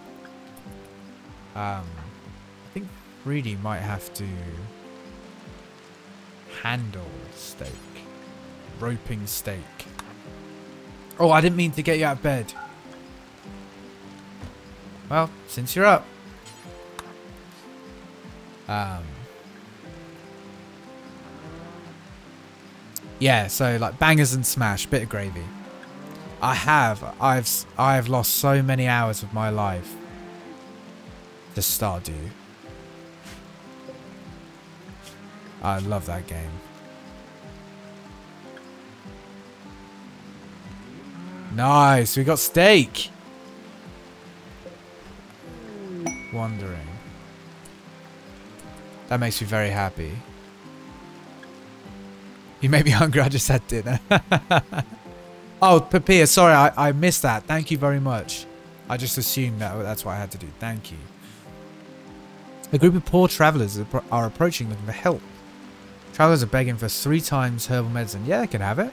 Um, I think Reedy might have to handle steak. Roping steak. Oh, I didn't mean to get you out of bed. Well, since you're up. Um... Yeah, so like bangers and smash, bit of gravy. I have, I've, I've lost so many hours of my life to Stardew. I love that game. Nice, we got steak. Wandering. That makes me very happy. You made me hungry, I just had dinner. Oh, Papilla, sorry, I, I missed that. Thank you very much. I just assumed that that's what I had to do. Thank you. A group of poor travellers are approaching looking for help. Travellers are begging for three times herbal medicine. Yeah, they can have it.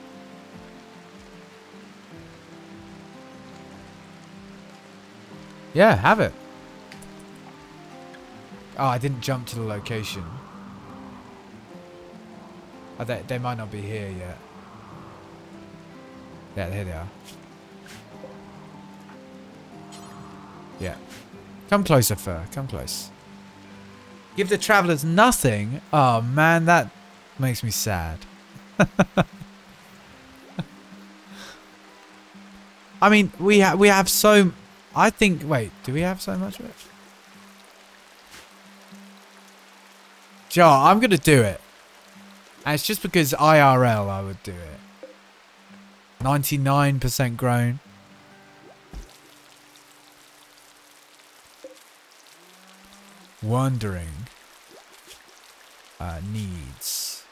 Yeah, have it. Oh, I didn't jump to the location. Oh, they, they might not be here yet. Yeah, here they are. Yeah. Come closer, Fur. Come close. Give the travelers nothing? Oh, man, that makes me sad. I mean, we, ha we have so... I think... Wait, do we have so much of it? Joe, I'm going to do it. And it's just because I R L I would do it. ninety-nine percent grown. Wandering uh, needs.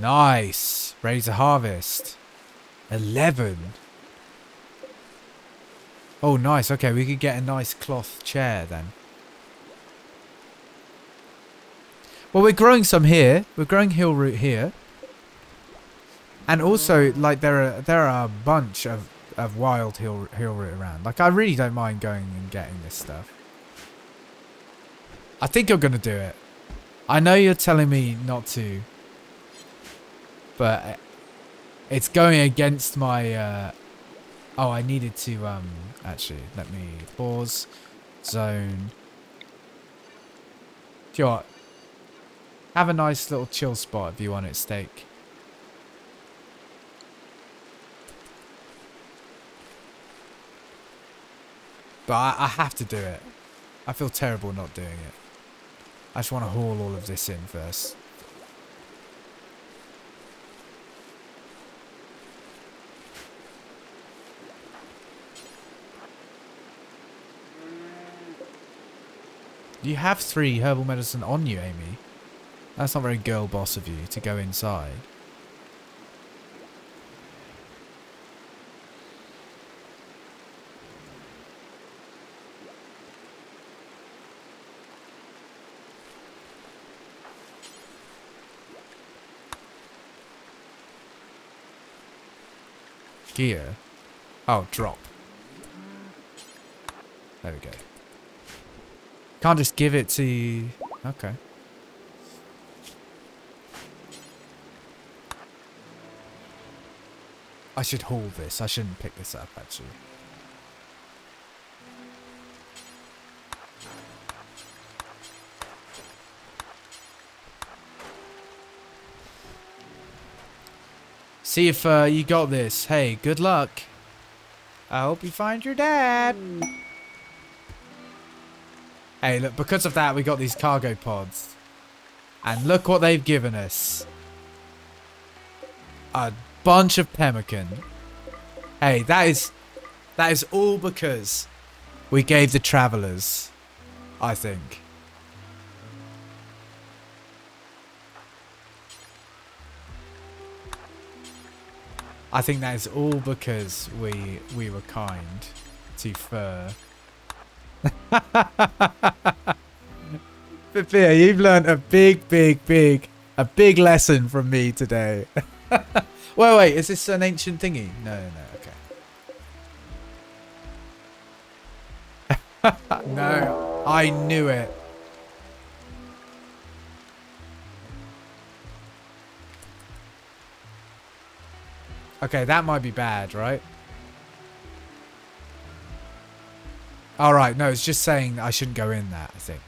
Nice. Ready to harvest. eleven. Oh, nice. Okay, we could get a nice cloth chair then. Well, we're growing some here. We're growing hill root here. And also, like, there are there are a bunch of, of wild hill, hill root around. Like, I really don't mind going and getting this stuff. I think I'm going to do it. I know you're telling me not to. But it's going against my... Uh, oh, I needed to... Um, actually, let me pause. Zone. Do you know what? Have a nice little chill spot if you want it, Steak. But I, I have to do it. I feel terrible not doing it. I just want to haul all of this in first. You have three herbal medicine on you, Amy. That's not very girl boss of you to go inside. Gear. Oh, drop. There we go. Can't just give it to... Okay. I should haul this. I shouldn't pick this up, actually. See if uh, you got this. Hey, good luck. I hope you find your dad. Hey, look, because of that, we got these cargo pods. And look what they've given us. A bunch of pemmican. Hey, that is that is all because we gave the travelers, I think. I think that is all because we we were kind to Fur. Fafir, you've learned a big, big, big, a big lesson from me today. Wait, wait, is this an ancient thingy? No, no, no, okay. No, I knew it. Okay, that might be bad, right? Alright, no, it's just saying I shouldn't go in that, I think.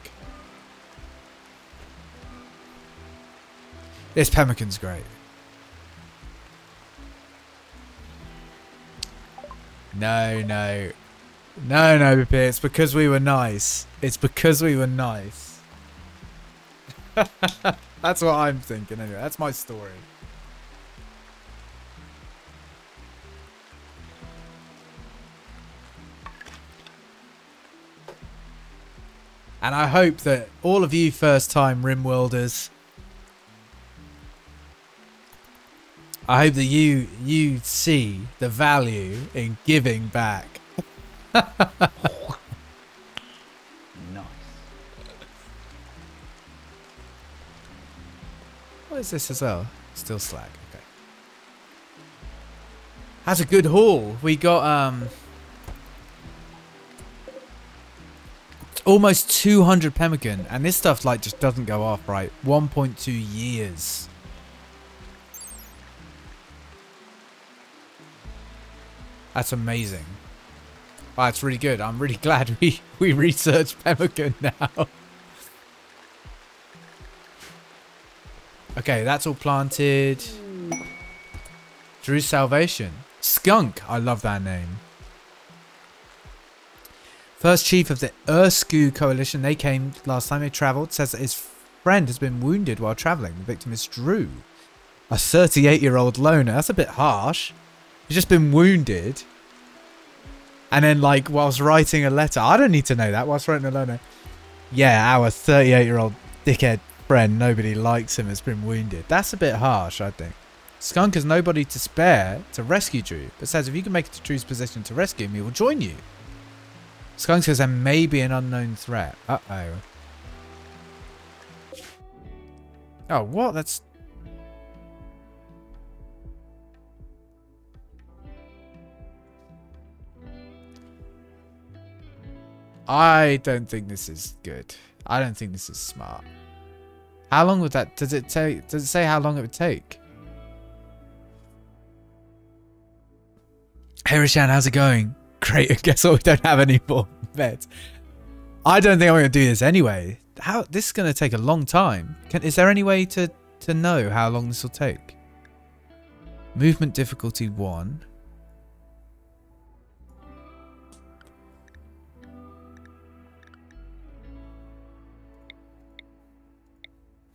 This pemmican's great. No, no. No, no, P P. It's because we were nice. It's because we were nice. That's what I'm thinking anyway. That's my story. And I hope that all of you first-time RimWorlders, I hope that you you see the value in giving back. Nice. What is this as well? Still slack. Okay. That's a good haul. We got um. almost two hundred pemmican, and this stuff like just doesn't go off, right? one point two years. That's amazing. Wow, that's really good. I'm really glad we, we researched pemmican now. Okay, that's all planted. Drew's Salvation. Skunk. I love that name. First chief of the Ersku coalition. They came last time they travelled. Says that his friend has been wounded while travelling. The victim is Drew. A thirty-eight-year-old loner. That's a bit harsh. He's just been wounded. And then, like, whilst writing a letter. I don't need to know that. Whilst writing a letter. Yeah, our thirty-eight-year-old dickhead friend, nobody likes him, has been wounded. That's a bit harsh, I think. Skunk has nobody to spare to rescue Drew, but says if you can make it to Drew's position to rescue him, he will join you. Skunk says there may be an unknown threat. Uh-oh. Oh, what? That's... I don't think this is good. I don't think this is smart. How long would that... Does it take... Does it say how long it would take? Hey, Rishan, how's it going? Great. I guess what, we don't have any more beds. I don't think I'm going to do this anyway. How... This is going to take a long time. Can, is there any way to, to know how long this will take? Movement difficulty one.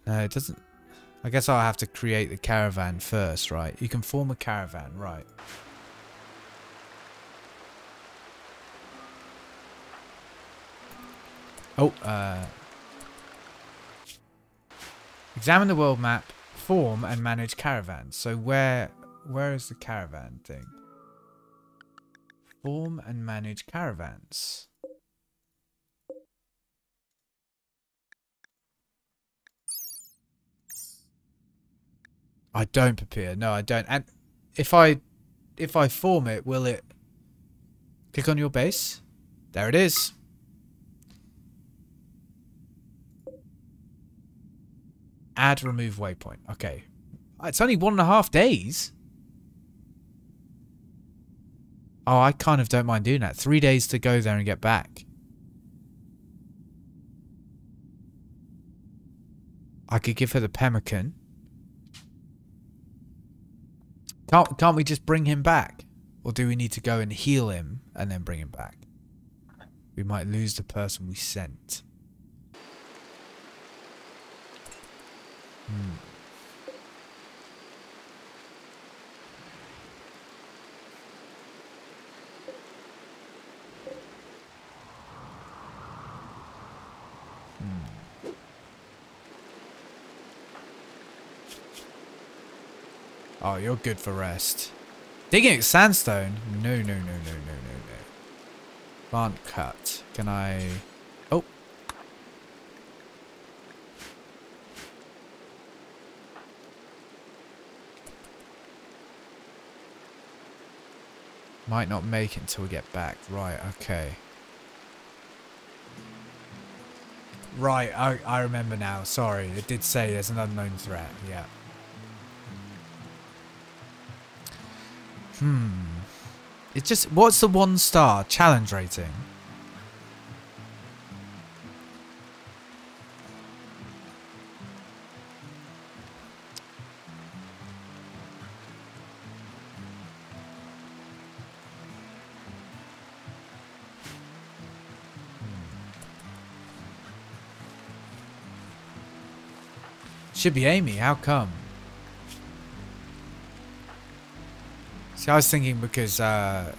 No, it doesn't. I guess I'll have to create the caravan first, right? You can form a caravan, right? Oh, uh... examine the world map, form and manage caravans. So where, where is the caravan thing? Form and manage caravans. I don't, Papir. No, I don't. And if I if I form it, will it... Click on your base. There it is. Add remove waypoint. Okay. It's only one and a half days. Oh, I kind of don't mind doing that. Three days to go there and get back. I could give her the pemmican. Can't, can't we just bring him back? Or do we need to go and heal him and then bring him back? We might lose the person we sent. Hmm. Oh, you're good for rest. Digging sandstone? No, no, no, no, no, no, no. Plant cut. Can I... Oh. Might not make it until we get back. Right, okay. Right, I, I remember now. Sorry, it did say there's an unknown threat. Yeah. Hmm. It's just... What's the one star challenge rating? Should be Amy. How come? See, I was thinking because uh,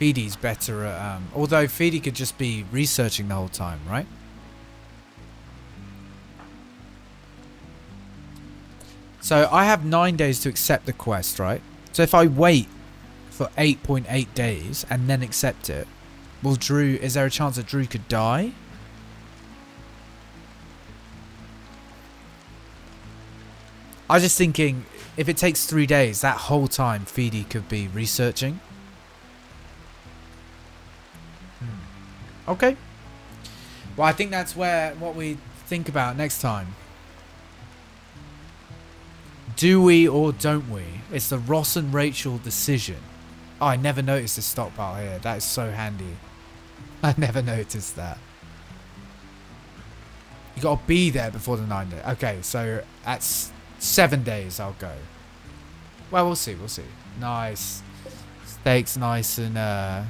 Feedy's better at... Um, although Feedy could just be researching the whole time, right? So I have nine days to accept the quest, right? So if I wait for eight point eight days and then accept it, will Drew... Is there a chance that Drew could die? I was just thinking... If it takes three days, that whole time Feedy could be researching. Hmm. Okay. Well, I think that's where what we think about next time. Do we or don't we? It's the Ross and Rachel decision. Oh, I never noticed this stockpile here. That is so handy. I never noticed that. You gotta be there before the nine day. Okay, so at seven days I'll go. Well, we'll see, we'll see. Nice. Steak's nice and uh,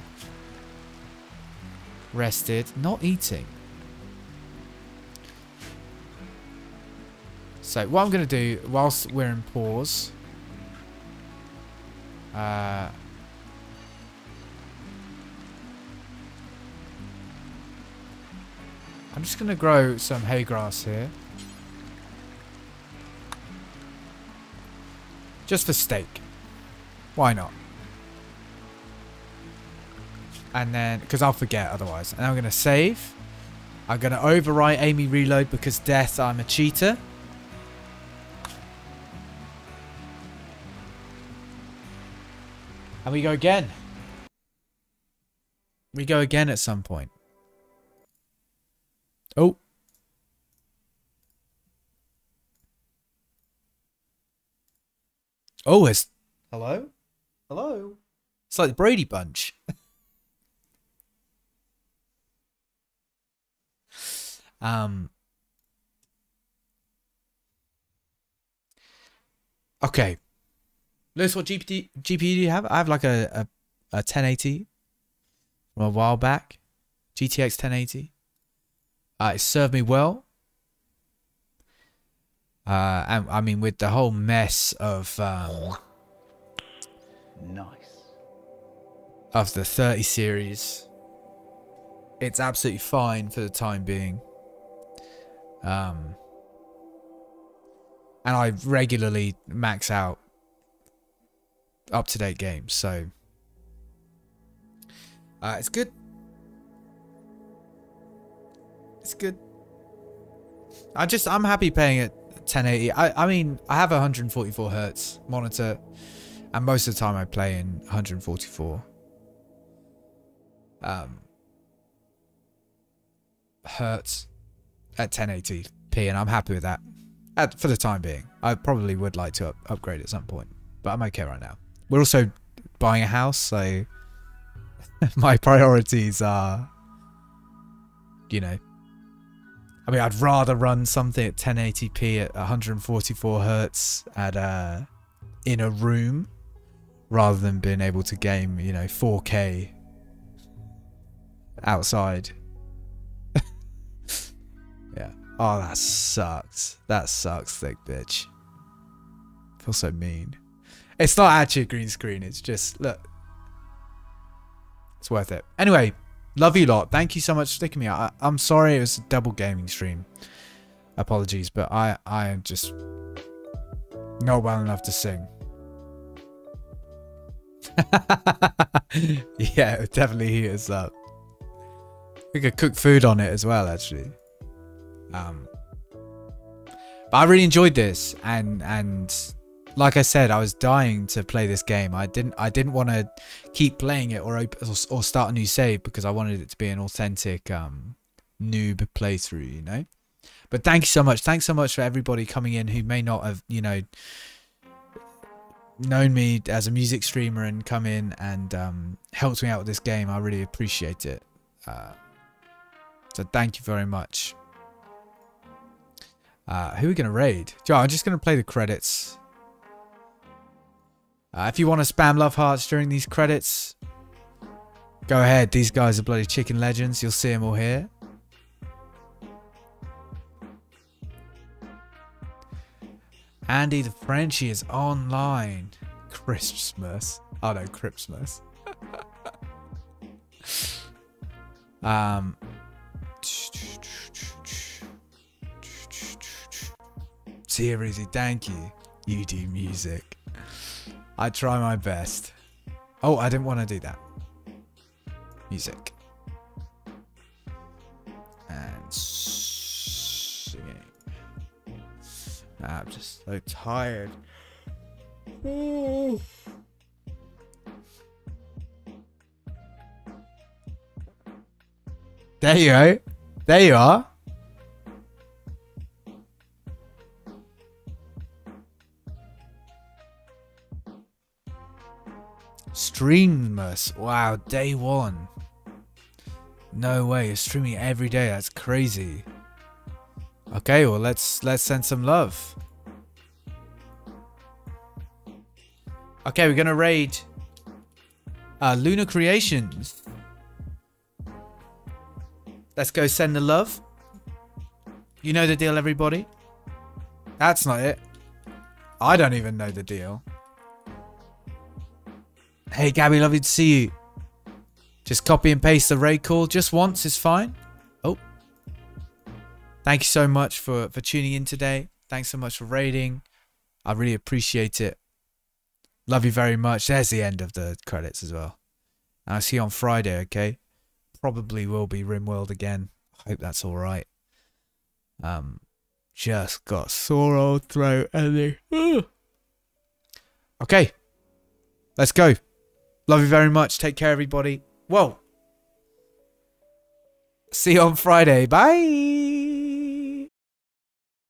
rested. Not eating. So what I'm going to do whilst we're in pause. Uh, I'm just going to grow some hay grass here. Just for steak. Why not? And then, because I'll forget otherwise. And I'm going to save. I'm going to overwrite Amy Reload because death, I'm a cheater. And we go again. We go again at some point. Oh. Oh, it's... Hello? Hello? It's like the Brady Bunch. Um, okay. Lewis, what G P U do you have? I have like a, a, a ten eighty from a while back. G T X ten eighty. Uh, it served me well. Uh, and I mean, with the whole mess of... Um, nice. Of the thirty series. It's absolutely fine for the time being. Um, and I regularly max out up-to-date games, so uh, it's good. It's good. I just I'm happy paying at ten eighty. I I mean I have a one forty-four hertz monitor, and most of the time I play in one forty-four um, hertz. At ten eighty p, and I'm happy with that at, for the time being. I probably would like to up upgrade at some point, but I'm okay right now. We're also buying a house, so my priorities are, you know, I mean, I'd rather run something at ten eighty p at one forty-four hertz at uh, in a room rather than being able to game, you know, four K outside. Oh, that sucks. That sucks, thick bitch. I feel so mean. It's not actually a green screen. It's just, look. It's worth it. Anyway, love you lot. Thank you so much for sticking me out. I, I'm sorry it was a double gaming stream. Apologies, but I, I am just not well enough to sing. Yeah, it would definitely heat us up. We could cook food on it as well, actually. Um, but I really enjoyed this, and and like I said, I was dying to play this game. I didn't I didn't want to keep playing it or open, or, or start a new save because I wanted it to be an authentic um, noob playthrough, you know. But thank you so much. Thanks so much for everybody coming in who may not have, you know, known me as a music streamer and come in and um, helped me out with this game. I really appreciate it. Uh, so thank you very much. Uh, who are we going to raid? Joe, I'm just going to play the credits. Uh, if you want to spam love hearts during these credits, go ahead. These guys are bloody chicken legends. You'll see them all here. Andy the Frenchie is online. Christmas. Oh no, Christmas. um... Seriously, thank you. You do music. I try my best. Oh, I didn't want to do that. Music. And singing. I'm just so tired. Ooh. There you go. There you are. Streamless. Wow, day one. No way, you're streaming every day. That's crazy. Okay, well, let's let's send some love. Okay, we're gonna raid uh, Lunar Creations. Let's go send the love. You know the deal, everybody. That's not it. I don't even know the deal. Hey, Gabby, lovely to see you. Just copy and paste the raid call. Just once is fine. Oh. Thank you so much for, for tuning in today. Thanks so much for raiding. I really appreciate it. Love you very much. There's the end of the credits as well. I'll see you on Friday, okay? Probably will be RimWorld again. I hope that's all right. Um, just got sore old throat. And then, okay. Let's go. Love you very much. Take care, everybody. Whoa. See you on Friday. Bye.